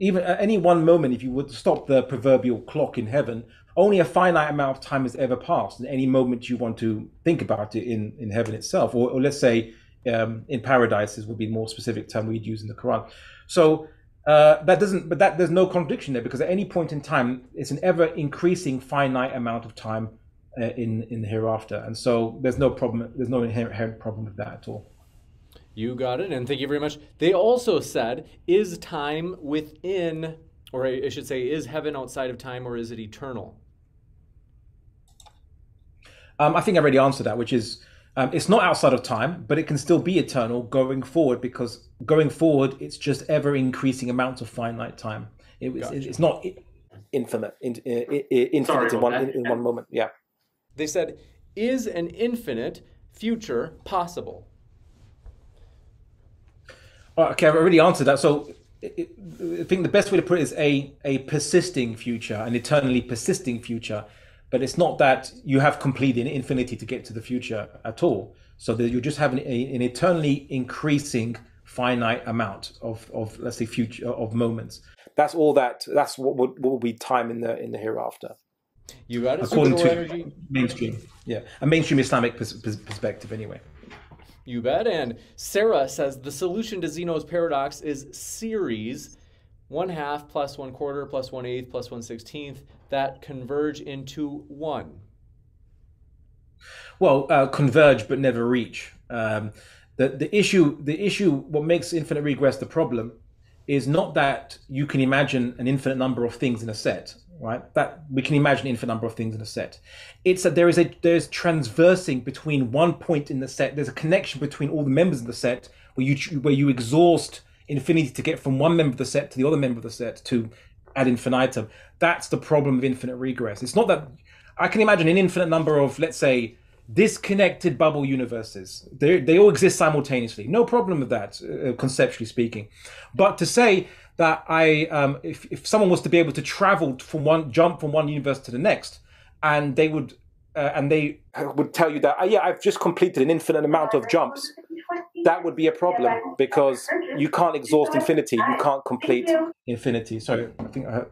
even at any one moment, if you would stop the proverbial clock in heaven, only a finite amount of time has ever passed. And any moment you want to think about it in heaven itself, or let's say in paradise, would be a more specific term we'd use in the Quran. So there's no contradiction there, because at any point in time, it's an ever increasing finite amount of time in the hereafter, and so there's no problem. There's no inherent problem with that at all. You got it, and thank you very much. They also said, is time within Or I should say, is heaven outside of time, or is it eternal? I think I already answered that, which is it's not outside of time, but it can still be eternal going forward, because going forward, it's just ever increasing amounts of finite time. It's not infinite, in one moment. Yeah. They said, is an infinite future possible? Okay, I've already answered that. So I think the best way to put it is a persisting future, an eternally persisting future. But it's not that you have completed infinity to get to the future at all. So that you just have an eternally increasing finite amount of let's say future of moments. That's all that. That's what will be time in the hereafter. You got it. According to mainstream, yeah, a mainstream Islamic perspective, anyway. You bet. And Sarah says the solution to Zeno's paradox is series 1/2 plus 1/4 plus 1/8 plus 1/16 that converge into one. Well, converge but never reach. The issue. What makes infinite regress the problem is not that you can imagine an infinite number of things in a set, right? That we can imagine an infinite number of things in a set. It's that there's transversing between one point in the set. There's a connection between all the members of the set where you exhaust infinity to get from one member of the set to the other member of the set to ad infinitum. That's the problem of infinite regress. It's not that I can imagine an infinite number of, let's say, disconnected bubble universes. They all exist simultaneously. No problem with that, conceptually speaking. But to say that if someone was to be able to jump from one universe to the next, and they would tell you that, yeah, I've just completed an infinite amount of jumps, that would be a problem, because you can't exhaust infinity. You can't complete infinity. Sorry, I think I'm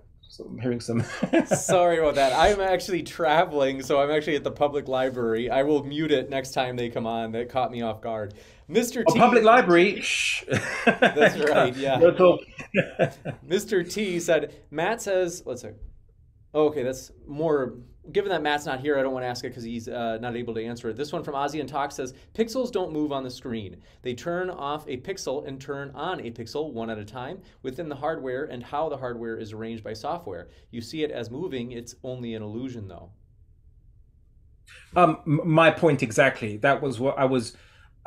hearing some. Sorry about that. I'm actually traveling, so I'm actually at the public library. I will mute it next time they come on. That caught me off guard. Mr. T. Public library. Shh. That's right. Yeah. No talk. Mr. T said, Matt says, let's see. Okay, that's more. Given that Matt's not here, I don't want to ask it because he's not able to answer it. This one from Ozzy and Talk says, pixels don't move on the screen. They turn off a pixel and turn on a pixel one at a time within the hardware and how the hardware is arranged by software. You see it as moving. It's only an illusion, though. My point exactly. That was what I was.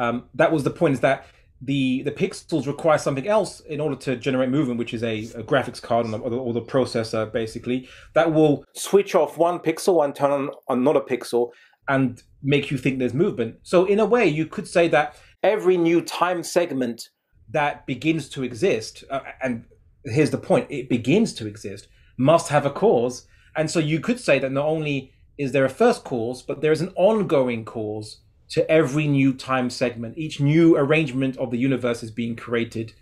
That was the point, is that the pixels require something else in order to generate movement, which is a graphics card or the processor, basically, that will switch off one pixel and turn on another pixel and make you think there's movement. So in a way, you could say that every new time segment that begins to exist, and here's the point, it begins to exist, must have a cause. And so you could say that not only is there a first cause, but there is an ongoing cause to every new time segment. Each new arrangement of the universe is being created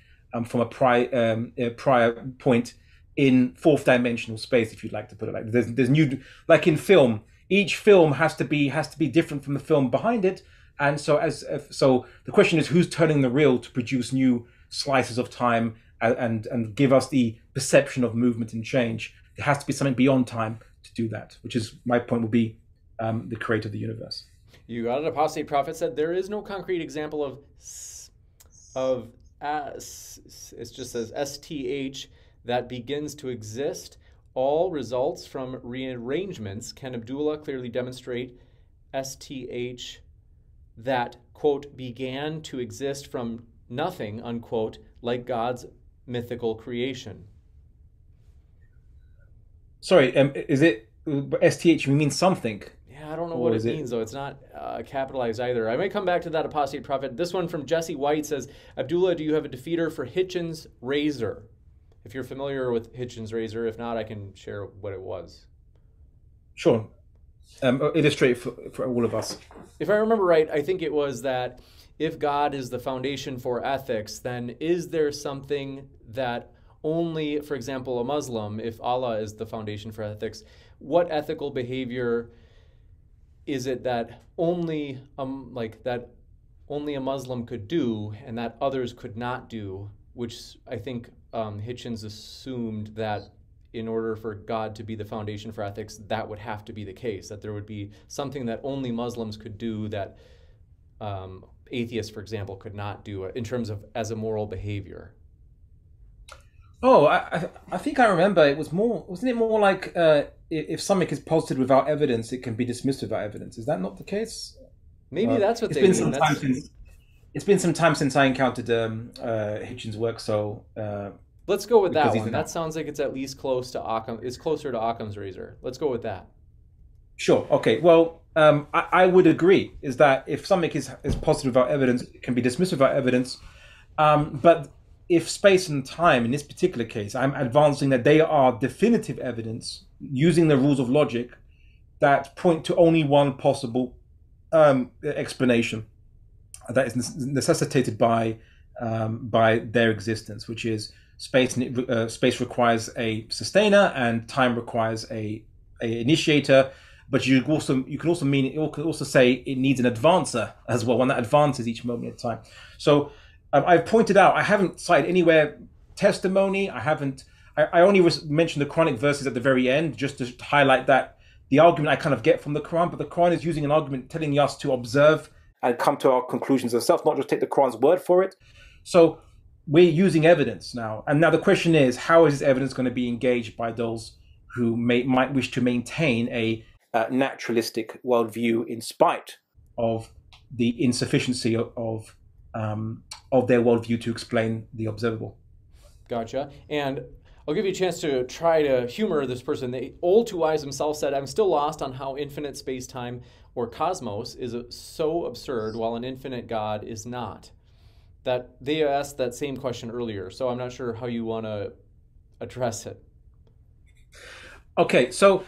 from a prior point in fourth dimensional space, if you'd like to put it like that. There's new, like in film, each film has to be different from the film behind it. And so so the question is, who's turning the reel to produce new slices of time and give us the perception of movement and change? There has to be something beyond time to do that, which is my point would be the creator of the universe. You got it. Apostate Prophet said there is no concrete example it just says STH that begins to exist. All results from rearrangements. Can Abdullah clearly demonstrate STH that, quote, began to exist from nothing, unquote, like God's mythical creation? Sorry, is it STH? We mean something. I don't know what it means, though. It's not capitalized either. I may come back to that, Apostate Prophet. This one from Jesse White says, Abdullah, do you have a defeater for Hitchens Razor? If you're familiar with Hitchens Razor, if not, I can share what it was. Sure. Illustrate for all of us. If I remember right, I think it was that if God is the foundation for ethics, then is there something that only, for example, a Muslim, if Allah is the foundation for ethics, what ethical behavior is it that only a Muslim could do and that others could not do, which I think Hitchens assumed that in order for God to be the foundation for ethics, that would have to be the case, that there would be something that only Muslims could do that atheists, for example, could not do in terms of as a moral behavior. Oh, I think I remember. It was more, wasn't it more like if something is posited without evidence, it can be dismissed without evidence. Is that not the case? Maybe that's what they mean. It's been some time since I encountered Hitchens' work, so let's go with that one. That sounds like it's at least close to Occam. It's closer to Occam's razor. Let's go with that. Sure. Okay. Well, I would agree. Is that if something is posited without evidence, it can be dismissed without evidence, but if space and time, in this particular case, I'm advancing that they are definitive evidence using the rules of logic that point to only one possible explanation that is necessitated by their existence, which is space. Space requires a sustainer, and time requires a initiator. But you could also say it needs an advancer as well, one that advances each moment in time. So. I've pointed out, I haven't cited anywhere testimony. I only mentioned the Quranic verses at the very end, just to highlight that the argument I kind of get from the Quran, but the Quran is using an argument telling us to observe and come to our conclusions ourselves, not just take the Quran's word for it. So we're using evidence now. And now the question is, how is this evidence going to be engaged by those who might wish to maintain a naturalistic worldview in spite of the insufficiency of their worldview to explain the observable. Gotcha. And I'll give you a chance to try to humor this person. The old two wise himself said, "I'm still lost on how infinite space-time or cosmos is so absurd while an infinite God is not." That they asked that same question earlier, so I'm not sure how you want to address it. Okay, so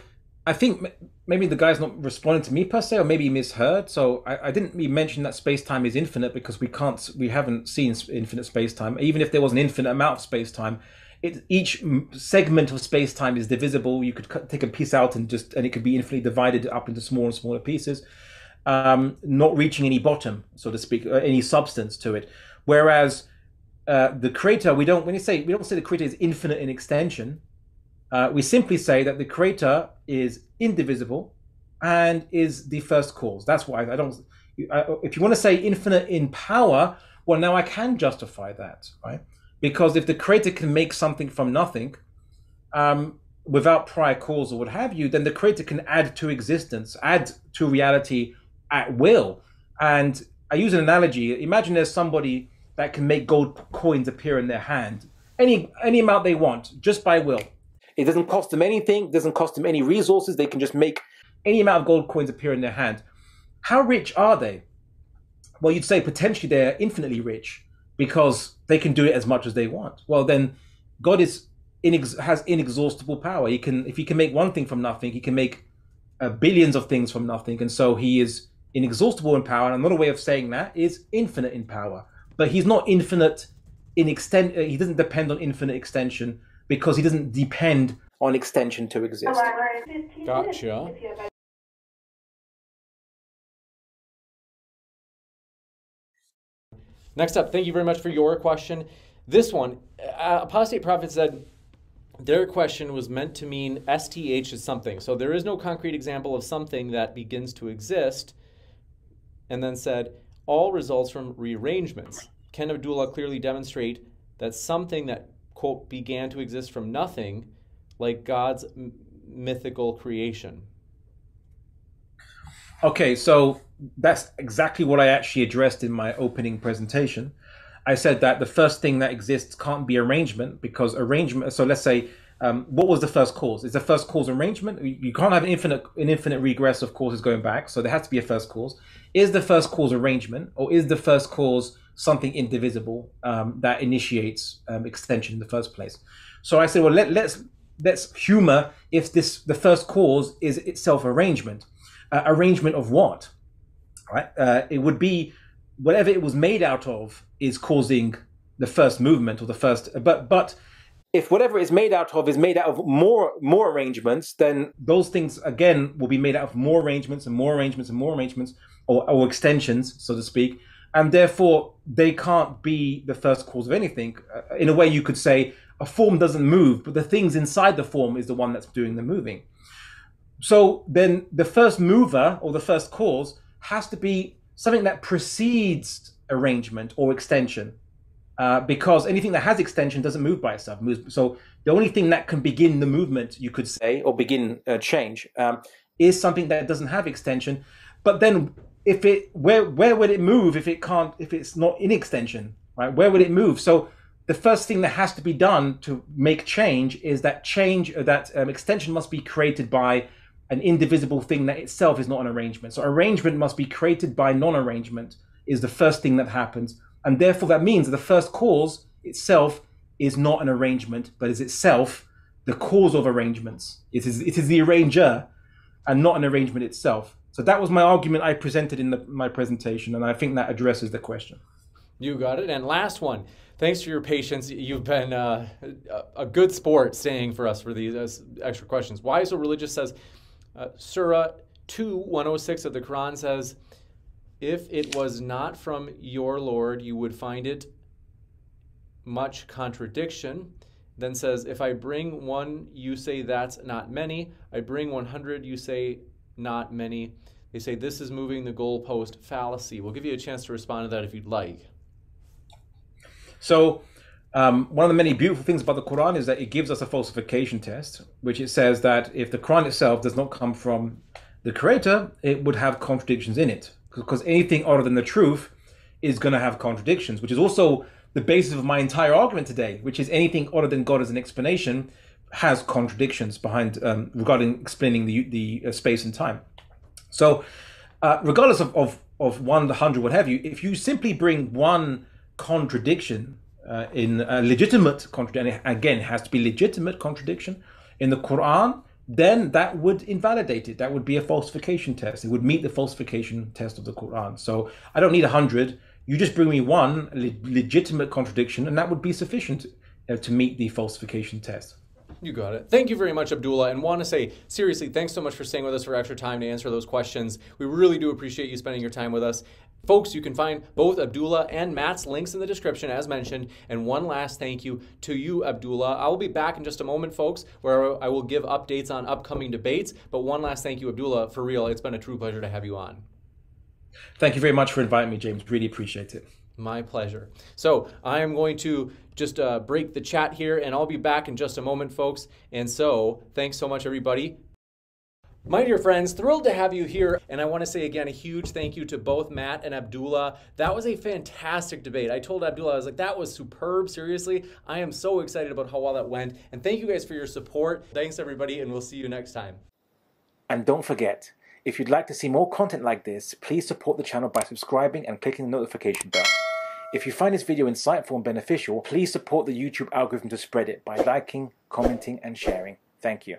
I think maybe the guy's not responding to me per se, or maybe he misheard. So I didn't mention that space-time is infinite because we haven't seen infinite space-time. Even if there was an infinite amount of space-time, each segment of space-time is divisible. You could take a piece out and it could be infinitely divided up into smaller and smaller pieces, not reaching any bottom, so to speak, or any substance to it. Whereas the creator, we don't say the creator is infinite in extension. We simply say that the creator is indivisible and is the first cause. That's why if you want to say infinite in power, well, now I can justify that, right? Because if the creator can make something from nothing without prior cause or what have you, then the creator can add to existence, add to reality at will. And I use an analogy. Imagine there's somebody that can make gold coins appear in their hand, any amount they want, just by will. It doesn't cost them anything, doesn't cost them any resources. They can just make any amount of gold coins appear in their hand. How rich are they? Well, you'd say potentially they're infinitely rich because they can do it as much as they want. Well, then God has inexhaustible power. If he can make one thing from nothing, he can make billions of things from nothing. And so he is inexhaustible in power. And another way of saying that is infinite in power. But he's not infinite in extent. He doesn't depend on infinite extension, because he doesn't depend on extension to exist. Gotcha. Next up, thank you very much for your question. This one, Apostate Prophet said their question was meant to mean STH is something. So there is no concrete example of something that begins to exist. And then said, all results from rearrangements. Can Abdullah clearly demonstrate that something that quote, began to exist from nothing, like God's mythical creation? Okay, so that's exactly what I actually addressed in my opening presentation. I said that the first thing that exists can't be arrangement, because arrangement, so let's say, what was the first cause? Is the first cause arrangement? You can't have an infinite regress of causes going back, so there has to be a first cause. Is the first cause arrangement, or is the first cause something indivisible that initiates extension in the first place? So I said, well, let's humor if the first cause is itself arrangement. Arrangement of what? Right? It would be whatever it was made out of is causing the first movement or the first. But if whatever it's made out of is made out of more arrangements, then those things again will be made out of more arrangements and more arrangements and more arrangements or extensions, so to speak. And therefore, they can't be the first cause of anything. In a way, you could say a form doesn't move, but the things inside the form is the one that's doing the moving. So then the first mover or the first cause has to be something that precedes arrangement or extension. because anything that has extension doesn't move by itself. So the only thing that can begin the movement, you could say, or begin change, is something that doesn't have extension. But then, if it where would it move if it can't, if it's not in extension, right? Where would it move? So the first thing that has to be done to make change is that extension must be created by an indivisible thing that itself is not an arrangement. So arrangement must be created by non-arrangement is the first thing that happens. And therefore that means that the first cause itself is not an arrangement, but is itself the cause of arrangements. It is the arranger and not an arrangement itself. So that was my argument I presented in my presentation, and I think that addresses the question. You got it. And last one. Thanks for your patience. You've been a good sport staying for us for these extra questions. Why is so religious says, Surah 2, 106 of the Quran says, if it was not from your Lord, you would find it much contradiction. Then says, if I bring one, you say that's not many. I bring 100, you say not many. They say this is moving the goalpost fallacy. We'll give you a chance to respond to that if you'd like. So one of the many beautiful things about the Quran is that it gives us a falsification test, which it says that if the Quran itself does not come from the Creator, it would have contradictions in it, because anything other than the truth is going to have contradictions, which is also the basis of my entire argument today, which is anything other than God as an explanation has contradictions behind regarding explaining the space and time. So regardless of 100, what have you, if you simply bring one contradiction in a legitimate contradiction, again, it has to be legitimate contradiction in the Quran, then that would invalidate it. That would be a falsification test. It would meet the falsification test of the Quran. So I don't need 100. You just bring me one legitimate contradiction, and that would be sufficient to meet the falsification test. You got it. Thank you very much, Abdullah. And want to say, seriously, thanks so much for staying with us for extra time to answer those questions. We really do appreciate you spending your time with us. Folks, you can find both Abdullah and Matt's links in the description, as mentioned. And one last thank you to you, Abdullah. I will be back in just a moment, folks, where I will give updates on upcoming debates. But one last thank you, Abdullah. For real, it's been a true pleasure to have you on. Thank you very much for inviting me, James. Really appreciate it. My pleasure. So I am going to just break the chat here, and I'll be back in just a moment, folks. And so thanks so much, everybody. My dear friends, thrilled to have you here. And I want to say again, a huge thank you to both Matt and Abdullah. That was a fantastic debate. I told Abdullah, I was like, that was superb. Seriously, I am so excited about how well that went. And thank you guys for your support. Thanks, everybody, and we'll see you next time. And don't forget, if you'd like to see more content like this, please support the channel by subscribing and clicking the notification bell. If you find this video insightful and beneficial, please support the YouTube algorithm to spread it by liking, commenting, and sharing. Thank you.